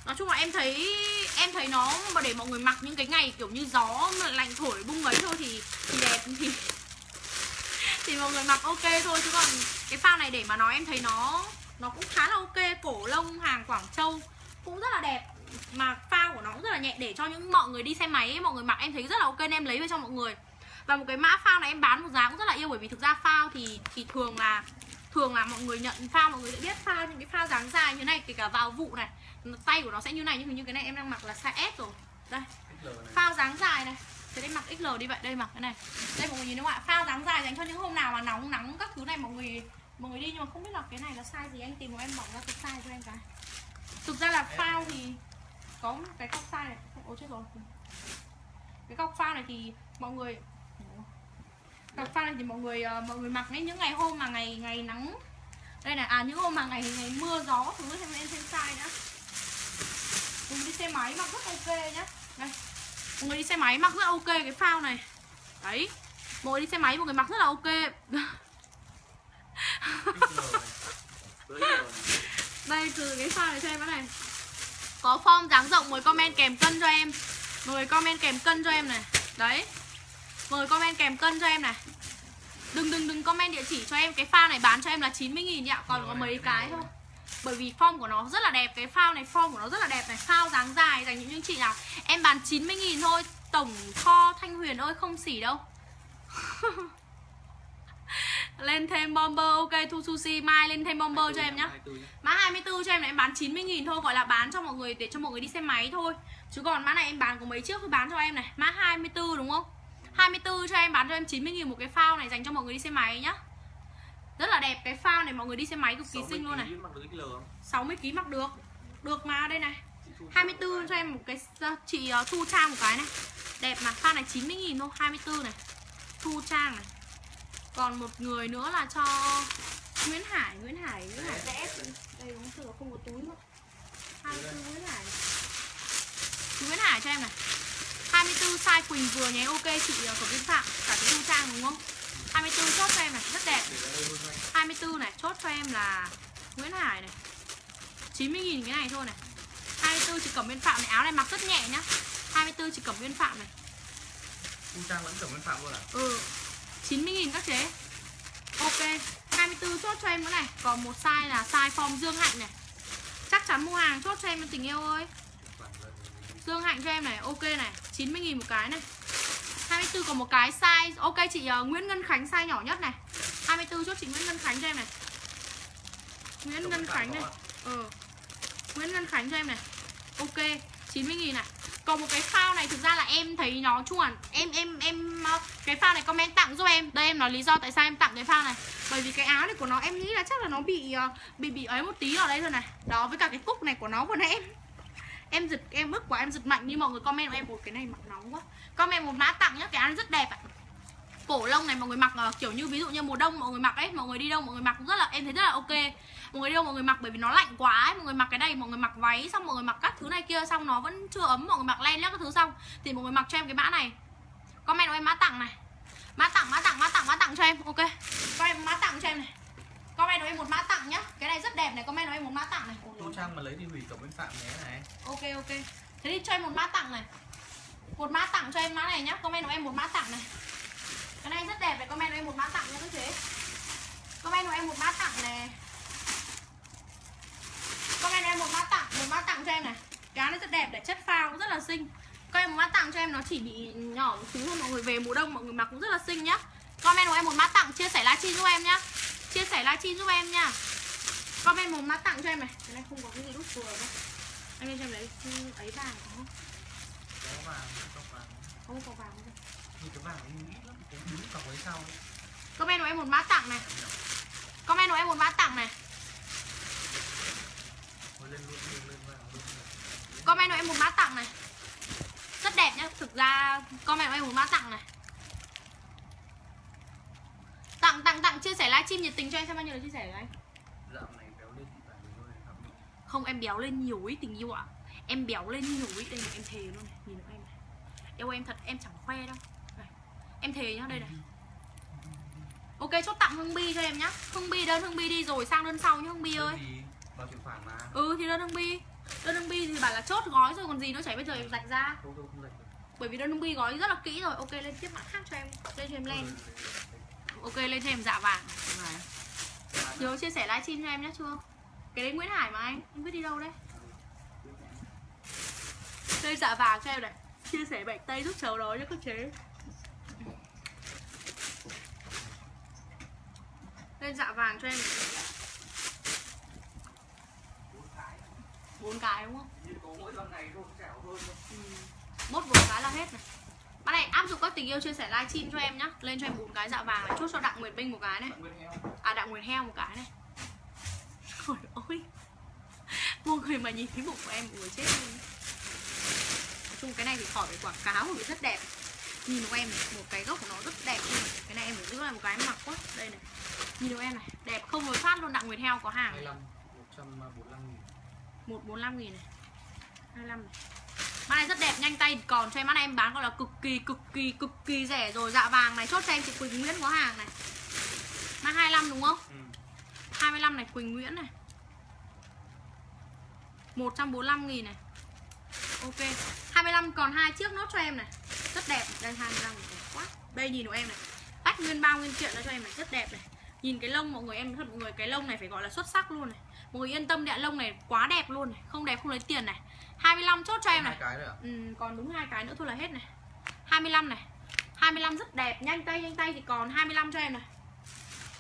Nói chung là em thấy em thấy nó mà để mọi người mặc những cái ngày kiểu như gió lạnh thổi bung ấy thôi thì, thì đẹp thì thì mọi người mặc ok thôi. Chứ còn cái phao này để mà nói em thấy nó nó cũng khá là ok, cổ lông hàng Quảng Châu cũng rất là đẹp, mà phao của nó cũng rất là nhẹ, để cho những mọi người đi xe máy ấy, mọi người mặc em thấy rất là ok nên em lấy về cho mọi người. Và một cái mã phao này em bán một giá cũng rất là yêu, bởi vì thực ra phao thì thì thường là thường là mọi người nhận phao mọi người sẽ biết phao những cái phao dáng dài như này, kể cả vào vụ này tay của nó sẽ như này, nhưng hình như cái này em đang mặc là size S rồi. Đây phao dáng dài này, thế đây mặc ích lờ đi vậy, đây mặc cái này đây mọi người nhìn đúng không ạ? Phao dáng dài dành cho những hôm nào mà nóng nắng các thứ này mọi người mọi người đi. Nhưng mà không biết là cái này là size gì, anh tìm một em bỏng ra cái size cho em cái. Thực ra là phao thì có cái cọc size này, ôi chết rồi, cái cọc phao này thì mọi người cọc phao này thì mọi người mọi người mặc đấy những ngày hôm mà ngày ngày nắng đây là à những hôm mà ngày ngày mưa gió thứ thêm em thêm size đã. Mọi người đi xe máy mặc rất ok nhá, đây mọi người đi xe máy mặc rất ok cái phao này đấy, mọi người đi xe máy mọi người mặc rất là ok. Đây từ cái phao này cho em cái này. Có form dáng rộng mời comment kèm cân cho em. Mời comment kèm cân cho em này. Đấy. Mời comment kèm cân cho em này. Đừng đừng đừng comment địa chỉ cho em. Cái phao này bán cho em là chín mươi nghìn ạ. Còn có mấy cái thôi. Bởi vì form của nó rất là đẹp. Cái phao này form của nó rất là đẹp này. Phao dáng dài dành những chị nào. Em bán chín mươi nghìn thôi. Tổng kho Thanh Huyền ơi không xỉ đâu. Lên thêm bomber ok Thu Sushi mai lên thêm bomber hai mươi tư, cho em nhá. Mã hai mươi tư cho em này em bán chín mươi nghìn thôi, gọi là bán cho mọi người để cho mọi người đi xe máy thôi. Chứ còn mã này em bán có mấy chiếc thôi bán cho em này. Mã hai mươi tư đúng không? hai mươi tư cho em bán cho em chín mươi nghìn một cái phao này dành cho mọi người đi xe máy nhá. Rất là đẹp cái phao này, mọi người đi xe máy cực kỳ xinh luôn này. sáu mươi ký mặc được. sáu mươi ký mặc được. Được mà đây này. hai mươi tư cho em một cái chị thu trang một cái này. Đẹp mà, pha này chín mươi nghìn thôi, hai mươi tư này. Thu trang này. Còn một người nữa là cho Nguyễn Hải, Nguyễn Hải, Nguyễn Hải vẽ. Đây đúng sự là không có túi nữa. hai mươi tư Nguyễn Hải. Chị Nguyễn Hải cho em này. hai mươi tư size Quỳnh vừa nhé. Ok chị của Vinh Phạm, cả cái thu trang đúng không? hai mươi tư chốt cho em này, rất đẹp. hai mươi tư này, chốt cho em là Nguyễn Hải này. chín mươi nghìn cái này thôi này. hai mươi tư chị Cẩm Biên Phạm này, áo này mặc rất nhẹ nhá. hai mươi tư chị Cẩm Biên Phạm này. Thu trang vẫn Cẩm Biên Phạm luôn à? Ừ. chín mươi nghìn các chế. Ok, hai mươi tư chốt cho em nữa này. Còn một size là size form Dương Hạnh này. Chắc chắn mua hàng chốt cho em tình yêu ơi. Dương Hạnh cho em này, ok này, chín mươi nghìn một cái này. hai mươi tư còn một cái size. Ok chị uh, Nguyễn Ngân Khánh size nhỏ nhất này. hai mươi tư chốt chị Nguyễn Ngân Khánh cho em này. Nguyễn Ngân Khánh này. Ừ. Nguyễn Ngân Khánh cho em này. Ok, chín mươi nghìn này. Còn một cái phao này thực ra là em thấy nó chuẩn. Em em em cái phao này comment tặng giúp em. Đây em nói lý do tại sao em tặng cái phao này. Bởi vì cái áo này của nó em nghĩ là chắc là nó bị bị bị ấy một tí ở đây rồi này. Đó, với cả cái cúc này của nó vừa nãy em em giật em bức quá, em giật mạnh như mọi người comment của em. Ủa, cái này mặc nóng quá. Comment một mã tặng nhá, cái áo này rất đẹp ạ. À. Cổ lông này mọi người mặc uh, kiểu như ví dụ như mùa đông mọi người mặc ấy, mọi người đi đâu mọi người mặc rất là, em thấy rất là ok. Mọi người đi đâu mọi người mặc bởi vì nó lạnh quá ấy, mọi người mặc cái này, mọi người mặc váy xong mọi người mặc các thứ này kia xong nó vẫn chưa ấm, mọi người mặc len lét các thứ xong thì mọi người mặc cho em cái mã này. Comment của em mã tặng này. Mã tặng, mã tặng, mã tặng, mã tặng cho em. Ok. Comment mã tặng cho em này. Comment của em một mã tặng nhá. Cái này rất đẹp này, comment của em một mã tặng này. Tô Trang mà lấy đi hủy Cẩm Biên Phạm nhé này. Ok ok. Thế thì cho em một mã tặng này. Một mã tặng cho em mã này nhá. Comment của em một mã tặng này. Cái này rất đẹp này, comment của em một mã tặng nha các chế. Comment của em một mã tặng này. Comment của em một mã tặng, một mã tặng cho em này. Cái này rất đẹp, để chất phao cũng rất là xinh. Comment một mã tặng cho em nó chỉ bị nhỏ một xíu thôi, mọi người về mùa đông mọi người mặc cũng rất là xinh nhá. Comment của em một mã tặng, chia sẻ livestream giúp em nhá. Chia sẻ livestream giúp em nha. Comment một mã tặng cho em này. Cái này không có cái gì đút vừa đâu. Anh lên cho em lấy ấy vàng có không? Có vàng, không vàng. Không có vàng đâu. Như cái vàng ấy lắm. Comment của em một mã tặng này. Comment của em một mã tặng này. Comment của em một mã tặng này. Rất đẹp nhá. Thực ra comment của em một mã tặng này. Tặng tặng tặng chia sẻ livestream nhiệt tình cho em xem bao nhiêu là chia sẻ rồi anh. Không em béo lên nhiều ý tình yêu ạ. Em béo lên nhiều ý tình em thề luôn này. Nhìn em này. Yêu em thật em chẳng khoe đâu. Em thề nhá, đây này. Ok, chốt tặng Hương Bi cho em nhá. Hương Bi, đơn Hương Bi đi rồi sang đơn sau nhá Hương Bi ơi. Bao chuyển khoản mà. Ừ thì đơn Hương Bi. Đơn Hương Bi thì bảo là chốt gói rồi còn gì nữa, chảy bây giờ em rạch ra. Không, không, không rạch được. Bởi vì đơn Hương Bi gói rất là kỹ rồi. Ok, lên tiếp mã khác cho em. Lên cho em lên. Ok, lên thêm dạ vàng. Nhớ chia sẻ livestream cho em nhá chưa? Cái đấy Nguyễn Hải mà anh, không biết đi đâu đấy. Đây dạ vàng cho em này. Chia sẻ bệnh tây giúp cháu đó nhá các chế. Lên dạ vàng cho em bốn cái đúng không? Ừ. Mốt bốn cái là hết này. Bạn này áp dụng các tình yêu chia sẻ livestream cho em nhá. Lên cho em bốn cái dạ vàng này. Chốt cho Đặng Nguyệt Binh một cái này. À Đặng Nguyệt Heo một cái này. Trời ơi, mọi người mà nhìn cái bụng của em người chết luôn. Nói chung cái này thì khỏi phải quảng cáo bởi vì rất đẹp. Nhìn của em này, một cái gốc của nó rất đẹp luôn. Cái này em phải giữ lại một cái mặc quá. Đây này. Nhìn của em này, đẹp không lối thoát luôn. Đặng Nguyệt Heo có hàng. hai mươi lăm, một trăm bốn mươi lăm nghìn. một trăm bốn mươi lăm nghìn này. hai mươi lăm này. Mã này rất đẹp, nhanh tay còn cho em. Mã này em bán gọi là cực kỳ cực kỳ cực kỳ rẻ rồi. Dạ vàng này chốt cho em chị Quỳnh Nguyễn có hàng này. Mã hai mươi lăm đúng không? Ừ. hai mươi lăm này Quỳnh Nguyễn này. một trăm bốn mươi lăm nghìn này. Ok. hai mươi lăm còn hai chiếc nốt cho em này. Rất đẹp. Đây hai mươi lăm này quá. Đây nhìn của em này. Bách nguyên bao nguyên kiện cho em này, rất đẹp này. Nhìn cái lông mọi người, em thật mọi người cái lông này phải gọi là xuất sắc luôn này. Mọi người yên tâm, đẹ lông này quá đẹp luôn này, không đẹp không lấy tiền này. hai mươi lăm chốt cho em này. Cái à? Ừ, còn đúng hai cái nữa thôi là hết này. hai mươi lăm này. hai mươi lăm rất đẹp, nhanh tay nhanh tay thì còn hai mươi lăm cho em này.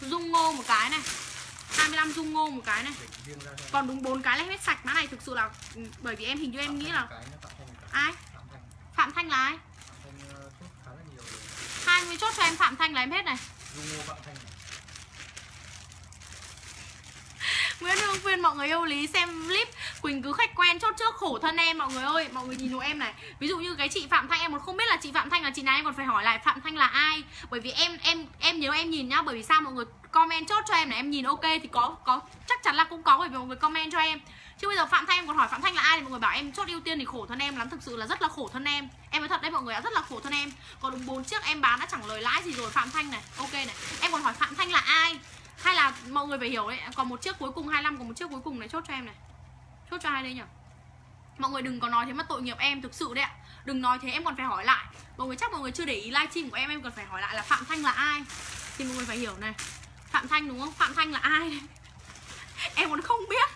Dung Ngô một cái này. hai mươi lăm Dung Ngô một cái này. Còn đúng bốn cái là hết sạch. Mã này thực sự là bởi vì em hình như em Phạm nghĩ là cái, Phạm ai? Phạm Thanh. Phạm Thanh là ai? Phạm Thanh chốt khá là nhiều rồi. hai mươi chốt cho em Phạm Thanh là em hết này. Dung Ngô Phạm Thanh. Nguyễn Hương Phiên, mọi người yêu Lý xem clip Quỳnh cứ khách quen chốt trước khổ thân em. Mọi người ơi, mọi người nhìn hộ em này. Ví dụ như cái chị Phạm Thanh, em còn không biết là chị Phạm Thanh là chị nào, em còn phải hỏi lại Phạm Thanh là ai. Bởi vì em em em nhớ em nhìn nhá, bởi vì sao mọi người comment chốt cho em này, em nhìn ok thì có có chắc chắn là cũng có, bởi vì mọi người comment cho em. Chứ bây giờ Phạm Thanh em còn hỏi Phạm Thanh là ai thì mọi người bảo em chốt ưu tiên thì khổ thân em lắm, thực sự là rất là khổ thân em. Em nói thật đấy mọi người ạ, rất là khổ thân em. Còn đúng bốn chiếc em bán đã chẳng lời lãi gì rồi. Phạm Thanh này, ok này. Em còn hỏi Phạm Thanh là ai? Hay là mọi người phải hiểu đấy, còn một chiếc cuối cùng hai mươi lăm, còn một chiếc cuối cùng này, chốt cho em này. Chốt cho ai đây nhỉ? Mọi người đừng có nói thế mà tội nghiệp em, thực sự đấy ạ. Đừng nói thế, em còn phải hỏi lại. Mọi người chắc mọi người chưa để ý livestream của em, em còn phải hỏi lại là Phạm Thanh là ai. Thì mọi người phải hiểu này. Phạm Thanh đúng không? Phạm Thanh là ai đấy? Em còn không biết.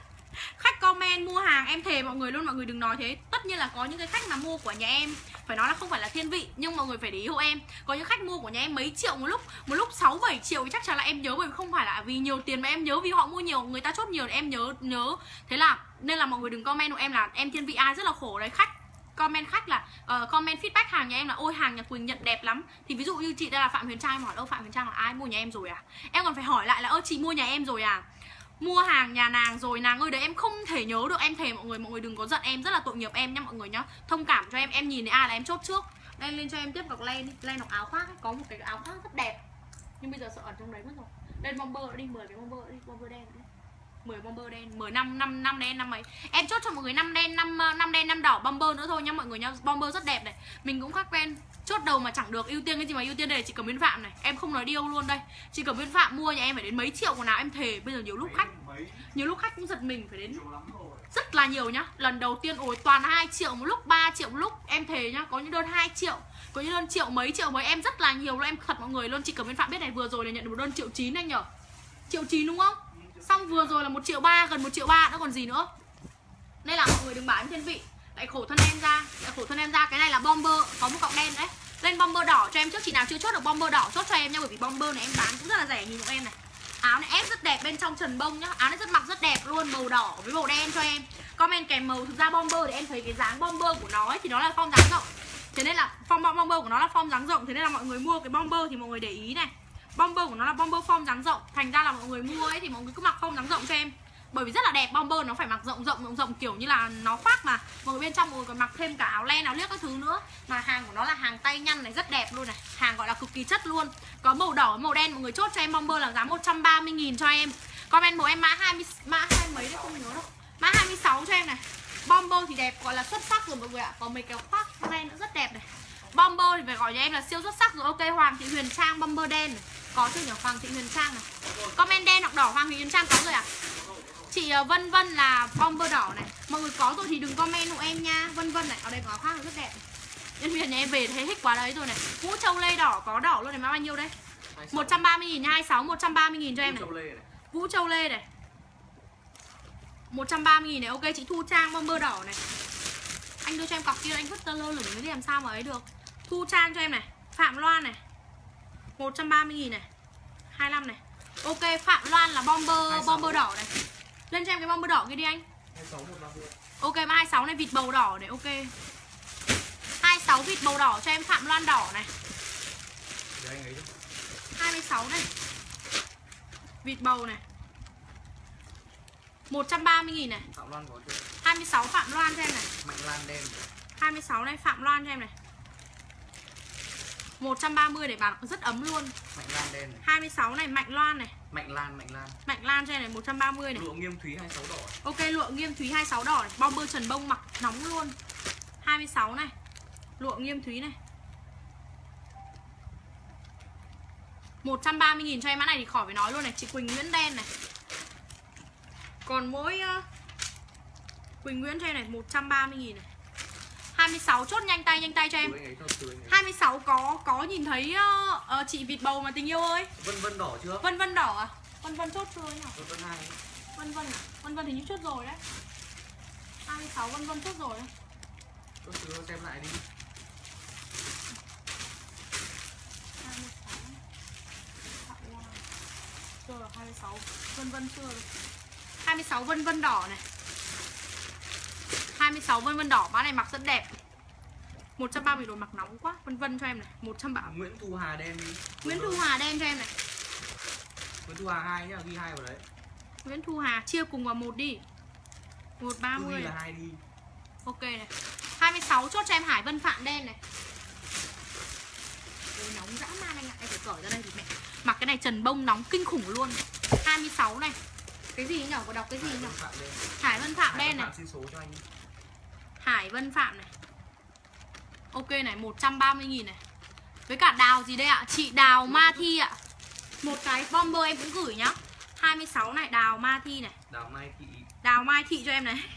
Khách comment mua hàng em thề mọi người luôn, mọi người đừng nói thế. Tất nhiên là có những cái khách mà mua của nhà em phải nói là không phải là thiên vị, nhưng mọi người phải để ý hộ em. Có những khách mua của nhà em mấy triệu một lúc, một lúc sáu bảy triệu thì chắc chắn là em nhớ, bởi vì không phải là vì nhiều tiền mà em nhớ, vì họ mua nhiều, người ta chốt nhiều em nhớ nhớ. Thế là nên là mọi người đừng comment hộ em là em thiên vị ai, rất là khổ đấy. Khách comment khách là uh, comment feedback hàng nhà em là ôi hàng nhà Quỳnh nhận đẹp lắm. Thì ví dụ như chị đây là Phạm Huyền Trang, em hỏi ơ Phạm Huyền Trang là ai, mua nhà em rồi à? Em còn phải hỏi lại là ơ chị mua nhà em rồi à? Mua hàng nhà nàng rồi nàng ơi. Đấy em không thể nhớ được, em thề mọi người. Mọi người đừng có giận em, rất là tội nghiệp em nhá mọi người nhá. Thông cảm cho em, em nhìn thấy ai là em chốt trước. Đây lên cho em tiếp cọc len đi, len hoặc áo khoác ấy. Có một cái áo khoác rất đẹp nhưng bây giờ sợ ẩn trong đấy mất rồi. Đây bomber đi, mười cái bomber đi, bomber đen đi. mười bomber đen, mười năm năm đen năm ấy. Em chốt cho mọi người năm đen, năm đen năm đỏ bomber nữa thôi nhá mọi người nhá. Bomber rất đẹp này. Mình cũng khác quen, chốt đầu mà chẳng được, ưu tiên cái gì mà ưu tiên. Đây chị Cẩm Viên Phạm này, em không nói điêu luôn đây. Chị Cẩm Viên Phạm mua nhà em phải đến mấy triệu quần áo em thề. Bây giờ nhiều lúc khách, nhiều lúc khách cũng giật mình, phải đến rất là nhiều nhá. Lần đầu tiên ôi toàn hai triệu một lúc, ba triệu một lúc em thề nhá. Có những đơn hai triệu, có những đơn triệu mấy triệu mấy, em rất là nhiều luôn em thật mọi người luôn. Chị Cẩm Viên Phạm biết này, vừa rồi là nhận được một đơn triệu chín anh nhở, triệu chín đúng không? Xong vừa rồi là một triệu ba, gần một triệu ba nữa còn gì nữa. Nên là mọi người đừng bảo em thiên vị, lại khổ thân em ra, lại khổ thân em ra. Cái này là bomber, có một cọng đen đấy. Lên bomber đỏ cho em trước, chị nào chưa chốt được bomber đỏ chốt cho em nha, bởi vì bomber này em bán cũng rất là rẻ. Nhìn của em này, áo này ép rất đẹp, bên trong trần bông nhá, áo này rất mặc rất đẹp luôn, màu đỏ với màu đen cho em. Comment kèm màu, thực ra bomber thì em thấy cái dáng bomber của nó ấy, thì nó là form dáng rộng, thế nên là form bomber của nó là form dáng rộng, thế nên là mọi người mua cái bomber thì mọi người để ý này, bomber của nó là bomber form dáng rộng, thành ra là mọi người mua ấy thì mọi người cứ mặc form dáng rộng cho em. Bởi vì rất là đẹp, bomber nó phải mặc rộng rộng rộng rộng kiểu như là nó khoác mà. Mọi người bên trong mọi người còn mặc thêm cả áo len, áo liếc các thứ nữa. Mà hàng của nó là hàng tay nhăn này, rất đẹp luôn này. Hàng gọi là cực kỳ chất luôn. Có màu đỏ, màu đen, mọi người chốt cho em bomber là giá một trăm ba mươi nghìn cho em. Comment màu em mã hai mươi, mã hai mấy đấy không nhớ đâu. Mã hai mươi sáu cho em này. Bomber thì đẹp, gọi là xuất sắc rồi mọi người ạ. Có mấy cái khoác len nữa rất đẹp này. Bomber thì phải gọi cho em là siêu xuất sắc rồi. Ok, Hoàng Thị Huyền Trang bomber đen này. Có chưa nhỉ? Hoàng Thị Huyền Trang này. Comment đen hoặc đỏ Hoàng Thị Huyền Trang có rồi à? Chị Vân Vân là bomber đỏ này. Mọi người có rồi thì đừng comment hộ em nha. Vân Vân này, ở đây có áo khoác rất đẹp. Nhân viên nhà em về thấy thích quá đấy rồi này. Vũ Châu Lê đỏ, có đỏ luôn này, má bao nhiêu đấy? một trăm ba mươi nghìn, hai mươi sáu, một trăm ba mươi nghìn cho em này. Vũ Châu Lê này một trăm ba mươi nghìn này, ok. Chị Thu Trang bomber đỏ này. Anh đưa cho em cọc kia, anh vứt tơ lơ lửng thì làm sao mà ấy được. Thu Trang cho em này. Phạm Loan này một trăm ba mươi nghìn này, hai mươi lăm này. Ok, Phạm Loan là bomber, bomber đỏ này. Lên cho em cái bomber đỏ kia đi anh. Ok, mà hai mươi sáu này, vịt bầu đỏ này, ok. hai mươi sáu vịt bầu đỏ cho em, Phạm Loan đỏ này. hai mươi sáu này. Vịt bầu này. một trăm ba mươi nghìn này. hai mươi sáu Phạm Loan cho em này. Mạnh Lan đen. hai mươi sáu này, Phạm Loan cho em này. một trăm ba mươi để bán rất ấm luôn. Mạnh Lan đen này. hai mươi sáu này, Mạnh Loan này. Mạnh Lan, Mạnh Lan. Mạnh Lan cho em này một trăm ba mươi này. Lụa Nghiêm Thúy hai mươi sáu đỏ. Ok, lụa Nghiêm Thúy hai mươi sáu đỏ này, bomber trần bông mặc nóng luôn. hai mươi sáu này. Lụa Nghiêm Thúy này. một trăm ba mươi nghìn cho em mã này thì khỏi phải nói luôn này, chị Quỳnh Nguyễn đen này. Còn mỗi uh, Quỳnh Nguyễn cho em này một trăm ba mươi nghìn này. hai mươi sáu chốt nhanh tay nhanh tay cho em. hai mươi sáu có có nhìn thấy uh, uh, chị vịt bầu mà tình yêu ơi. Vân Vân đỏ chưa? Vân Vân đỏ à? Vân Vân chốt chưa nhỉ? Vân Vân hai. Vân Vân à? Vân Vân thì như chốt rồi đấy. hai mươi sáu Vân Vân chốt rồi đấy. Chốt chưa xem lại đi. hai mươi sáu. Rồi hai mươi sáu. Vân Vân chưa rồi. hai mươi sáu Vân Vân đỏ này. hai mươi sáu Vân Vân đỏ, má này mặc rất đẹp. một trăm ba mươi đồ mặc nóng quá. Vân Vân cho em này, một trăm ba mươi. Nguyễn Thu Hà đen đi. Nguyễn Thu Hà đen cho em này. Nguyễn Thu Hà hai nhá, ghi hai vào đấy. Nguyễn Thu Hà chia cùng vào một đi. một ba mươi. Ok này. hai mươi sáu chốt cho em Hải Vân Phạn đen này. Ôi, nóng dã man anh ạ, em phải cởi ra đây thì mẹ. Mặc cái này trần bông nóng kinh khủng luôn. hai mươi sáu này. Cái gì nhỉ? Có đọc cái gì nhỉ? Hải Vân Phạm đen này. Hải Vân Phạm này. Ok này, một trăm ba mươi nghìn này. Với cả Đào gì đây ạ? Chị Đào Ma Thi ạ. Một cái bomber em cũng gửi nhá. hai mươi sáu này, Đào Ma Thi này. Đào Mai Thị. Đào Mai Thị cho em này.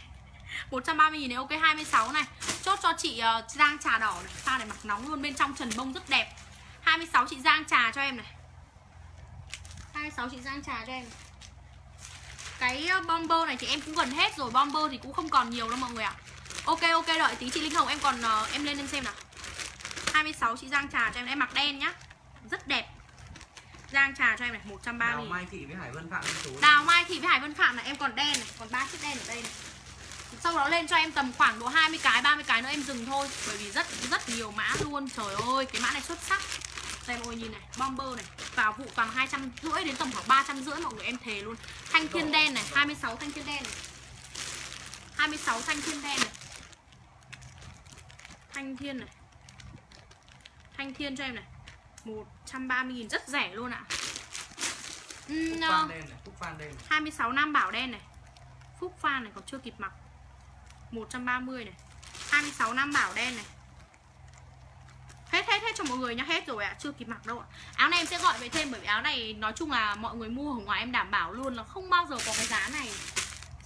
một trăm ba mươi nghìn này, ok hai mươi sáu này. Chốt cho chị uh, Giang Trà Đỏ này. Sao này mặc nóng luôn, bên trong trần bông rất đẹp. hai mươi sáu chị Giang Trà cho em này. hai mươi sáu chị Giang Trà cho em này. Cái bomber này thì em cũng gần hết rồi. Bomber thì cũng không còn nhiều đâu mọi người ạ. Ok ok đợi tí chị Linh Hồng em còn uh, em lên em xem nào. hai mươi sáu chị Giang Trà cho em, em mặc đen nhá. Rất đẹp. Giang Trà cho em này, một trăm ba mươi nghìn. Đào Mai Thị với Hải Vân Phạm số. Đào Mai Thị với Hải Vân Phạm là em còn đen này, còn ba chiếc đen ở đây này. Sau đó lên cho em tầm khoảng độ hai mươi cái, ba mươi cái nữa em dừng thôi, bởi vì rất rất nhiều mã luôn. Trời ơi, cái mã này xuất sắc. Đây mọi người nhìn này, bomber này, vào vụ vàng hai trăm rưỡi đến tầm khoảng ba trăm rưỡi mọi người, em thề luôn. Thanh thiên đen này, hai mươi sáu thanh thiên đen này. hai mươi sáu thanh thiên đen này. Thanh thiên này. Thanh thiên cho em này. một trăm ba mươi nghìn rất rẻ luôn ạ. Uhm, Phúc Phan đen này. hai mươi sáu Nam Bảo đen này. Phúc Phan này còn chưa kịp mặc. một trăm ba mươi này. hai mươi sáu Nam Bảo đen này. Hết hết hết cho mọi người nhá, hết rồi ạ, à. Chưa kịp mặc đâu ạ. À. Áo này em sẽ gọi về thêm, bởi vì áo này nói chung là mọi người mua ở ngoài em đảm bảo luôn là không bao giờ có cái giá này.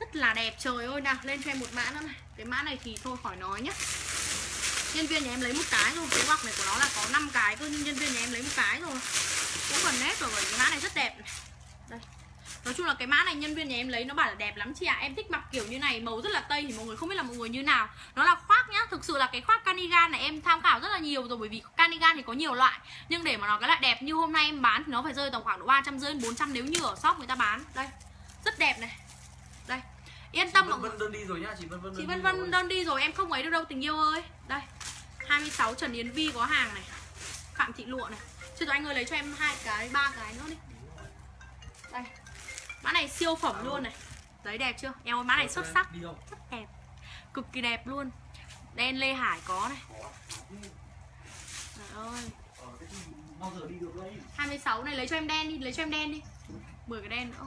Rất là đẹp, trời ơi nào, lên cho em một mã nữa này. Cái mã này thì thôi khỏi nói nhá. Nhân viên nhà em lấy một cái rồi, cái bọc này của nó là có năm cái cơ, nhưng nhân viên nhà em lấy một cái rồi. Cũng gần hết rồi, cái mã này rất đẹp này. Đây. Nói chung là cái mã này nhân viên nhà em lấy nó bảo là đẹp lắm chị ạ. À. Em thích mặc kiểu như này, màu rất là tây thì mọi người không biết là mọi người như nào. Nó là khoác nhá, thực sự là cái khoác cardigan này em tham khảo rất là nhiều rồi, bởi vì cardigan thì có nhiều loại. Nhưng để mà nó cái loại đẹp như hôm nay em bán thì nó phải rơi tầm khoảng độ ba trăm rưỡi đến bốn trăm nếu như ở shop người ta bán. Đây. Rất đẹp này. Đây. Yên tâm mọi người. Vân Vân đơn đi rồi nhá, chị Vân Vân. Chị Vân Vân đơn đi rồi, em không ấy được đâu tình yêu ơi. Đây. hai mươi sáu Trần Yến Vi có hàng này. Phạm Thị Lụa này. Chứ tụi anh ơi lấy cho em hai cái, ba cái nữa đi. Đây. Mã này siêu phẩm à, luôn này. Đấy đẹp chưa? Em ơi mã này xuất sắc. Rất đẹp. Cực kỳ đẹp luôn. Đen Lê Hải có này. Trời ơi. hai mươi sáu này lấy cho em đen đi, lấy cho em đen đi. mười cái đen nữa.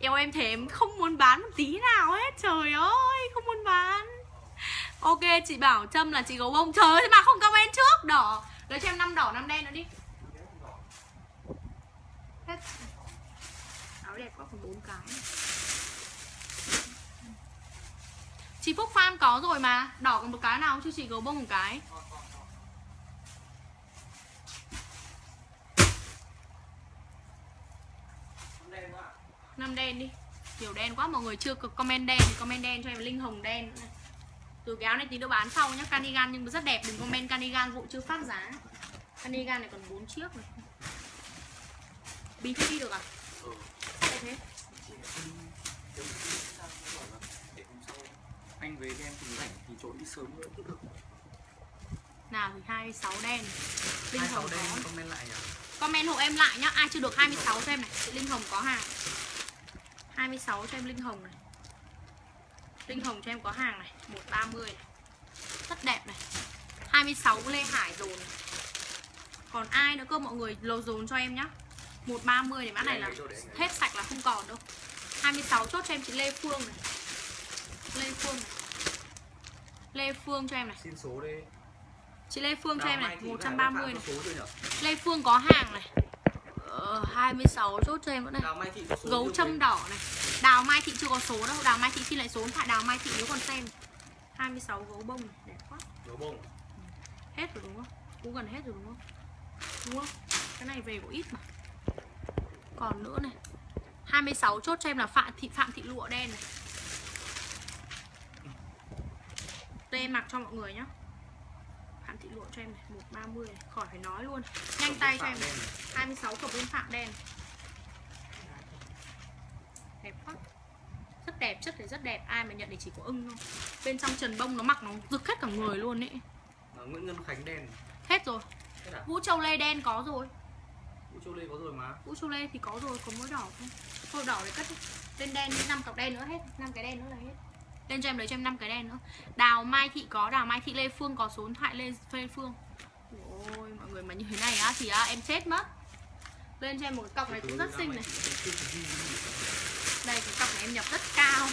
Em ơi em thế em không muốn bán một tí nào hết. Trời ơi, không muốn bán. Ok, chị Bảo Trâm là chị gấu bông. Trời ơi, mà không comment trước. Đỏ. Lấy cho em năm đỏ, năm đen nữa đi. Hết. Áo đẹp quá, còn bốn cái. Chị Phúc Phan có rồi mà. Đỏ còn một cái nào chứ chị gấu bông một cái. Năm đen đi. Nhiều đen quá, mọi người chưa cực comment đen thì comment đen cho em. Linh Hồng đen nữa này. Từ cái áo này tí nữa bán sau nhá. Cardigan nhưng mà rất đẹp, đừng comment cardigan vụ chưa phát giá. Cardigan này còn bốn chiếc này. Bí đi được à? Ừ. Sao thế? Anh về em thì rảnh thì trộn đi sớm cũng được. Nào thì hai mươi sáu đen. Linh Hồng đen comment lại nhá. Comment hộ em lại nhá. Ai chưa được hai mươi sáu cho em này. Linh Hồng có hàng. hai mươi sáu cho em Linh Hồng này. Linh Hồng cho em có hàng này, một trăm ba mươi này. Rất đẹp này. hai mươi sáu Lê Hải dồn này. Còn ai nữa cơ mọi người lô dồn cho em nhá. một trăm ba mươi để mã này là hết sạch là không còn đâu. hai mươi sáu chốt cho em chị Lê Phương này. Lê Phương này. Lê Phương cho em này. Xin số đi. Chị Lê Phương cho em này, một trăm ba mươi này. Lê Phương có hàng này. Ờ, hai mươi sáu chốt cho em nữa này. Gấu châm đỏ này. Đào Mai Thị chưa có số đâu. Đào Mai Thị xin lại số tại Đào Mai Thị nếu còn xem. hai mươi sáu gấu bông này, đẹp quá. Gấu bông. Hết rồi đúng không? Cũng gần hết rồi đúng không? Đúng không? Cái này về cũng ít mà. Còn nữa này. hai mươi sáu chốt cho em là Phạm Thị Phạm Thị Lụa đen này. Đây em mặc cho mọi người nhá. Phạm Thị Lụa cho em này, một trăm ba mươi này, khỏi phải nói luôn. Nhanh tay cho em này. hai mươi sáu cặp bên Phạm đen. Đẹp quá. Rất đẹp, chất thì rất đẹp. Ai mà nhận thì chỉ có ưng thôi. Bên trong trần bông nó mặc nó rực hết cả người luôn ấy. Nguyễn Ngân Khánh đen. Hết rồi. Vũ Châu Lê đen có rồi. Ú chô lê có rồi mà. Ú chô lê thì có rồi, có mỗi đỏ thôi. Thôi đỏ để cất đi. Lên đen, năm cọc đen nữa hết, năm cái đen nữa là hết. Lên cho em lấy cho em năm cái đen nữa. Đào Mai Thị có, Đào Mai Thị Lê Phương có, số điện thoại Lê, Lê Phương. Ôi mọi người mà như thế này á thì á, em chết mất. Lên cho em một cái cọc này cũng rất xinh này. Đây cái cọc này em nhập rất cao.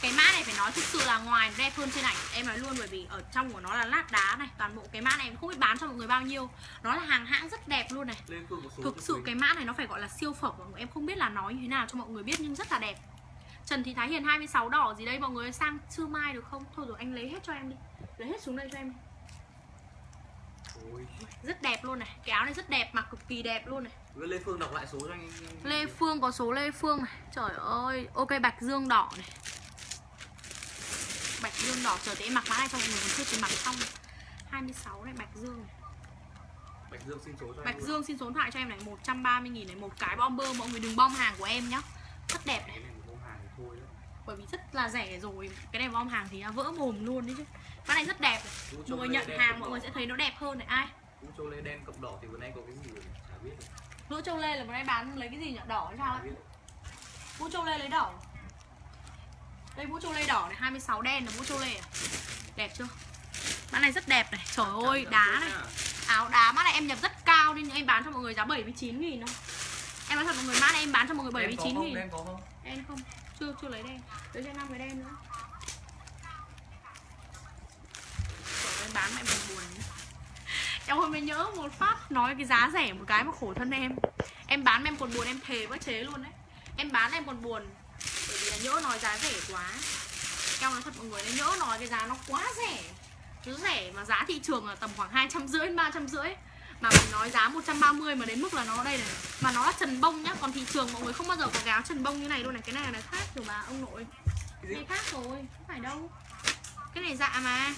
Cái mã này phải nói thực sự là ngoài đẹp hơn trên ảnh. Em nói luôn bởi vì ở trong của nó là lát đá này. Toàn bộ cái mã này em không biết bán cho mọi người bao nhiêu. Nó là hàng hãng rất đẹp luôn này. Thực sự cái mã này nó phải gọi là siêu phẩm. Em không biết là nói như thế nào cho mọi người biết nhưng rất là đẹp. Trần Thị Thái Hiền hai mươi sáu đỏ gì đấy mọi người, sang trưa mai được không? Thôi rồi anh lấy hết cho em đi. Lấy hết xuống đây cho em đi. Rất đẹp luôn này, cái áo này rất đẹp, mặc cực kỳ đẹp luôn này. Lê Phương đọc lại số cho anh. Lê Phương có số Lê Phương này. Trời ơi, ok Bạch Dương đỏ này. Bạch Dương đỏ, chờ tí em mặc mã này cho mọi người còn chưa kịp mặc xong. hai mươi sáu này, Bạch Dương này. Bạch Dương xin số cho em. Bạch Dương xin số điện thoại cho em này, một trăm ba mươi nghìn này, một cái bomber, mọi người đừng bom hàng của em nhá. Rất đẹp này. Bởi vì rất là rẻ rồi, cái này bom hàng thì nó vỡ mồm luôn đấy chứ. Cái này rất đẹp, mọi người nhận hàng mọi người sẽ thấy nó đẹp hơn này. Ai? Lũ châu lê đen cộng đỏ thì bữa nay có cái gì chả biết. Lũ châu lê là bữa nay bán lấy cái gì nhỉ? Đỏ hay sao ấy? Vũ châu lê lấy đỏ. Đây vũ châu lê đỏ này, hai mươi sáu đen là vũ châu lê à? Đẹp chưa? Mã này rất đẹp này, trời ơi đá này, áo đá mã này em nhập rất cao nên em bán cho mọi người giá bảy mươi chín nghìn thôi. Em nói thật mọi người mã này em bán cho mọi người bảy mươi chín nghìn. Đen có không? Đen không? Chưa, chưa lấy đen. Lấy cho năm cái đen nữa. Trời ơi, bán mẹ mình buồn. Em hôm nay nhớ một phát nói cái giá rẻ một cái mà khổ thân em. Em bán em còn buồn, em thề với chế luôn đấy. Em bán em còn buồn. Bởi vì là nhớ nói giá rẻ quá. Em nói thật mọi người, nhớ nói cái giá nó quá rẻ. Chứ rẻ mà giá thị trường là tầm khoảng hai trăm rưỡi, ba trăm rưỡi. Mà mình nói giá một trăm ba mươi mà đến mức là nó đây này. Mà nó là trần bông nhá, còn thị trường mọi người không bao giờ có gáo trần bông như này đâu này. Cái này là khác rồi bà ông nội. Cái này khác rồi, không phải đâu. Cái này dạ mà.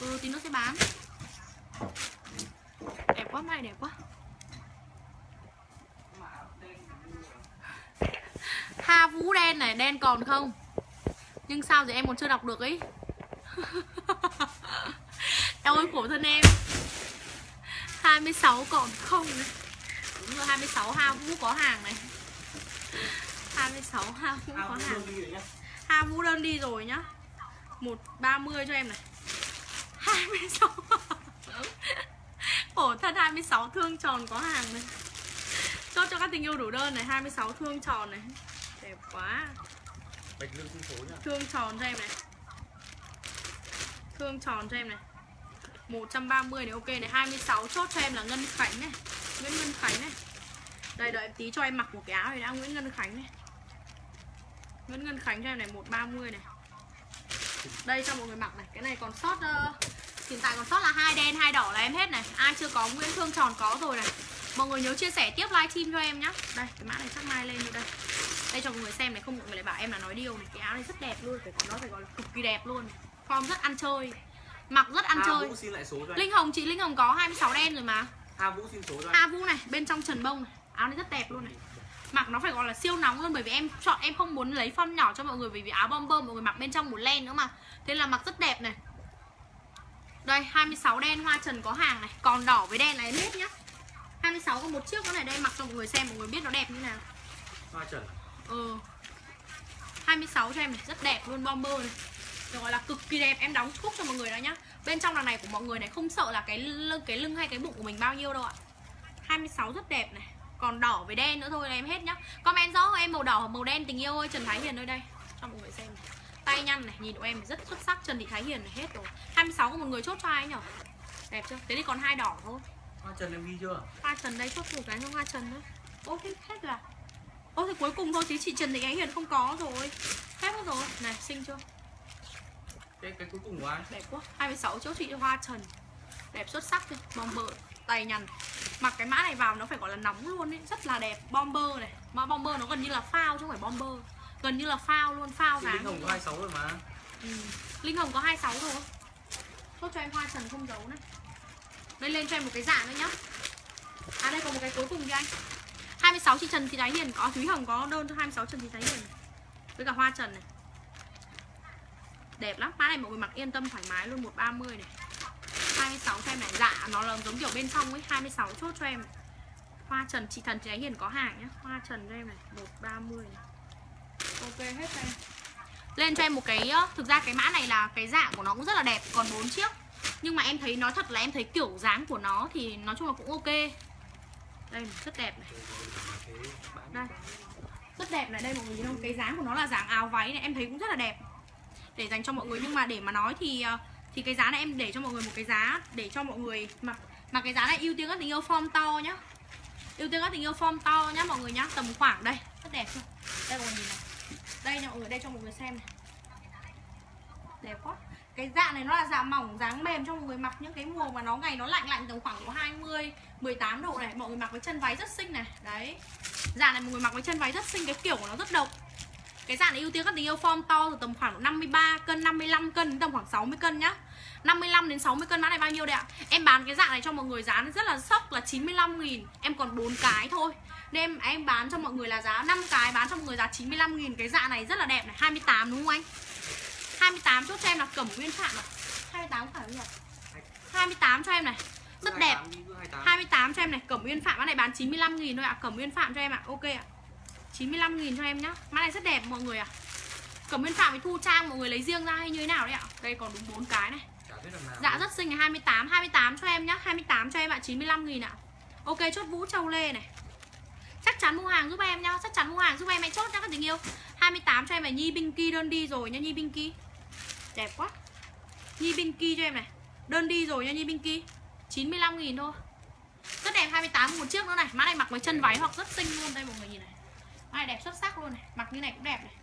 Ừ, tí nữa sẽ bán. Đẹp quá, mày đẹp quá. Tha Vũ đen này, đen còn không? Nhưng sao thì em còn chưa đọc được ấy. Em ơi khổ thân em. hai mươi sáu còn không này. Đúng rồi, hai mươi sáu Ha Vũ có hàng này. hai mươi sáu Ha Vũ có hàng. Ha Vũ đơn đi rồi nhá. một ba mươi cho em này. hai mươi sáu. Khổ thân hai mươi sáu thương tròn có hàng này. Chốt cho các tình yêu đủ đơn này, hai mươi sáu thương tròn này. Đẹp quá. Bạch Dương xin số nhá. Thương tròn cho em này. Thương tròn cho em này. một trăm ba mươi này, ok này. Hai mươi sáu chốt cho em là Ngân Khánh này, Nguyễn Ngân Khánh này. Đây đợi tí cho em mặc một cái áo này đã. Nguyễn Ngân Khánh này, Nguyễn Ngân Khánh cho em này, một trăm ba mươi này. Đây cho mọi người mặc này. Cái này còn sót, uh, hiện tại còn sót là hai đen hai đỏ là em hết này. Ai chưa có Nguyễn Thương Tròn có rồi này. Mọi người nhớ chia sẻ tiếp livestream cho em nhá. Đây cái mã này chắc mai lên rồi đây. Đây cho mọi người xem này, không mọi người lại bảo em là nói điều này. Cái áo này rất đẹp luôn, phải có nó phải gọi là cực kỳ đẹp luôn. Form rất ăn chơi, mặc rất ăn chơi. Linh Hồng, chị Linh Hồng có hai mươi sáu đen rồi mà. Hà Vũ xin số rồi. Hà Vũ này, bên trong trần bông này. Áo này rất đẹp luôn này. Mặc nó phải gọi là siêu nóng luôn. Bởi vì em chọn em không muốn lấy form nhỏ cho mọi người. Bởi vì áo bomber mọi người mặc bên trong một len nữa mà. Thế là mặc rất đẹp này. Đây hai mươi sáu đen, hoa trần có hàng này. Còn đỏ với đen này hết nhá. Hai mươi sáu có một chiếc nữa này, đây mặc cho mọi người xem, mọi người biết nó đẹp như nào. Hoa trần. Ừ, hai mươi sáu cho em này, rất đẹp luôn. Bomber này gọi là cực kỳ đẹp, em đóng thuốc cho mọi người đó nhá. Bên trong đằng này của mọi người này không sợ là cái lưng, cái lưng hay cái bụng của mình bao nhiêu đâu ạ. hai mươi sáu rất đẹp này. Còn đỏ với đen nữa thôi là em hết nhá. Comment rõ em màu đỏ hoặc màu đen tình yêu ơi. Trần Thái Hiền ơi đây, cho mọi người xem này. Tay nhăn này, nhìn của em rất xuất sắc. Trần Thị Thái Hiền này hết rồi. hai mươi sáu có một người chốt cho ai nhở? Đẹp chưa? Thế thì còn hai đỏ thôi. Hoa trần em ghi chưa? Hoa trần đây, chốt một cái không hoa trần nữa. Ô thế hết là. Ô thì cuối cùng thôi chứ chị Trần Thị Thái Hiền không có rồi. Hết hết rồi. Này xinh chưa? Cái, cái cuối cùng của anh. Đẹp quá. hai mươi sáu chỗ chị hoa trần. Đẹp xuất sắc đi. Bomber tay nhằn. Mặc cái mã này vào nó phải gọi là nóng luôn ấy. Rất là đẹp. Bomber này. Mà bomber nó gần như là phao chứ không phải bomber. Gần như là phao luôn. Phao gái. Linh Hồng có hai mươi sáu rồi mà. Ừ. Linh Hồng có hai mươi sáu rồi. Chốt cho em hoa trần không giấu này. Đây lên cho em một cái giả nữa nhá. À đây còn một cái cuối cùng đi anh. hai mươi sáu chị Trần Thị Thái Hiền có. Thúy Hồng có đơn cho hai mươi sáu Trần Thị Thái Hiền này. Với cả hoa trần này. Đẹp lắm, mã này mọi người mặc yên tâm thoải mái luôn. Một trăm ba mươi này. Hai mươi sáu cho em này. Dạ nó là giống kiểu bên trong ấy. Hai mươi sáu chốt cho em. Hoa trần, chị Thần, chị Ánh Hiền có hàng nhá. Hoa trần cho em này, một ba mươi này. Ok hết đây. Lên cho em một cái, thực ra cái mã này là cái dạng của nó cũng rất là đẹp, còn bốn chiếc. Nhưng mà em thấy, nói thật là em thấy kiểu dáng của nó thì nói chung là cũng ok. Đây, rất đẹp này. Đây, rất đẹp này, đây mọi người nhìn không? Cái dáng của nó là dáng áo váy này, em thấy cũng rất là đẹp. Để dành cho mọi người, nhưng mà để mà nói thì thì cái giá này em để cho mọi người một cái giá để cho mọi người mặc. Mà cái giá này ưu tiên các tình yêu form to nhá. Ưu tiên các tình yêu form to nhá mọi người nhá, tầm khoảng đây, rất đẹp luôn. Đây mọi người nhìn này. Đây nha mọi người, đây cho mọi người xem này. Đẹp quá. Cái dạng này nó là dạng mỏng, dáng mềm cho mọi người mặc những cái mùa mà nó ngày nó lạnh lạnh tầm khoảng hai mươi, mười tám độ này, mọi người mặc với chân váy rất xinh này. Đấy. Dạng này mọi người mặc với chân váy rất xinh, cái kiểu của nó rất độc. Cái dạng này ưu tiên các tình yêu form to từ tầm khoảng năm mươi ba cân, năm mươi lăm cân đến tầm khoảng sáu mươi cân nhá. năm mươi lăm đến sáu mươi cân mã này bao nhiêu đây ạ? Em bán cái dạng này cho mọi người giá rất là sốc là chín mươi lăm nghìn. Em còn bốn cái thôi. Nên em, em bán cho mọi người là giá năm cái, bán cho mọi người giá chín mươi lăm nghìn. Cái dạng này rất là đẹp này, hai mươi tám đúng không anh? hai mươi tám chốt cho em là Cẩm Nguyên Phạm này. hai mươi tám phải không nhỉ? hai mươi tám cho em này. Rất đẹp. hai mươi tám cho em này, Cẩm Nguyên Phạm mã này bán chín mươi lăm nghìn thôi ạ. À. Cẩm Nguyên Phạm cho em ạ. À. Ok ạ. À. chín mươi lăm nghìn cho em nhá. Mã này rất đẹp mọi người ạ. À. Cẩm Nguyên Phạm với Thu Trang mọi người lấy riêng ra hay như thế nào đấy ạ? À? Đây còn đúng bốn cái này. Dạ rất xinh này, hai mươi tám, hai mươi tám cho em nhá, hai mươi tám cho em ạ, chín mươi lăm nghìn ạ. Ok chốt Vũ Châu Lê này. Chắc chắn mua hàng giúp em nhá, chắc chắn mua hàng giúp em, hãy chốt nhá các tình yêu. hai mươi tám cho em này, Nhi Binky đơn đi rồi nhá, Nhi Binky. Đẹp quá. Nhi Binky cho em này. Đơn đi rồi nhá Nhi Binky. chín mươi lăm nghìn thôi. Rất đẹp, hai mươi tám một chiếc nữa này, mã này mặc với chân váy hoặc rất xinh luôn, đây mọi người nhìn này. Mã này đẹp xuất sắc luôn này, mặc như này cũng đẹp này.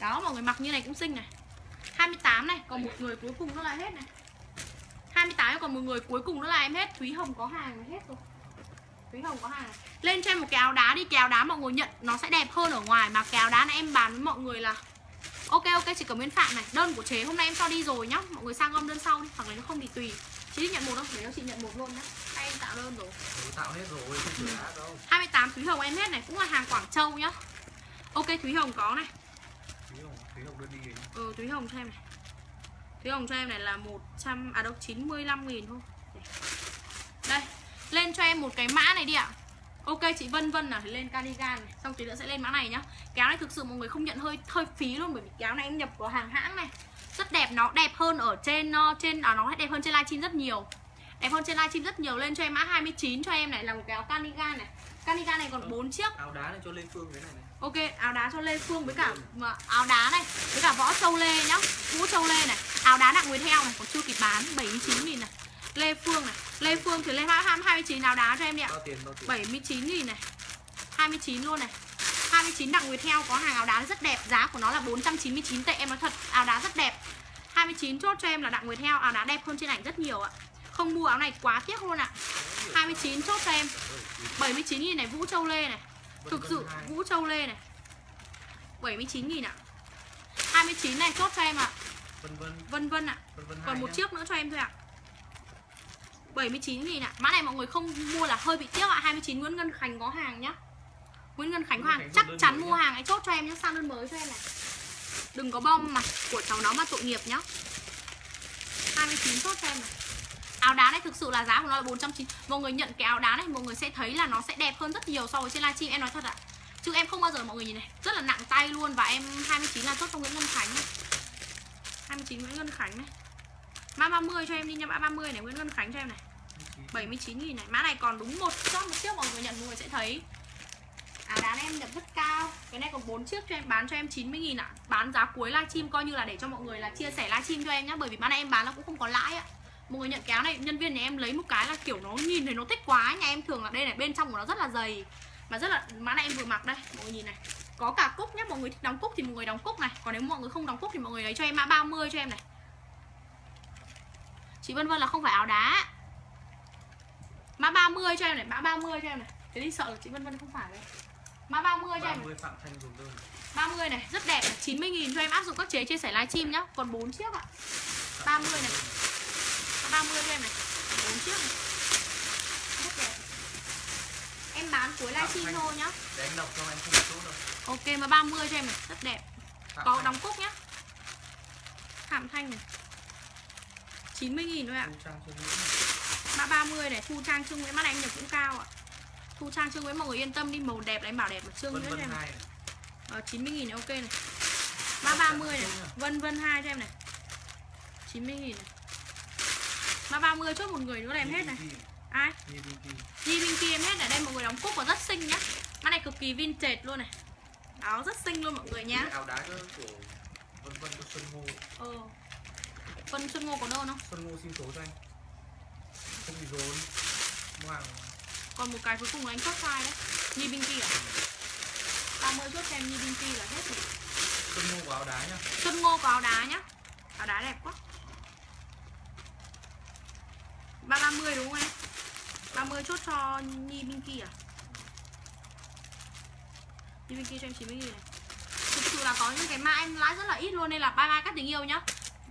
Đó mọi người mặc như này cũng xinh này. hai mươi tám này, còn một người cuối cùng nó lại hết này. hai mươi tám còn một người cuối cùng nữa là em hết. Thúy Hồng có hàng hết rồi. Thúy Hồng có hàng. Lên cho em một cái áo đá đi, cái áo đá mọi người nhận nó sẽ đẹp hơn ở ngoài, mà cái áo đá này em bán với mọi người là ok ok chỉ Cẩm Nguyên Phạm này. Đơn của Chế hôm nay em cho đi rồi nhá. Mọi người sang gom đơn sau đi, hoặc là nó không thì tùy. Chị nhận một không? Để cho chị nhận một luôn nhá. Hay em tạo đơn rồi. Tôi tạo hết rồi, không chừa đá đâu. hai mươi tám Thúy Hồng em hết này, cũng là hàng Quảng Châu nhá. Ok Thúy Hồng có này. Thúy Hồng, Thúy Hồng đơn đi rồi. Ừ Thúy Hồng cho em này. Thúy Hồng cho em này là một trăm à đâu chín mươi lăm nghìn thôi. Đây, lên cho em một cái mã này đi ạ. Ok chị Vân Vân à, lên cardigan này, xong tí nữa sẽ lên mã này nhá. Kéo này thực sự mọi người không nhận hơi hơi phí luôn, bởi vì kéo này em nhập của hàng hãng này. Rất đẹp, nó đẹp hơn ở trên trên à, nó đẹp hơn trên livestream rất nhiều. Đẹp hơn trên livestream rất nhiều. Lên cho em mã hai mươi chín cho em này là một cái áo cardigan này. Cardigan này còn ừ, bốn chiếc. Áo đá này cho Lê Phương cái này này. Ok, áo đá cho Lê Phương với cả áo đá này, với cả Võ Châu Lê nhá. Vũ Châu Lê này. Áo đá nặng người theo này, còn chưa kịp bán, bảy mươi chín nghìn này. Lê Phương này, Lê Phương thì lên hai mươi chín áo đá cho em đi ạ. bảy mươi chín nghìn này. hai mươi chín luôn này. hai mươi chín nặng người theo, có hàng áo đá rất đẹp, giá của nó là bốn trăm chín mươi chín tệ, em nói thật, áo đá rất đẹp. hai mươi chín chốt cho em là đặng người theo, áo đá đẹp hơn trên ảnh rất nhiều ạ. Không mua áo này quá tiếc luôn ạ. hai mươi chín chốt cho em. bảy mươi chín nghìn này, Vũ Châu Lê này. Thực sự Vũ Châu Lê này. bảy mươi chín nghìn ạ. hai mươi chín này chốt cho em ạ. Vân Vân. Vân Vân ạ. Vân Vân còn một chiếc nữa cho em thôi ạ. bảy mươi chín nghìn ạ. Mã này mọi người không mua là hơi bị tiếc ạ. hai mươi chín Nguyễn Ngân Khánh có hàng nhá. Nguyễn Ngân Khánh có hàng, chắc chắn mua hàng ấy, chốt cho em nhá, sang đơn mới cho em này. Đừng có bom mặt của cháu nó mà tội nghiệp nhá. hai mươi chín chốt cho em này. Áo đá này thực sự là giá của nó là bốn trăm chín mươi. Mọi người nhận cái áo đá này mọi người sẽ thấy là nó sẽ đẹp hơn rất nhiều so với trên livestream, em nói thật ạ. Chứ em không bao giờ, mọi người nhìn này, rất là nặng tay luôn, và em hai mươi chín là chốt cho Nguyễn Ngân Khánh này. hai mươi chín Nguyễn Ngân Khánh này. Mã ba mươi cho em đi nha, mã ba mươi này, Nguyễn Ngân Khánh cho em này. bảy mươi chín nghìn này. Mã này còn đúng một chốt một chiếc, mọi người nhận mọi người sẽ thấy. Áo đá này em nhập rất cao. Cái này còn bốn chiếc cho em, bán cho em chín mươi nghìn ạ. Bán giá cuối livestream coi như là để cho mọi người là chia sẻ livestream cho em nhá, bởi vì mã này em bán nó cũng không có lãi ạ. Mọi người nhận kéo này, nhân viên nhà em lấy một cái là kiểu nó nhìn thấy nó thích quá, nhà em thường là đây này, bên trong của nó rất là dày mà rất là, mã này em vừa mặc đây, mọi người nhìn này. Có cả cúc nhé, mọi người thích đóng cúc thì mọi người đóng cúc này, còn nếu mọi người không đóng cúc thì mọi người lấy cho em mã ba mươi cho em này. Chị Vân Vân là không phải áo đá. Mã ba mươi cho em này, mã ba mươi cho em này. Thế đi sợ là chị Vân Vân không phải đấy. Mã ba mươi cho em này. ba mươi này, rất đẹp, chín mươi nghìn cho em, áp dụng các chế chia sẻ livestream nhá, còn bốn chiếc ạ. ba mươi này. ba mươi cho em này, bốn chiếc này. Rất đẹp. Em bán cuối livestream thôi nhá. Để em đọc cho em không tốt đâu. Ok, mà ba mươi cho em này, rất đẹp. Phạm có Thanh. Đóng cúc nhá. Phạm Thanh này. chín mươi nghìn thôi ạ. Mã ba mươi này, Thu Trang Trương Nguyễn, mã này em nhập cũng cao ạ. Thu Trang Trương Nguyễn, mọi người yên tâm đi, màu đẹp đấy, bảo đẹp mà Trương Nguyễn cho em này. Ờ, chín mươi nghìn này, ok này. Ba ba mươi này, Vân Vân hai cho em này. Chín mươi nghìn này, ba ba mươi chốt một người nữa là em hết này. Ai? Di Vinky em hết ở đây, mọi người đóng cúc và rất xinh nhá. Mắt này cực kỳ vintage luôn này. Áo rất xinh luôn mọi người nhá. Áo đá của Vân Vân của Xuân Ngô. Ờ. Vân Xuân Ngô có đơn không? Xuân Ngô xin số cho anh. Không bị rốn. Mua hàng. Còn một cái cuối cùng là anh chốt file đấy. Di Vinky ạ. ba mươi chốt cho em Di Vinky là hết rồi. Xuân Ngô có áo đá nhá. Xuân Ngô có áo đá nhá. Áo đá đẹp quá. ba ba mươi đúng không em? ba mươi chốt cho Nhi Binky à? Nhi Binky cho em chín mươi nghìn này. Thực sự là có những cái mai em lãi rất là ít luôn, nên là bye bye các tình yêu nhá.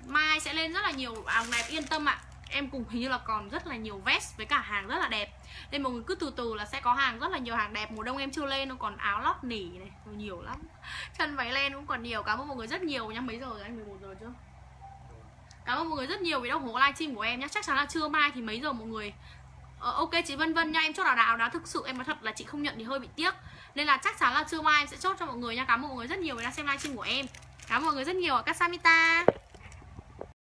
Mai sẽ lên rất là nhiều áo đẹp, yên tâm ạ. Em cùng hình như là còn rất là nhiều vest với cả hàng rất là đẹp. Nên mọi người cứ từ từ là sẽ có hàng, rất là nhiều hàng đẹp. Mùa đông em chưa lên, nó còn áo lót nỉ này, nhiều lắm. Chân váy len cũng còn nhiều. Cảm ơn mọi người rất nhiều nhá. Mấy giờ rồi anh? mười một giờ chưa? Cảm ơn mọi người rất nhiều vì đồng hồ livestream của em nhé. Chắc chắn là trưa mai thì mấy giờ mọi người? Ờ, ok chị Vân Vân nha, em chốt áo đá, áo đá thực sự em nói thật là chị không nhận thì hơi bị tiếc. Nên là chắc chắn là trưa mai em sẽ chốt cho mọi người nha. Cảm ơn mọi người rất nhiều vì đã xem livestream của em. Cảm ơn mọi người rất nhiều ạ. Katsamita.